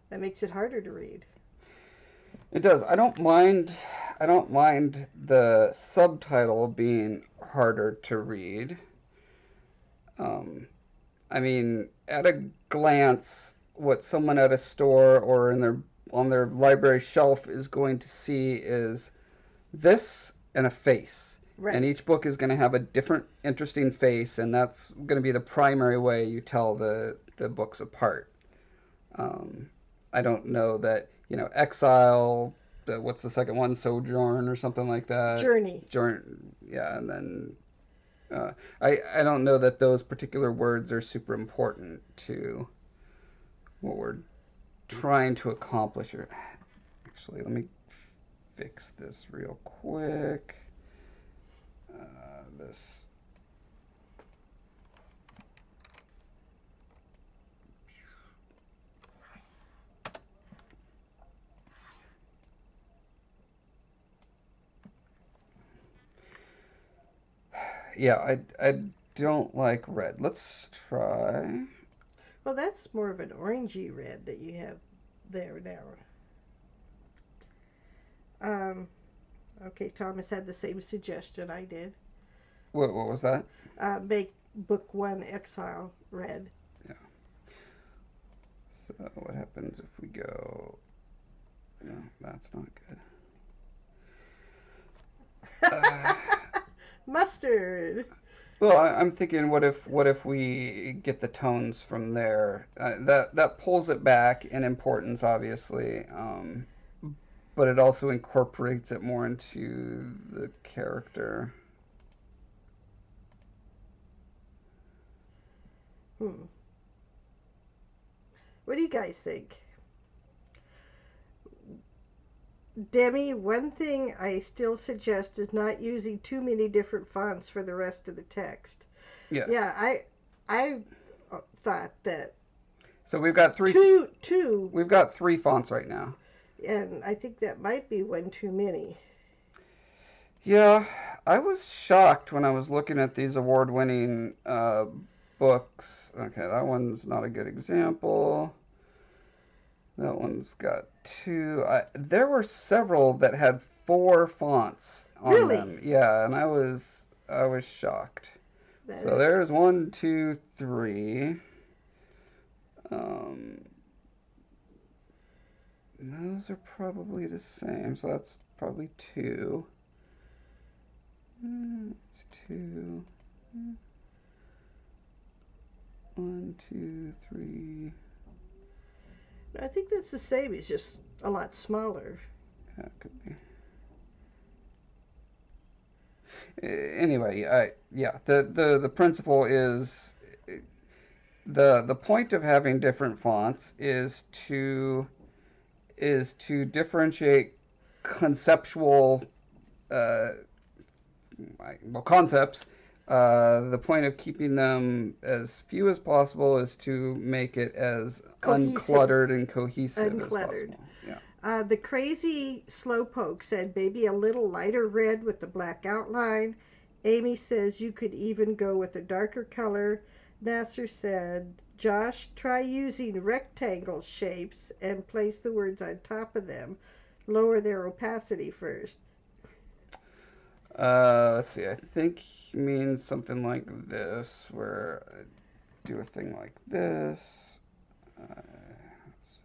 That makes it harder to read. It does. I don't mind the subtitle being harder to read. I mean, at a glance, what someone at a store or on their library shelf is going to see is this and a face. Right. And each book is going to have a different interesting face, and that's going to be the primary way you tell the books apart. I don't know that, you know, Exile, what's the second one? Sojourn or something like that. Journey. Yeah, and then I don't know that those particular words are super important to what we're trying to accomplish here. Actually, let me fix this real quick. This. Yeah, I don't like red. Let's try. Well, that's more of an orangey red that you have there now. Okay, Thomas had the same suggestion I did. What was that? Make Book One Exile red. Yeah. So what happens if we go? No, that's not good. Mustard. Well, I'm thinking, what if we get the tones from there? That pulls it back in importance, obviously, but it also incorporates it more into the character. What do you guys think? Demi, one thing I still suggest is not using too many different fonts for the rest of the text. Yeah. Yeah, I thought that. So we've got two. We've got three fonts right now. And I think that might be one too many. Yeah, I was shocked when I was looking at these award-winning books. Okay, that one's not a good example. That one's got two. There were several that had four fonts on them. Yeah, and I was shocked. So there's 1, 2, 3. Those are probably the same. So that's probably two. It's two. 1, 2, 3. I think that's the same. It's just a lot smaller. Yeah, it could be. Anyway, yeah. The principle is the point of having different fonts is to differentiate conceptual concepts. The point of keeping them as few as possible is to make it as cohesive, uncluttered and cohesive as possible. Yeah. The Crazy Slowpoke said, maybe a little lighter red with the black outline. Amy says, you could even go with a darker color. Nasser said, Josh, try using rectangle shapes and place the words on top of them. Lower their opacity first. Let's see, I think he means something like this, where I do a thing like this. Let's see.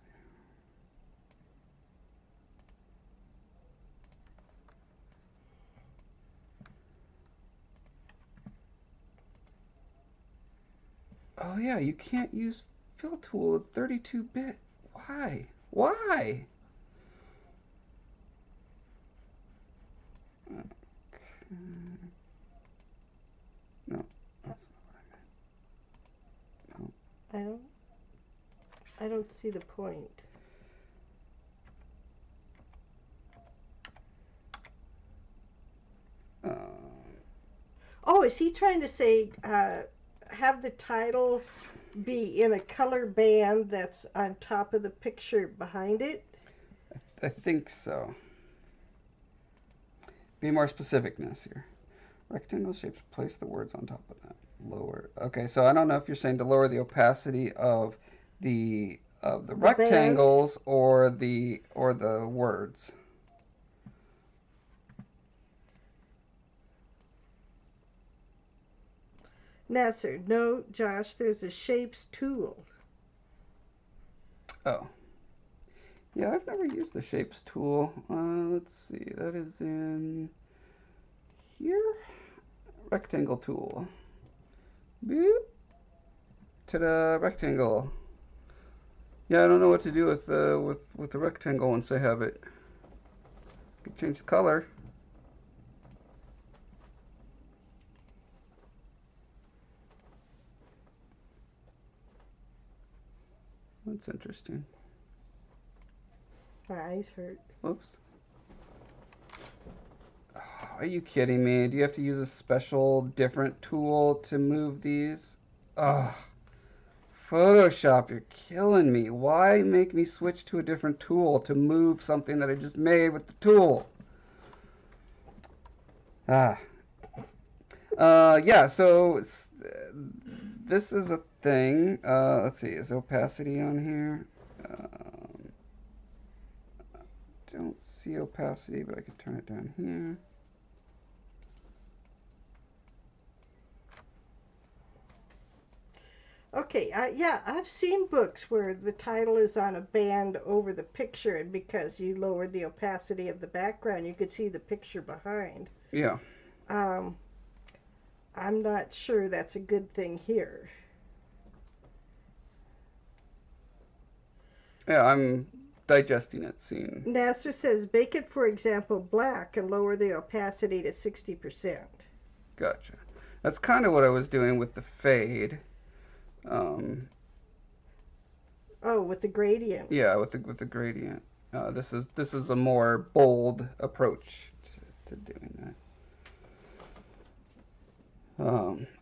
Oh yeah, you can't use fill tool with 32-bit. Why? Why? No, that's not what I meant. No. I don't see the point. Oh, is he trying to say have the title be in a color band that's on top of the picture behind it? I think so. Be more specificness here. Rectangle shapes, place the words on top of that. Lower. Okay, so I don't know if you're saying to lower the opacity of the rectangles band, or the words. Nasser, no, Josh, there's a shapes tool. Oh. Yeah, I've never used the shapes tool. Let's see, that is in here. Rectangle tool. Boop. Ta-da, rectangle. Yeah, I don't know what to do with the rectangle once I have it. I can change the color. That's interesting. My eyes hurt. Oops. Oh, are you kidding me? Do you have to use a special, different tool to move these? Ugh. Photoshop, you're killing me. Why make me switch to a different tool to move something that I just made with the tool? Ah. Yeah, so this is a thing. Let's see, is opacity on here? I don't see opacity, but I can turn it down here. Okay, yeah, I've seen books where the title is on a band over the picture, and because you lowered the opacity of the background, you could see the picture behind. Yeah. I'm not sure that's a good thing here. Yeah, I'm digesting it, seeing. Nasser says, bake it, for example, black and lower the opacity to 60%. Gotcha. That's kind of what I was doing with the fade. Oh, with the gradient. Yeah, with the gradient. This is a more bold approach to doing that.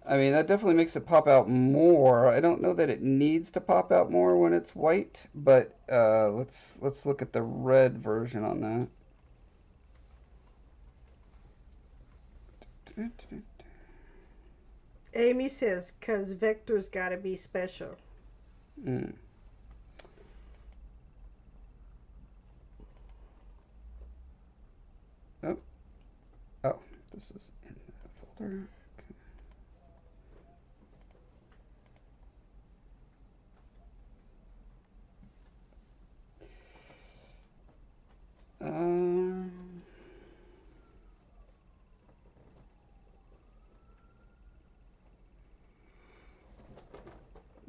I mean, that definitely makes it pop out more. I don't know that it needs to pop out more when it's white, but let's look at the red version on that. Amy says, because Vector's got to be special. Mm. Oh. Oh, this is in the folder.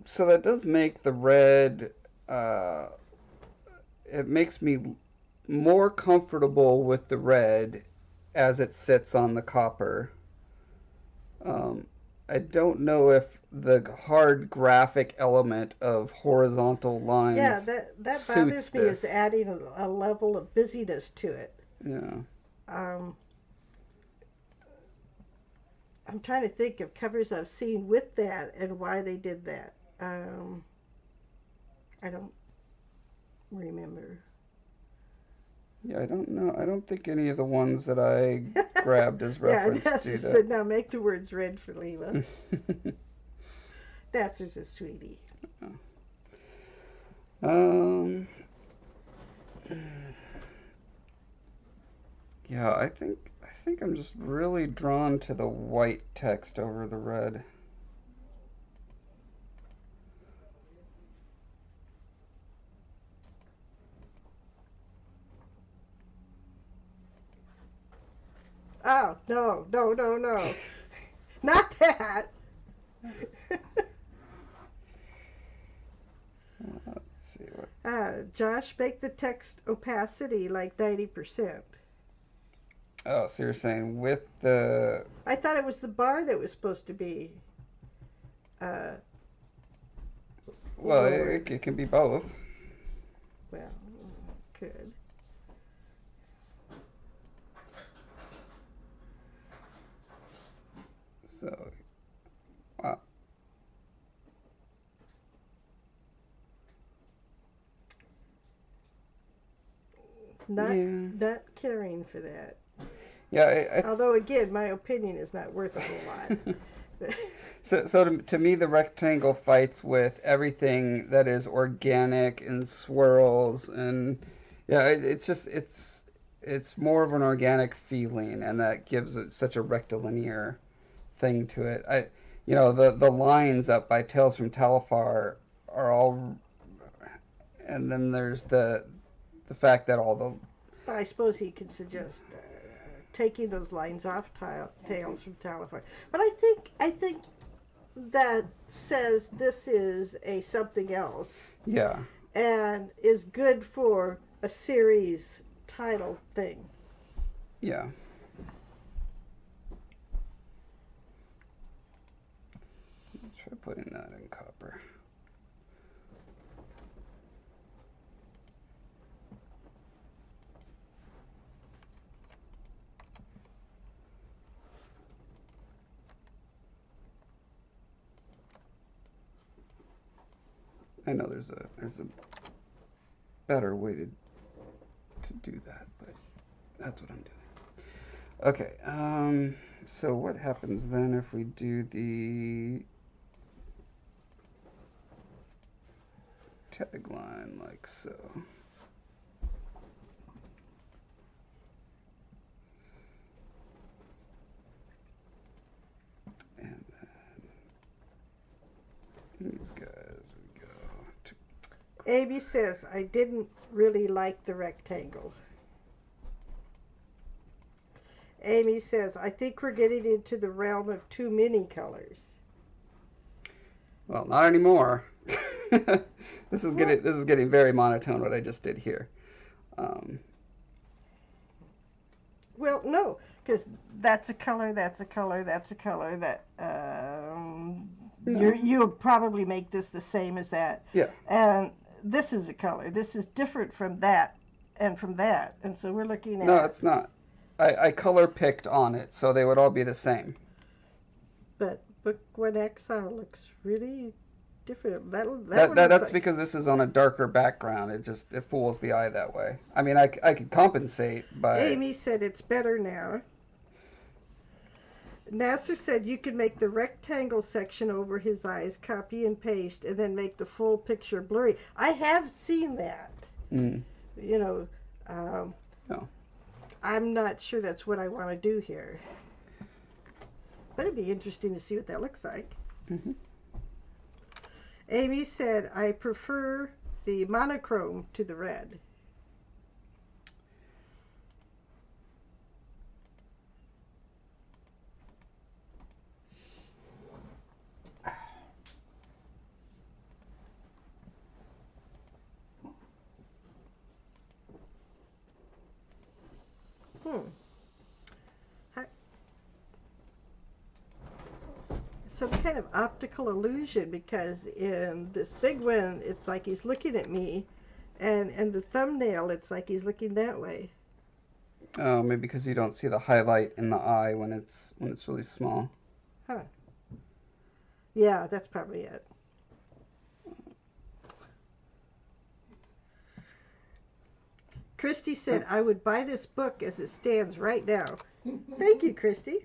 So that does make the red, it makes me more comfortable with the red as it sits on the copper. I don't know if the hard graphic element of horizontal lines. Yeah, that bothers me, is adding a level of busyness to it. Yeah. I'm trying to think of covers I've seen with that and why they did that. I don't remember. Yeah, I don't know. I don't think any of the ones that I grabbed as reference do that. Said, now make the words red for Leela. That's just a sweetie. Yeah, I think I'm just really drawn to the white text over the red. Oh, no, no, no, no. Not that. Let's see what. Josh, make the text opacity like 90%. Oh, so you're saying with the... I thought it was the bar that was supposed to be... well, it can be both. Well, it could. So, wow. Not caring for that. Yeah, although again, my opinion is not worth a whole lot. So to me, the rectangle fights with everything that is organic and swirls, and yeah, it's more of an organic feeling, and that gives it such a rectilinear thing to it. The lines up by Tales from Taliphar are all, and then there's the fact that all the. But I suppose he could suggest that. Taking those lines off Tales from Taliphar, but I think that says this is a something else. Yeah, and is good for a series title thing. Yeah. Let's try putting that in copper. I know there's a better way to do that, but that's what I'm doing. Okay, so what happens then if we do the tagline like so? And then these guys. Amy says, I didn't really like the rectangle. Amy says, I think we're getting into the realm of too many colors. Well, not anymore. This is getting very monotone, what I just did here. Well, no, because that's a color, that's a color, that's a color, that... No. You'll probably make this the same as that. Yeah. And this is a color. This is different from that and from that. And so we're looking at... No, it's not. I color picked on it, so they would all be the same. But Book 1 Exile looks really different. That's like... because this is on a darker background. It fools the eye that way. I mean, I could compensate, but... Amy said it's better now. Nasser said you could make the rectangle section over his eyes, copy and paste, and then make the full picture blurry. I have seen that. Mm. You know, no. I'm not sure that's what I want to do here. But it'd be interesting to see what that looks like. Mm-hmm. Amy said, I prefer the monochrome to the red. Some kind of optical illusion, because in this big one it's like he's looking at me, and the thumbnail it's like he's looking that way. Oh, maybe because you don't see the highlight in the eye when it's really small. Huh. Yeah, that's probably it. Christy said, I would buy this book as it stands right now. Thank you, Christy.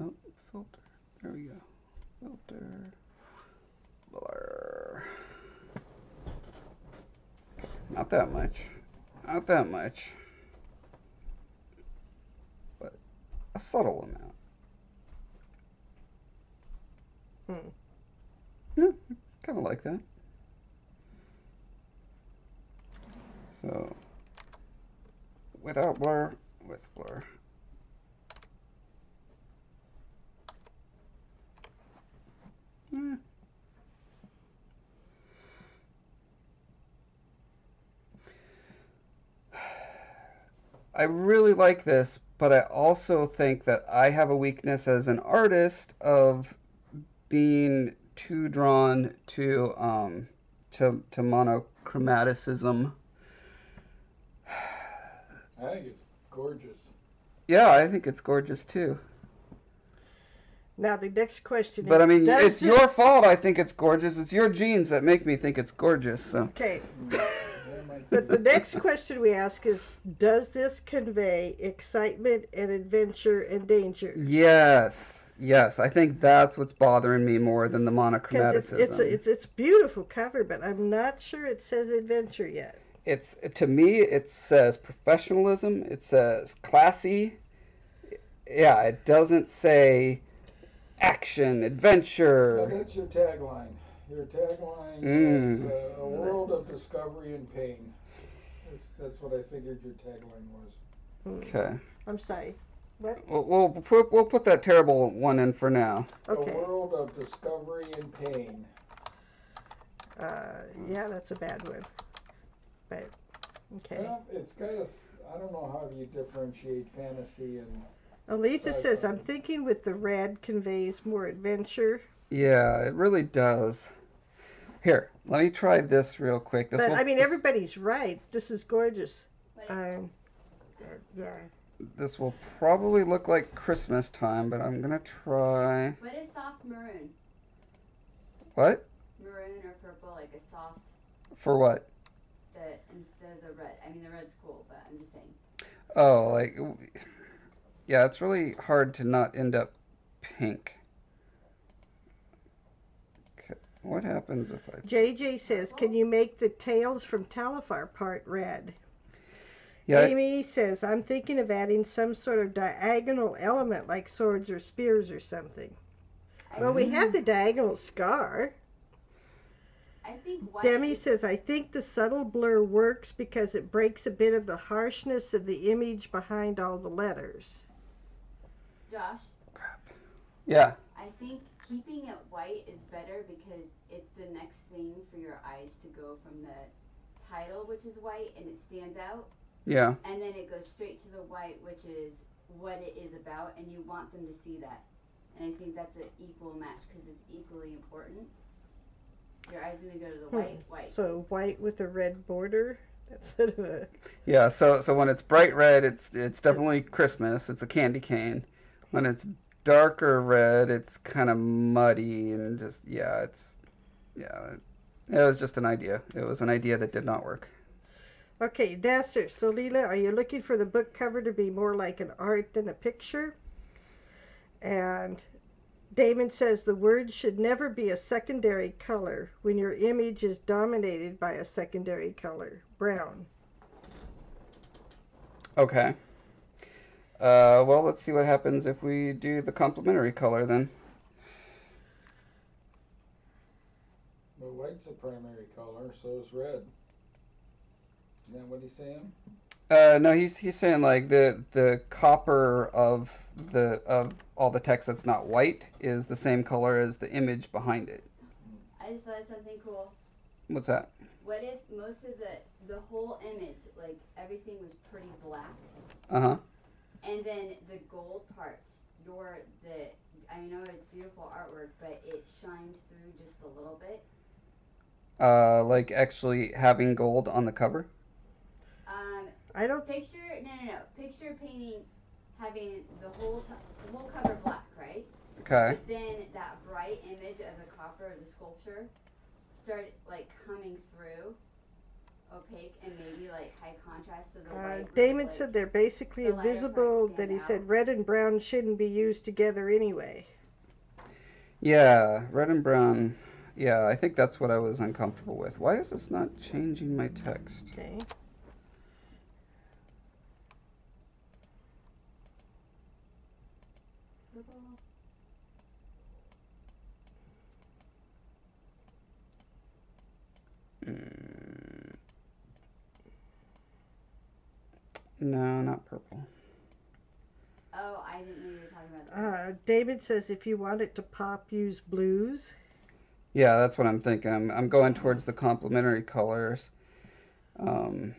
Oh, filter. There we go. Filter. Blur. Not that much. Not that much. But a subtle amount. Hmm. Yeah, kind of like that. So, without blur, with blur. Eh. I really like this, but I also think that I have a weakness as an artist of being too drawn to monochromaticism. I think it's gorgeous. Yeah, I think it's gorgeous too. Now the next question is, but I mean, it's your fault I think it's gorgeous. It's your genes that make me think it's gorgeous. So. Okay. But the next question we ask is, does this convey excitement and adventure and danger? Yes. Yes, I think that's what's bothering me more than the monochromaticism. It's beautiful cover, but I'm not sure it says adventure yet. It's, to me, it says professionalism. It says classy. Yeah, it doesn't say action, adventure. Well, that's your tagline. Your tagline is a world of discovery and pain. That's what I figured your tagline was. Okay. I'm sorry. What? We'll put that terrible one in for now. Okay. A world of discovery and pain. Yeah, that's a bad one. But, okay. Well, it's got a, I don't know how you differentiate fantasy and... Aletha says, I'm thinking with the red conveys more adventure. Yeah, it really does. Here, let me try this real quick. This but, will, I mean, this... everybody's right. This is gorgeous. Yeah. This will probably look like Christmas time, but I'm going to try... What is soft maroon? What? Maroon or purple, like a soft... For what? Instead of the red. I mean, the red's cool, but I'm just saying. Oh, like... Yeah, it's really hard to not end up pink. Okay, what happens if I... JJ says, can you make the Tales from Taliphar part red? Yeah, Amy says, I'm thinking of adding some sort of diagonal element like swords or spears or something. Well, we have the diagonal scar. I think Demi says, I think the subtle blur works because it breaks a bit of the harshness of the image behind all the letters. Josh? Crap. Yeah. I think keeping it white is better because it's the next thing for your eyes to go from the title, which is white, and it stands out. Yeah. And then it goes straight to the white, which is what it is about, and you want them to see that. And I think that's an equal match because it's equally important. Your eyes are going to go to the white, white. So white with a red border. That's sort of a... Yeah, so when it's bright red, it's definitely Christmas. It's a candy cane. When it's darker red, it's kind of muddy and just, yeah, it's, yeah. It was just an idea. It was an idea that did not work. Okay, Daster, so Leela, are you looking for the book cover to be more like an art than a picture? And Damon says the word should never be a secondary color when your image is dominated by a secondary color, brown. Okay. Well, let's see what happens if we do the complementary color then. Well, white's a primary color, so is red. Isn't that what he's saying? No, he's saying like the copper of all the text that's not white is the same color as the image behind it. I just thought of something cool. What's that? What if most of the whole image, like everything was pretty black? Uh huh. And then the gold parts, the I know it's beautiful artwork, but it shined through just a little bit. Like actually having gold on the cover? I don't picture. No. Picture painting having the whole cover black, right? Okay. But then that bright image of the copper of the sculpture started like coming through, opaque and maybe like high contrast to the white. Damon said they're basically invisible. Then he said red and brown shouldn't be used together anyway. Yeah, red and brown. Yeah, I think that's what I was uncomfortable with. Why is this not changing my text? Okay. No, not purple. Oh, I didn't know you were talking about that. David says if you want it to pop, use blues. Yeah, that's what I'm thinking. I'm going towards the complementary colors. I'm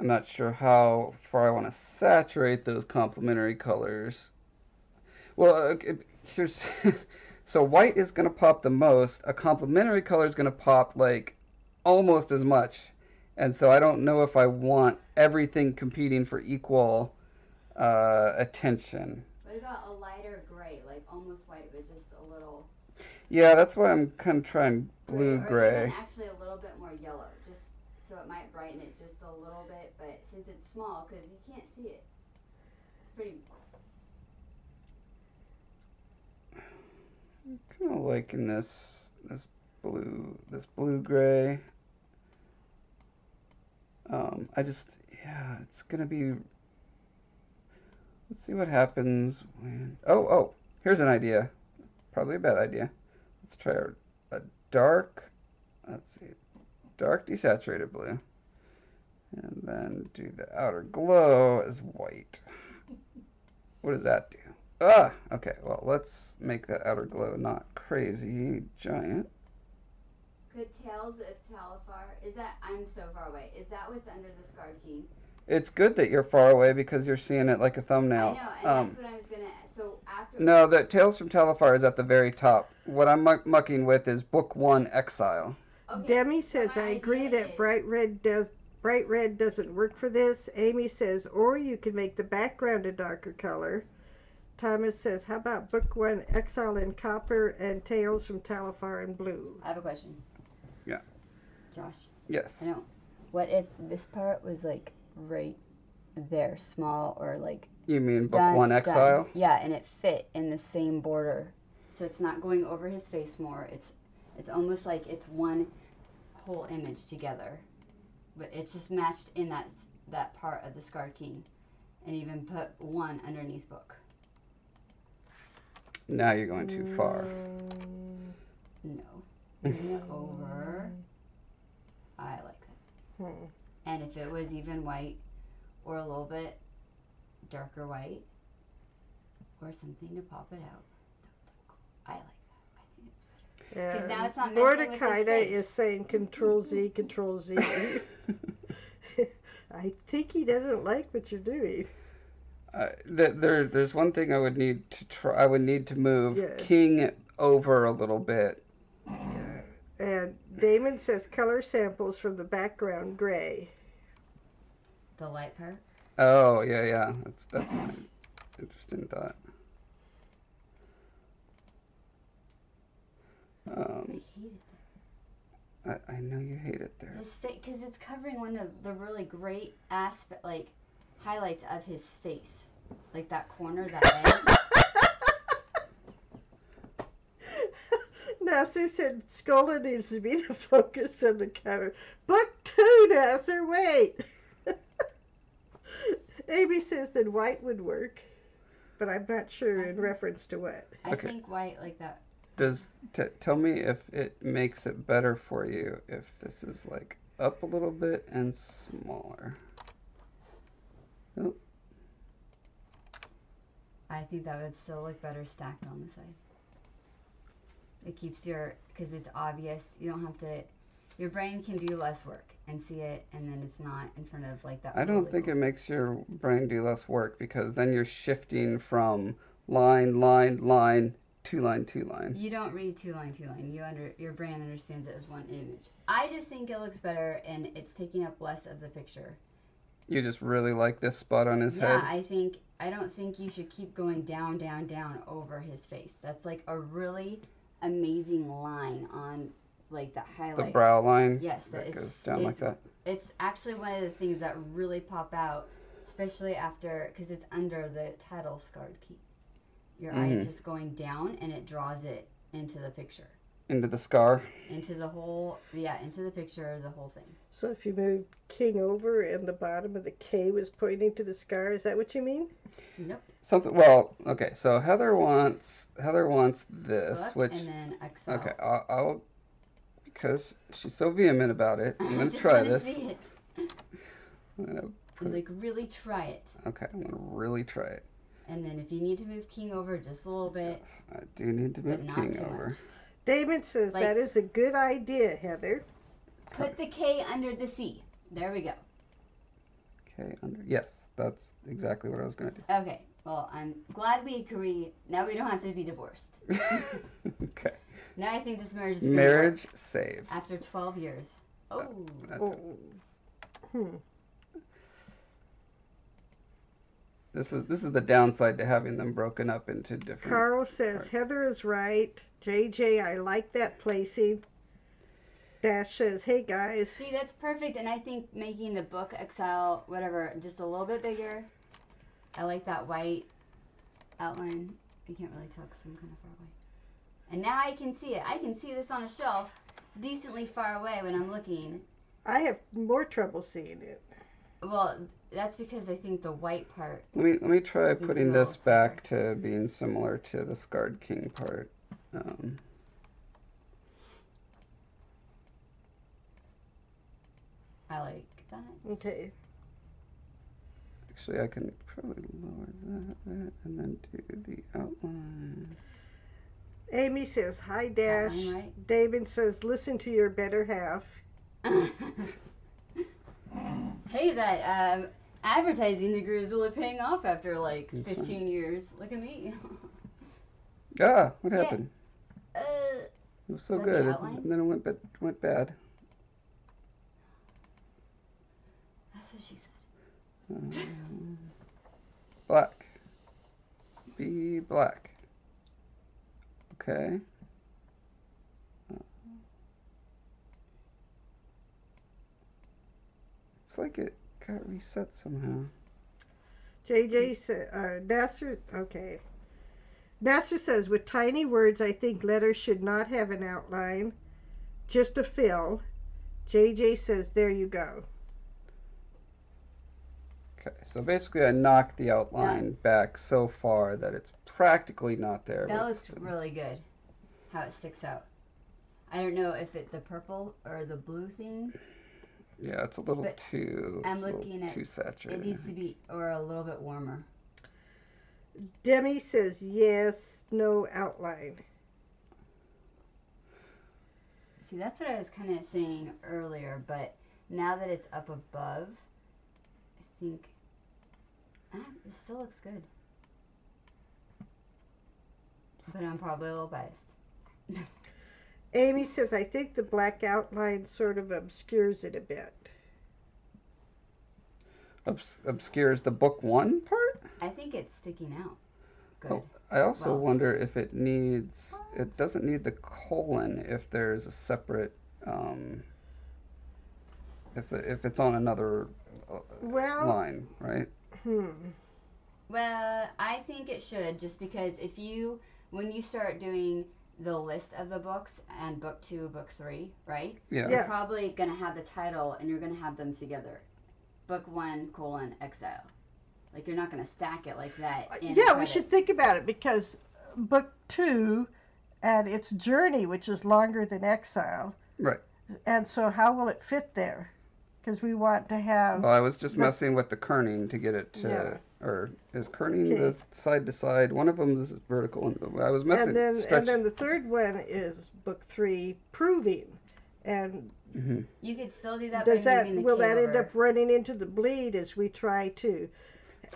not sure how far I want to saturate those complementary colors. Well, here's... So white is going to pop the most. A complementary color is going to pop, like, almost as much. And so I don't know if I want everything competing for equal attention. What about a lighter gray, like almost white, but just a little... Yeah, that's why I'm kind of trying blue-gray. Actually a little bit more yellow, just so it might brighten it just a little bit. But since it's small, because you can't see it, it's pretty... I'm kind of liking this blue gray. I just, yeah, it's gonna be. Let's see what happens when. Oh, here's an idea. Probably a bad idea. Let's try a dark. Let's see, dark desaturated blue, and then do the outer glow as white. What does that do? Ah, okay, well, let's make that outer glow not crazy giant. Could Tales of Taliphar, is that, I'm so far away, is that what's under the Scarred King? It's good that you're far away because you're seeing it like a thumbnail. I know, and that's what I was going to, so after... No, the Tales from Taliphar is at the very top. What I'm mucking with is Book 1, Exile. Okay. Demi says, I agree that bright red doesn't work for this. Amy says, or you can make the background a darker color. Thomas says, how about Book 1, Exile in Copper and Tales from Taliphar in Blue? I have a question. Yeah. Josh? Yes. I know. What if this part was, like, right there, small, or, like... You mean Book 1, Exile? Done. Yeah, and it fit in the same border. So it's not going over his face more. It's almost like it's one whole image together. But it's just matched in that part of the Scarred King. And even put one underneath Book. Now you're going too far. No. Over. I like that. Hmm. And if it was even white, or a little bit darker white, or something to pop it out, I like that. I think it's better. Because now it's not Mordecai is saying Control Z, Control Z. I think he doesn't like what you're doing. There's one thing I would need to try. I would need to move King over a little bit. And Damon says color samples from the background gray. The light part? Oh, yeah. That's an interesting thought. I know you hate it there. Because it's covering one of the really great aspect, like highlights of his face. Like that corner, that edge. Nasser said Scola needs to be the focus of the cover. Book 2, Nasser, wait. Amy says that white would work, but I'm not sure in reference to what. I think white like that. Does tell me if it makes it better for you if this is like up a little bit and smaller. Nope. I think that would still look better stacked on the side. It keeps because it's obvious. You don't have to, your brain can do less work and see it, and then it's not in front of like that. I don't think it makes your brain do less work because then you're shifting from line, line, line, two line, two line. You don't read two line, two line. Your brain understands it as one image. I just think it looks better and it's taking up less of the picture. You just really like this spot on his head? Yeah, I don't think you should keep going down, down, down over his face. That's like a really amazing line on like the highlight. The brow line? Yes. That goes down like that. It's actually one of the things that really pop out, especially after, because it's under the title Scarred King. Your eye's just going down and it draws it into the picture. Into the scar? Into the whole, yeah, into the picture, the whole thing. So if you move King over and the bottom of the K was pointing to the scar, is that what you mean? Nope. Something, well, okay, so Heather wants this, look, which... And then Excel. Okay, I'll, because she's so vehement about it, I'm going to try this. See it. I'm going to like really try it. Okay, I'm going to really try it. And then if you need to move King over just a little bit. Yes, I do need to move King over. Much. David says, like, that is a good idea, Heather. Put the K under the C. There we go. K under, yes, that's exactly what I was going to do. Okay, well, I'm glad we agree. Now we don't have to be divorced. Okay. Now I think this marriage is going to work. Marriage saved. After 12 years. Oh. This is the downside to having them broken up into different. Carl says parts. Heather is right. JJ, I like that placing. Dash says, hey guys. See, that's perfect, and I think making the book Excel whatever just a little bit bigger. I like that white outline. I can't really tell because I'm kind of far away. And now I can see it. I can see this on a shelf, decently far away when I'm looking. I have more trouble seeing it. Well, that's because I think the white part. Let me try putting this back to being similar to the Scarred King part. I like that. Okay. Actually, I can probably lower that and then do the outline. Amy says, hi, Dash. Right. David says, listen to your better half. Hey, that advertising degree is really paying off after like 15 years. Look at me. Ah, what happened? It was so good, and then it went bad. That's what she said. Black. Be black. Okay. It's like it got reset somehow. JJ said, Nasser, okay. Nasser says, with tiny words, I think letters should not have an outline, just a fill. JJ says, there you go. Okay, so basically I knocked the outline back so far that it's practically not there. That looks really good, how it sticks out. I don't know if it's the purple or the blue thing. Yeah, it's a little too saturated. It needs to be, or a little bit warmer. Demi says, yes, no outline. See, that's what I was kind of saying earlier, but now that it's up above, I think, it still looks good. But I'm probably a little biased. Amy says, I think the black outline sort of obscures it a bit. Obscures the book one part? I think it's sticking out. Good. Oh, I also wonder if it needs, it doesn't need the colon if there's a separate, if it's on another line, right? Well, I think it should, just because if you, when you start doing the list of the books and book 2, book 3, right? Yeah. You're probably going to have the title and you're going to have them together. Book 1, colon, Exile. Like, you're not going to stack it like that. Yeah, we should think about it because book 2 and its journey, which is longer than Exile. Right. And so how will it fit there? Because we want to have... Well, I was just messing with the kerning to get it to... Yeah. Or is kerning the side to side? One of them is vertical. I was messing. And then the third one is book 3, proving. And you could still do that. Does that will that end up running into the bleed as we try to?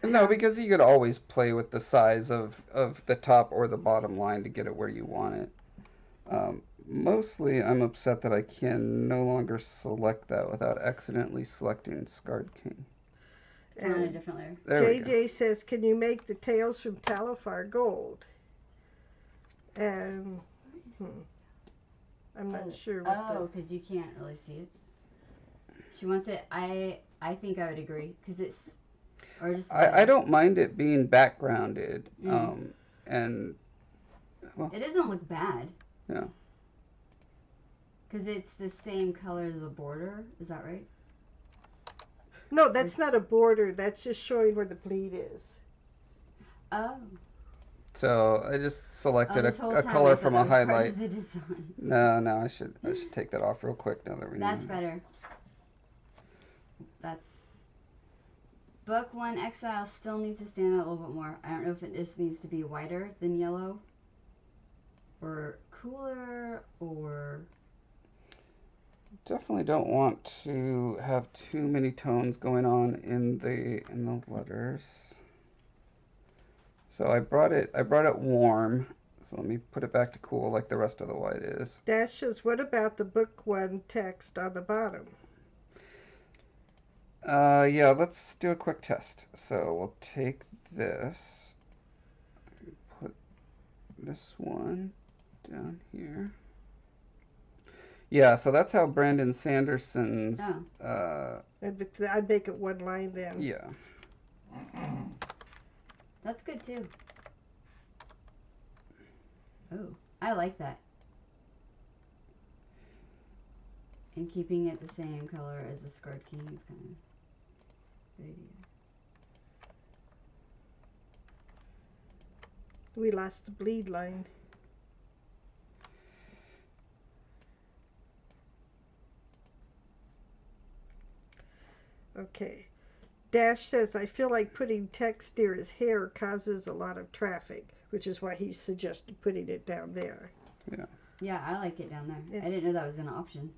No, because you could always play with the size of the top or the bottom line to get it where you want it. Mostly, I'm upset that I can no longer select that without accidentally selecting Scarred King. It's on a different layer. JJ says, can you make the Tales from Taliphar gold? And I'm not sure what because you can't really see it. She wants it. I think I would agree, because it's... Or just I don't mind it being backgrounded. And well, it doesn't look bad. Yeah. Because it's the same color as the border. Is that right? No, that's not a border. That's just showing where the bleed is. Oh. So I just selected a color from a highlight. No, I should take that off real quick now that we know. That's better. That's... Book 1 Exile still needs to stand out a little bit more. I don't know if it just needs to be whiter than yellow, or cooler, or... Definitely don't want to have too many tones going on in the letters. So I brought it warm. So let me put it back to cool like the rest of the white is. Dashes, what about the book 1 text on the bottom? Yeah, let's do a quick test. So we'll take this, put this one down here. Yeah, so that's how Brandon Sanderson's... Oh. I'd make it one line then. Yeah. That's good too. Oh, I like that. And keeping it the same color as the Scarred King is kind of... We lost the bleed line. Okay. Dash says, I feel like putting text near his hair causes a lot of traffic, which is why he suggested putting it down there. Yeah. Yeah, I like it down there. Yeah. I didn't know that was an option.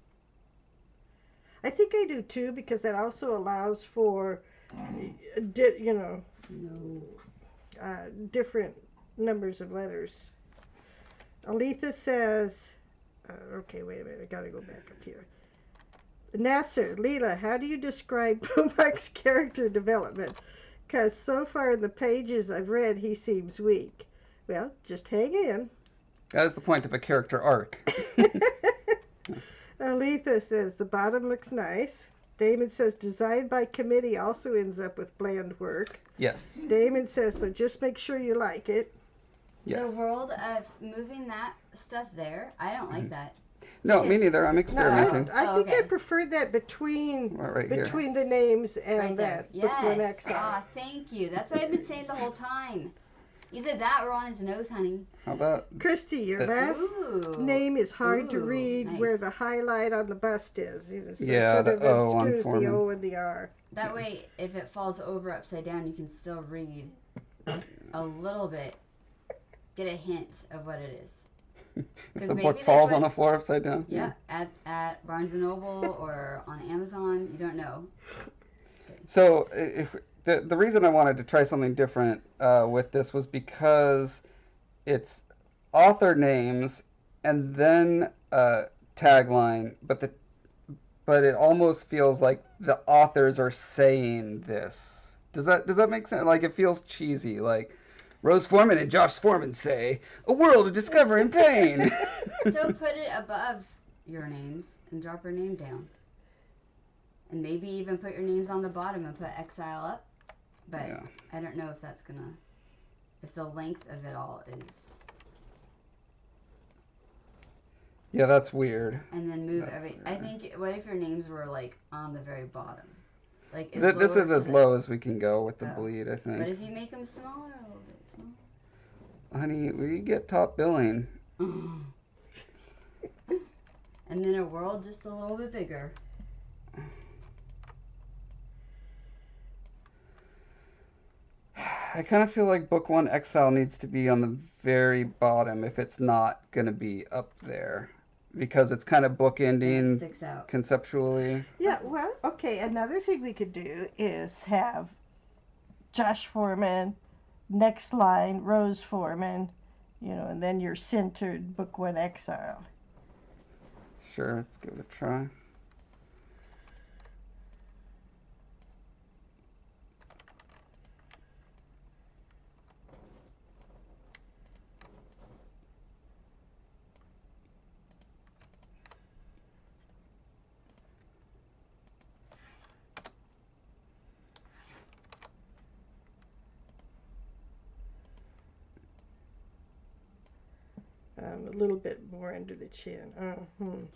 I think I do too, because that also allows for, you know, different numbers of letters. Aletha says, okay, wait a minute, I gotta go back up here. Nasser, Leela, how do you describe Beaumark's character development? Because so far in the pages I've read, he seems weak. Well, just hang in. That is the point of a character arc. Aletha says, the bottom looks nice. Damon says, design by committee also ends up with bland work. Yes. Damon says, so just make sure you like it. Yes. The world of moving that stuff there, I don't like that. No, me neither. I'm experimenting. No, I think I preferred that between the names and right that. Yes. Ah, thank you. That's what I've been saying the whole time. Either that or on his nose, honey. How about... Christy, your last name is hard to read where the highlight on the bust is. So yeah, the O on the Foreman. The O and the R. That way, if it falls over upside down, you can still read a little bit. Get a hint of what it is. If the book falls on the floor upside down? Yeah, at Barnes & Noble or on Amazon. You don't know. So, if... The reason I wanted to try something different with this was because it's author names and then tagline, but it almost feels like the authors are saying this. Does that make sense? Like, it feels cheesy. Like Rose Foreman and Josh Foreman say, "A world of discovery and pain." So put it above your names and drop your name down, and maybe even put your names on the bottom and put Exile up. But yeah. I don't know if that's gonna... If the length of it all is... Yeah, that's weird. And then move everything. I think, what if your names were, like, on the very bottom? Like, this is as low as we can go with the bleed, I think. But if you make them smaller, a little bit smaller. Honey, we get top billing. And then a world just a little bit bigger. I kind of feel like book 1 Exile needs to be on the very bottom if it's not going to be up there, because it's kind of bookending. It sticks out conceptually. Yeah, well, okay, another thing we could do is have Josh Foreman, next line, Rose Foreman, you know, and then you're centered, Book One Exile. Sure, let's give it a try. A little bit more under the chin.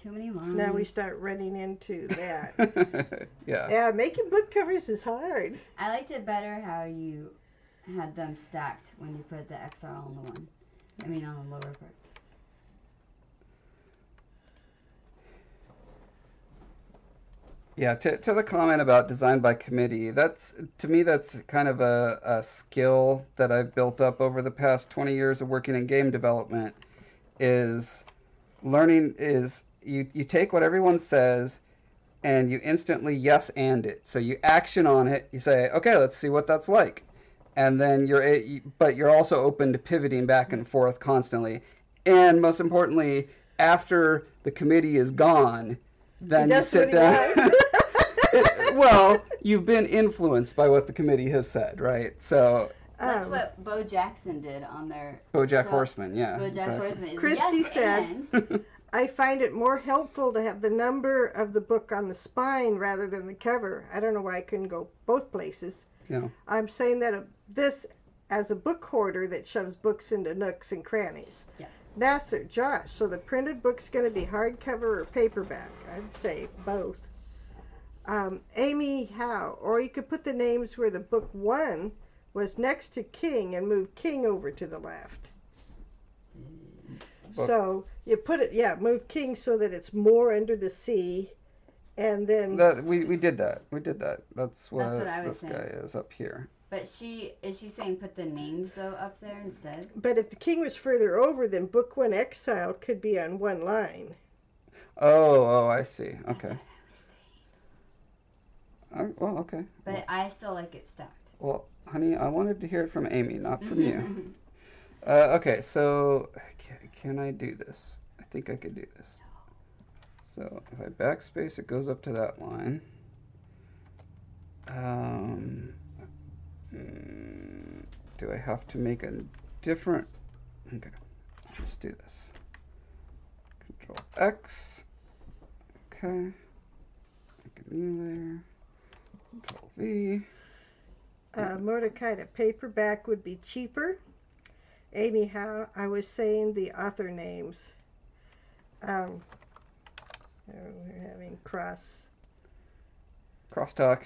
Too many lines. Now we start running into that. Yeah. Yeah, making book covers is hard. I liked it better how you had them stacked when you put the XR on the one. I mean, on the lower part. Yeah, to the comment about design by committee, that's, to me, that's kind of a skill that I've built up over the past 20 years of working in game development. Is learning is you take what everyone says and you instantly yes and it. So you action on it. You say, okay, let's see what that's like. And then you're also open to pivoting back and forth constantly. And most importantly, after the committee is gone, then you sit down. Well, you've been influenced by what the committee has said, right? So that's what Bo Jackson did on their... BoJack Horseman, yeah. BoJack Horseman. Christy said, I find it more helpful to have the number of the book on the spine rather than the cover. I don't know why I couldn't go both places. Yeah. I'm saying that this as a book hoarder that shoves books into nooks and crannies. Yeah. Nasser, Josh, so the printed book's going to be hardcover or paperback? I'd say both. Amy Howe, or you could put the names where the book won was next to King and move King over to the left. Well, so you put it, yeah, move King so that it's more under the C, and then we did that. We did that. That's what I was saying. Guy is up here. But is she saying put the names though up there instead? But if the King was further over, then Book One Exile could be on one line. Oh, I see. Okay. Well, okay. But well, I still like it stacked. Well, honey, I wanted to hear it from Amy, not from you. Okay, so can I do this? I think I could do this. So if I backspace, it goes up to that line. Do I have to make a different... Okay, let's do this. Control X. Okay. Make a new layer. Control V. Mordecai, a paperback would be cheaper. Amy Howe, I was saying the author names. We're having crosstalk.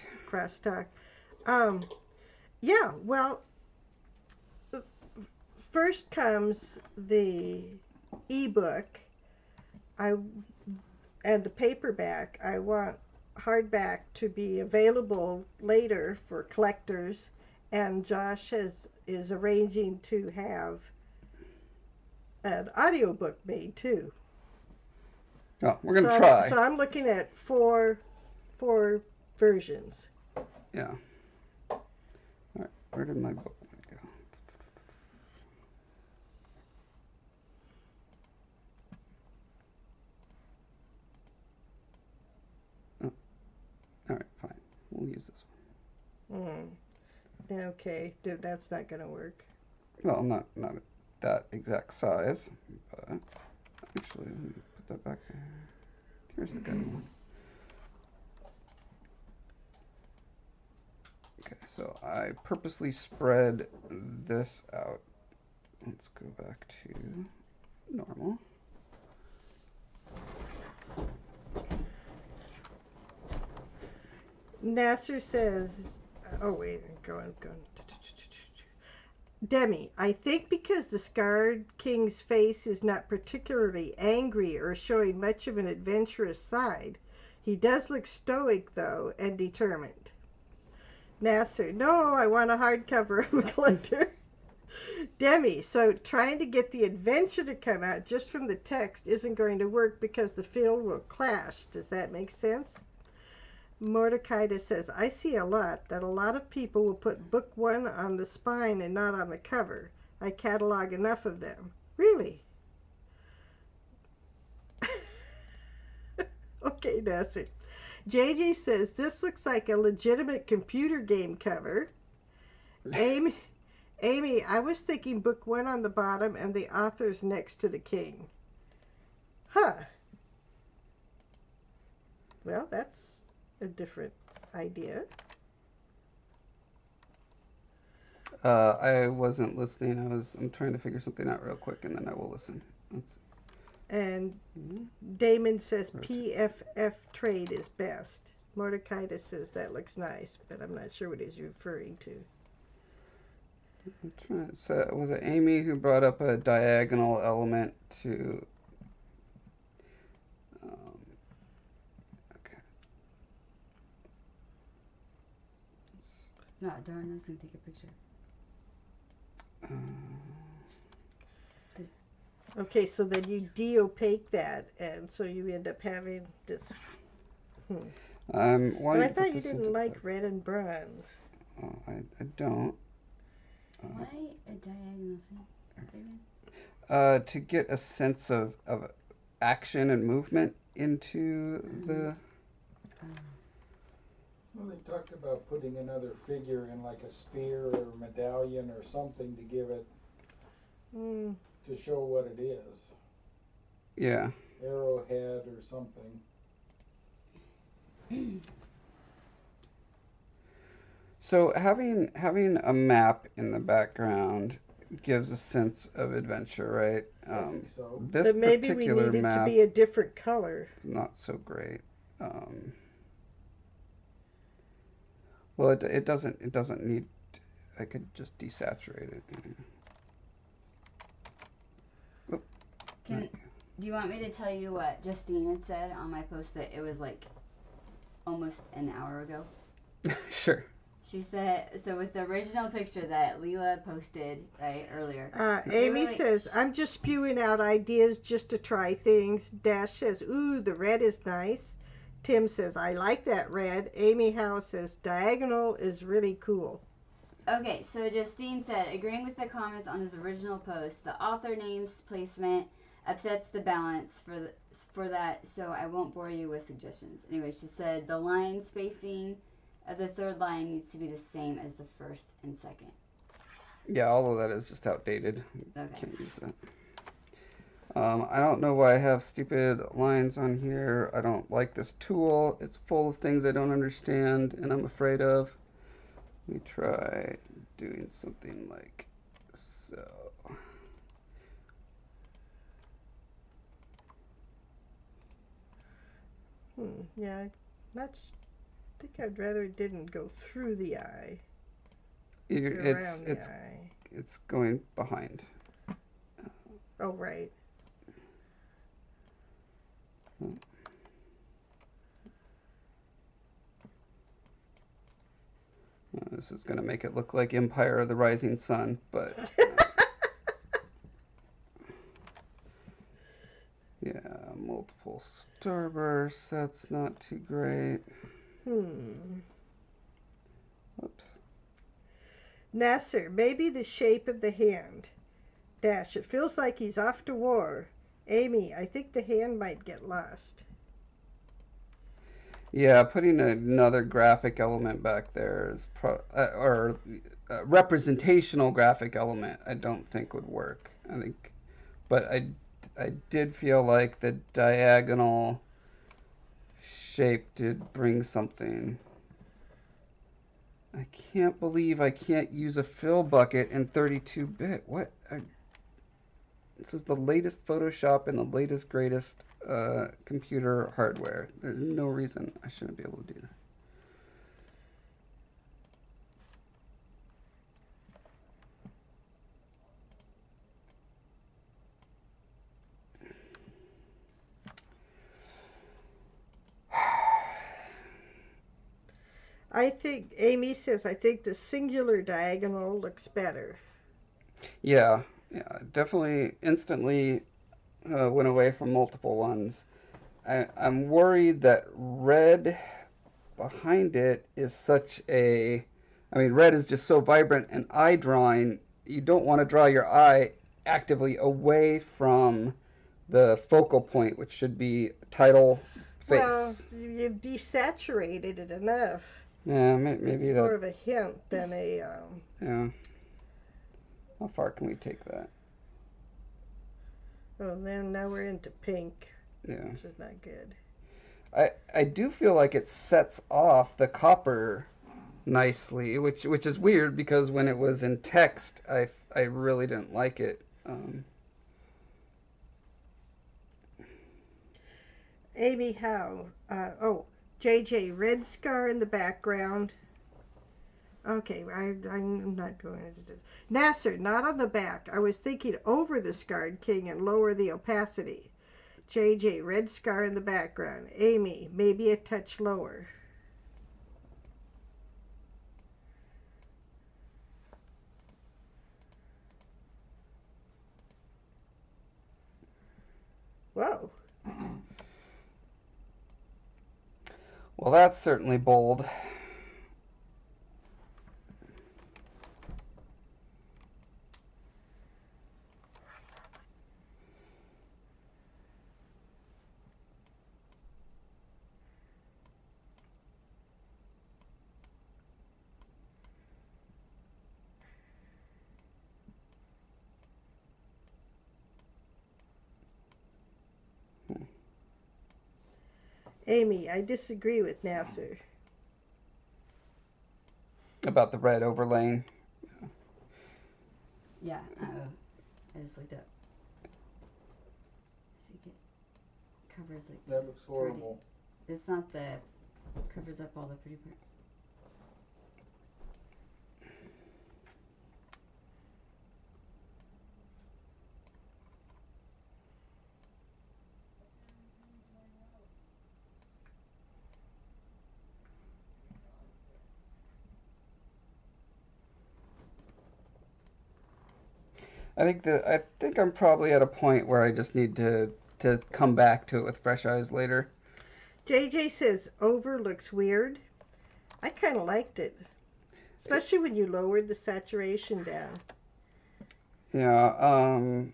Yeah, well, first comes the ebook. And the paperback. I want hardback to be available later for collectors, and Josh is arranging to have an audiobook made too. Oh, we're gonna try. So I'm looking at four versions. Yeah. All right, where did my book go? All right, fine. We'll use this one. Okay, dude, that's not going to work. Well, not at that exact size. But actually, let me put that back there. Here's the good one. Okay, so I purposely spread this out. Let's go back to normal. Nasser says, oh wait, I'm going. Demi, I think because the Scarred King's face is not particularly angry or showing much of an adventurous side, he does look stoic though and determined. Nasser, no, I want a hardcover. I'm a collector. Demi, so trying to get the adventure to come out just from the text isn't going to work because the field will clash. Does that make sense? Mordecai says, I see a lot of people will put book one on the spine and not on the cover. I catalog enough of them. Really? Okay, Nasser. JJ says, this looks like a legitimate computer game cover. Amy, I was thinking book one on the bottom and the author's next to the king. Huh. Well, that's a different idea. I wasn't listening. I'm trying to figure something out real quick, and then I will listen. Let's see. And Damon says PFF trade is best. Mordecai says that looks nice, but I'm not sure what he's referring to. I'm trying to say, was it Amy who brought up a diagonal element to? Okay. No, Darren was gonna take a picture. Okay, so then you de-opaque that, and so you end up having this. But I thought you didn't like red and bronze. Oh, I don't. Why a diagonal thing? To get a sense of action and movement into the... Well, they talked about putting another figure in like a spear or medallion or something to give it... to show what it is. Yeah. Arrowhead or something. So having a map in the background gives a sense of adventure, right? I think so. This but maybe particular we need map it to be a different color. It's not so great. Well, it doesn't need. I could just desaturate it. You know. Do you want me to tell you what Justine had said on my post that it was like almost an hour ago? Sure. She said, so with the original picture that Leela posted, right, earlier. Amy says, I'm just spewing out ideas just to try things. Dash says, ooh, the red is nice. Tim says, I like that red. Amy Howe says, diagonal is really cool. Okay, so Justine said, agreeing with the comments on his original post, the author names placement upsets the balance for that, so I won't bore you with suggestions. Anyway, she said the line spacing of the third line needs to be the same as the first and second. Yeah, all of that is just outdated. Okay. Can't use that. I don't know why I have stupid lines on here. I don't like this tool. It's full of things I don't understand and I'm afraid of. Let me try doing something like so. Yeah, I think I'd rather it didn't go through the eye. It's going behind. Oh, right. Well, this is going to make it look like Empire of the Rising Sun, but... Yeah, multiple starbursts, that's not too great. Oops. Nasser, maybe the shape of the hand. Dash, it feels like he's off to war. Amy, I think the hand might get lost. Yeah, putting another graphic element back there is or representational graphic element I don't think would work. I think, but I did feel like the diagonal shape did bring something. I can't believe I can't use a fill bucket in 32-bit. What? This is the latest Photoshop and the latest, greatest computer hardware. There's no reason I shouldn't be able to do that. I think, Amy says, I think the singular diagonal looks better. Yeah, yeah, definitely instantly went away from multiple ones. I'm worried that red behind it is such a, I mean, red is just so vibrant and eye drawing. You don't want to draw your eye actively away from the focal point, which should be title face. Well, you've desaturated it enough. Yeah, maybe that's more of a hint than a. Yeah. How far can we take that? Oh, then now we're into pink. Yeah. Which is not good. I do feel like it sets off the copper nicely, which is weird because when it was in text, I really didn't like it. Amy Howe. Oh, JJ, red scar in the background. Okay, I'm not going to do Nasser, not on the back. I was thinking over the Scarred King and lower the opacity. JJ, red scar in the background. Amy, maybe a touch lower. Whoa. Well, that's certainly bold. Amy, I disagree with Nasser. About the red overlaying. Yeah, I just looked up. I think it covers like that looks horrible. Pretty. It's not the covers up all the pretty parts. I think I'm probably at a point where I just need to come back to it with fresh eyes later. JJ says over looks weird. I kind of liked it, especially when you lowered the saturation down. Yeah,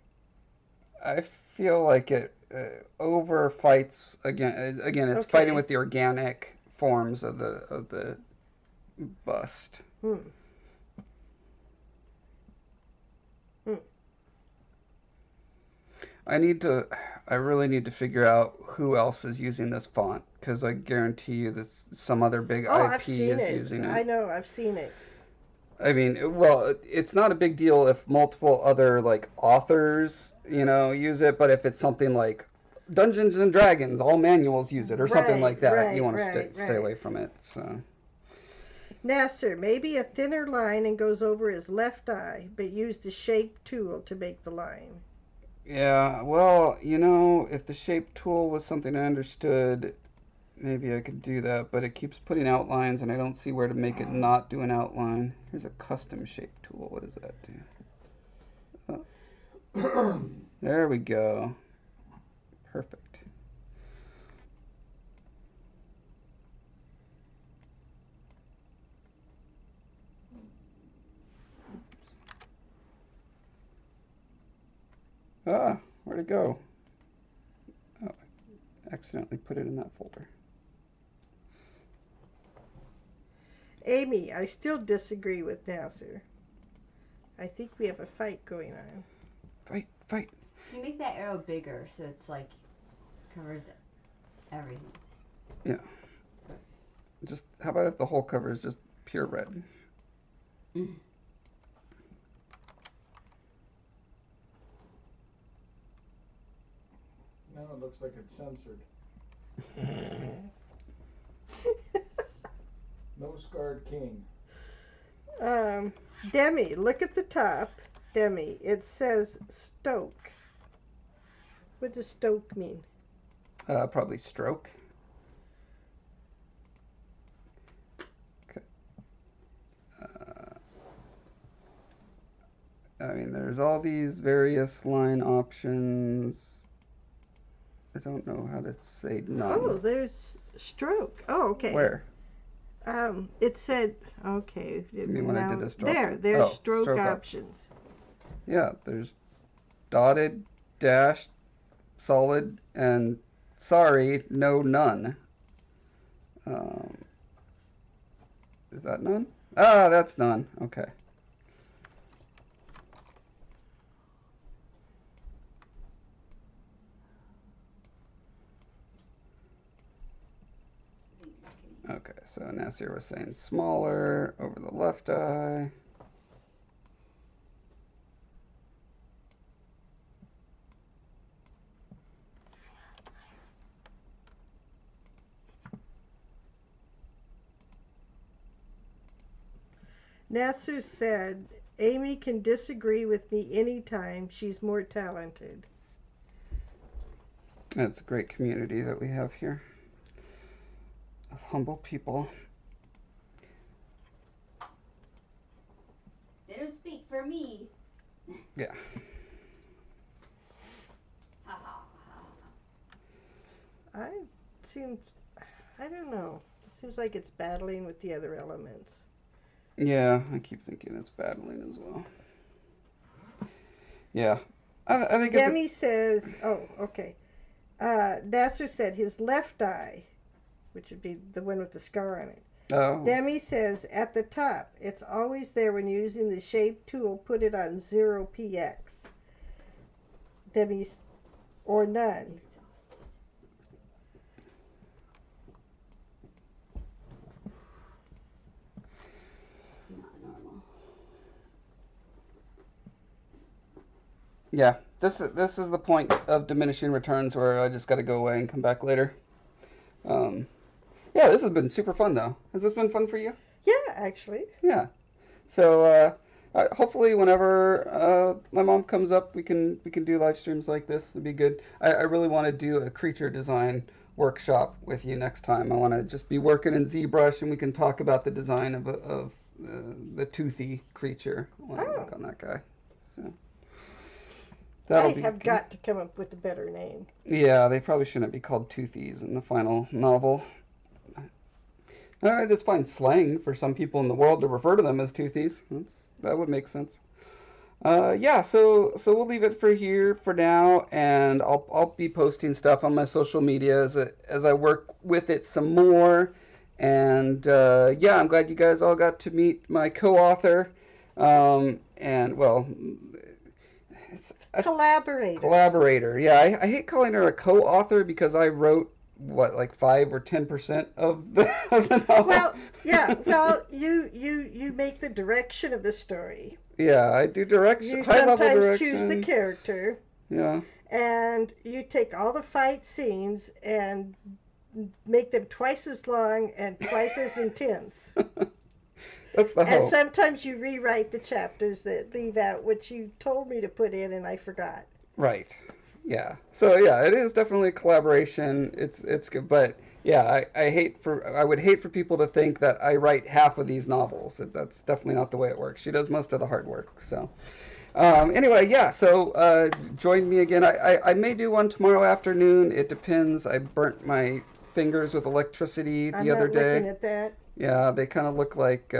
I feel like it over fights again. It's okay. Fighting with the organic forms of the bust. Hmm. I really need to figure out who else is using this font, because I guarantee you this some other big IP is using it. I know, I've seen it. I mean, well, it's not a big deal if multiple other, like, authors, you know, use it, but if it's something like Dungeons and Dragons, all manuals use it, or something like that, you want to stay away from it, so. Nasser, maybe a thinner line and goes over his left eye, but use the shape tool to make the line. Yeah, well, you know, if the shape tool was something I understood, maybe I could do that, but it keeps putting outlines, and I don't see where to make it not do an outline. Here's a custom shape tool. What does that do? Oh. There we go. Perfect. Ah, where'd it go? Oh, I accidentally put it in that folder. Amy, I still disagree with Nasser. I think we have a fight going on. Fight. You make that arrow bigger so it's like covers everything. Yeah. Just how about if the whole cover is just pure red? Mm. Now it looks like it's censored. No Scarred King. Demi, look at the top. Demi, it says stoke. What does stoke mean? Probably stroke. Okay. I mean, there's all these various line options. I don't know how to say none. Oh, there's stroke. Oh, okay. Where? It said, okay. You mean when I did the stroke? There's stroke options. Yeah, there's dotted, dashed, solid, and sorry, no, none. Is that none? Ah, that's none. Okay. Okay, so Nasir was saying smaller over the left eye. Nasser said, Amy can disagree with me anytime. She's more talented. That's a great community that we have here of humble people. They don't speak for me. Yeah. I don't know. It seems like it's battling with the other elements. Yeah, I keep thinking it's battling as well. Yeah. I think Demi says, oh, okay. Nasser said his left eye, which would be the one with the scar on it. Oh. Demi says, at the top, it's always there when using the shape tool, put it on 0px. Demi, or none. Yeah, this is the point of diminishing returns where I just got to go away and come back later. Yeah, this has been super fun, though. Has this been fun for you? Yeah, actually. Yeah. So hopefully whenever my mom comes up, we can do live streams like this. It'd be good. I really want to do a creature design workshop with you next time. I want to just be working in ZBrush, and we can talk about the design of the toothy creature. I want to work on that guy. So. That'll got to come up with a better name. Yeah, they probably shouldn't be called toothies in the final novel. All right, that's fine slang for some people in the world to refer to them as toothies. That would make sense. Yeah, so we'll leave it for here for now, and I'll be posting stuff on my social media as I work with it some more. And yeah, I'm glad you guys all got to meet my co-author, and well. It's a collaborator. Collaborator, yeah. I hate calling her a co-author because I wrote, what, like 5 or 10% of the novel. Well, yeah. Well, you make the direction of the story. Yeah, I do direction. You high level direction. Choose the character. Yeah. And you take all the fight scenes and make them twice as long and twice as intense. That's the hope. And sometimes you rewrite the chapters that leave out what you told me to put in, and I forgot. Right. Yeah. So yeah, it is definitely a collaboration. It's good, but yeah, I would hate for people to think that I write half of these novels. That's definitely not the way it works. She does most of the hard work. So anyway, yeah. So join me again. I may do one tomorrow afternoon. It depends. I burnt my fingers with electricity the other day. I'm not looking at that. Yeah, they kind of look like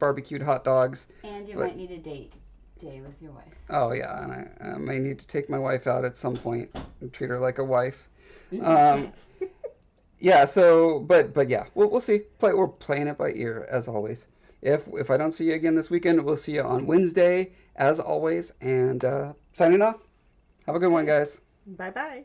barbecued hot dogs. And you might need a date day with your wife. Oh yeah, and I may need to take my wife out at some point and treat her like a wife. Yeah. So, but yeah, we'll see. We're playing it by ear as always. If I don't see you again this weekend, we'll see you on Wednesday as always. And signing off. Have a good one, guys. Bye bye.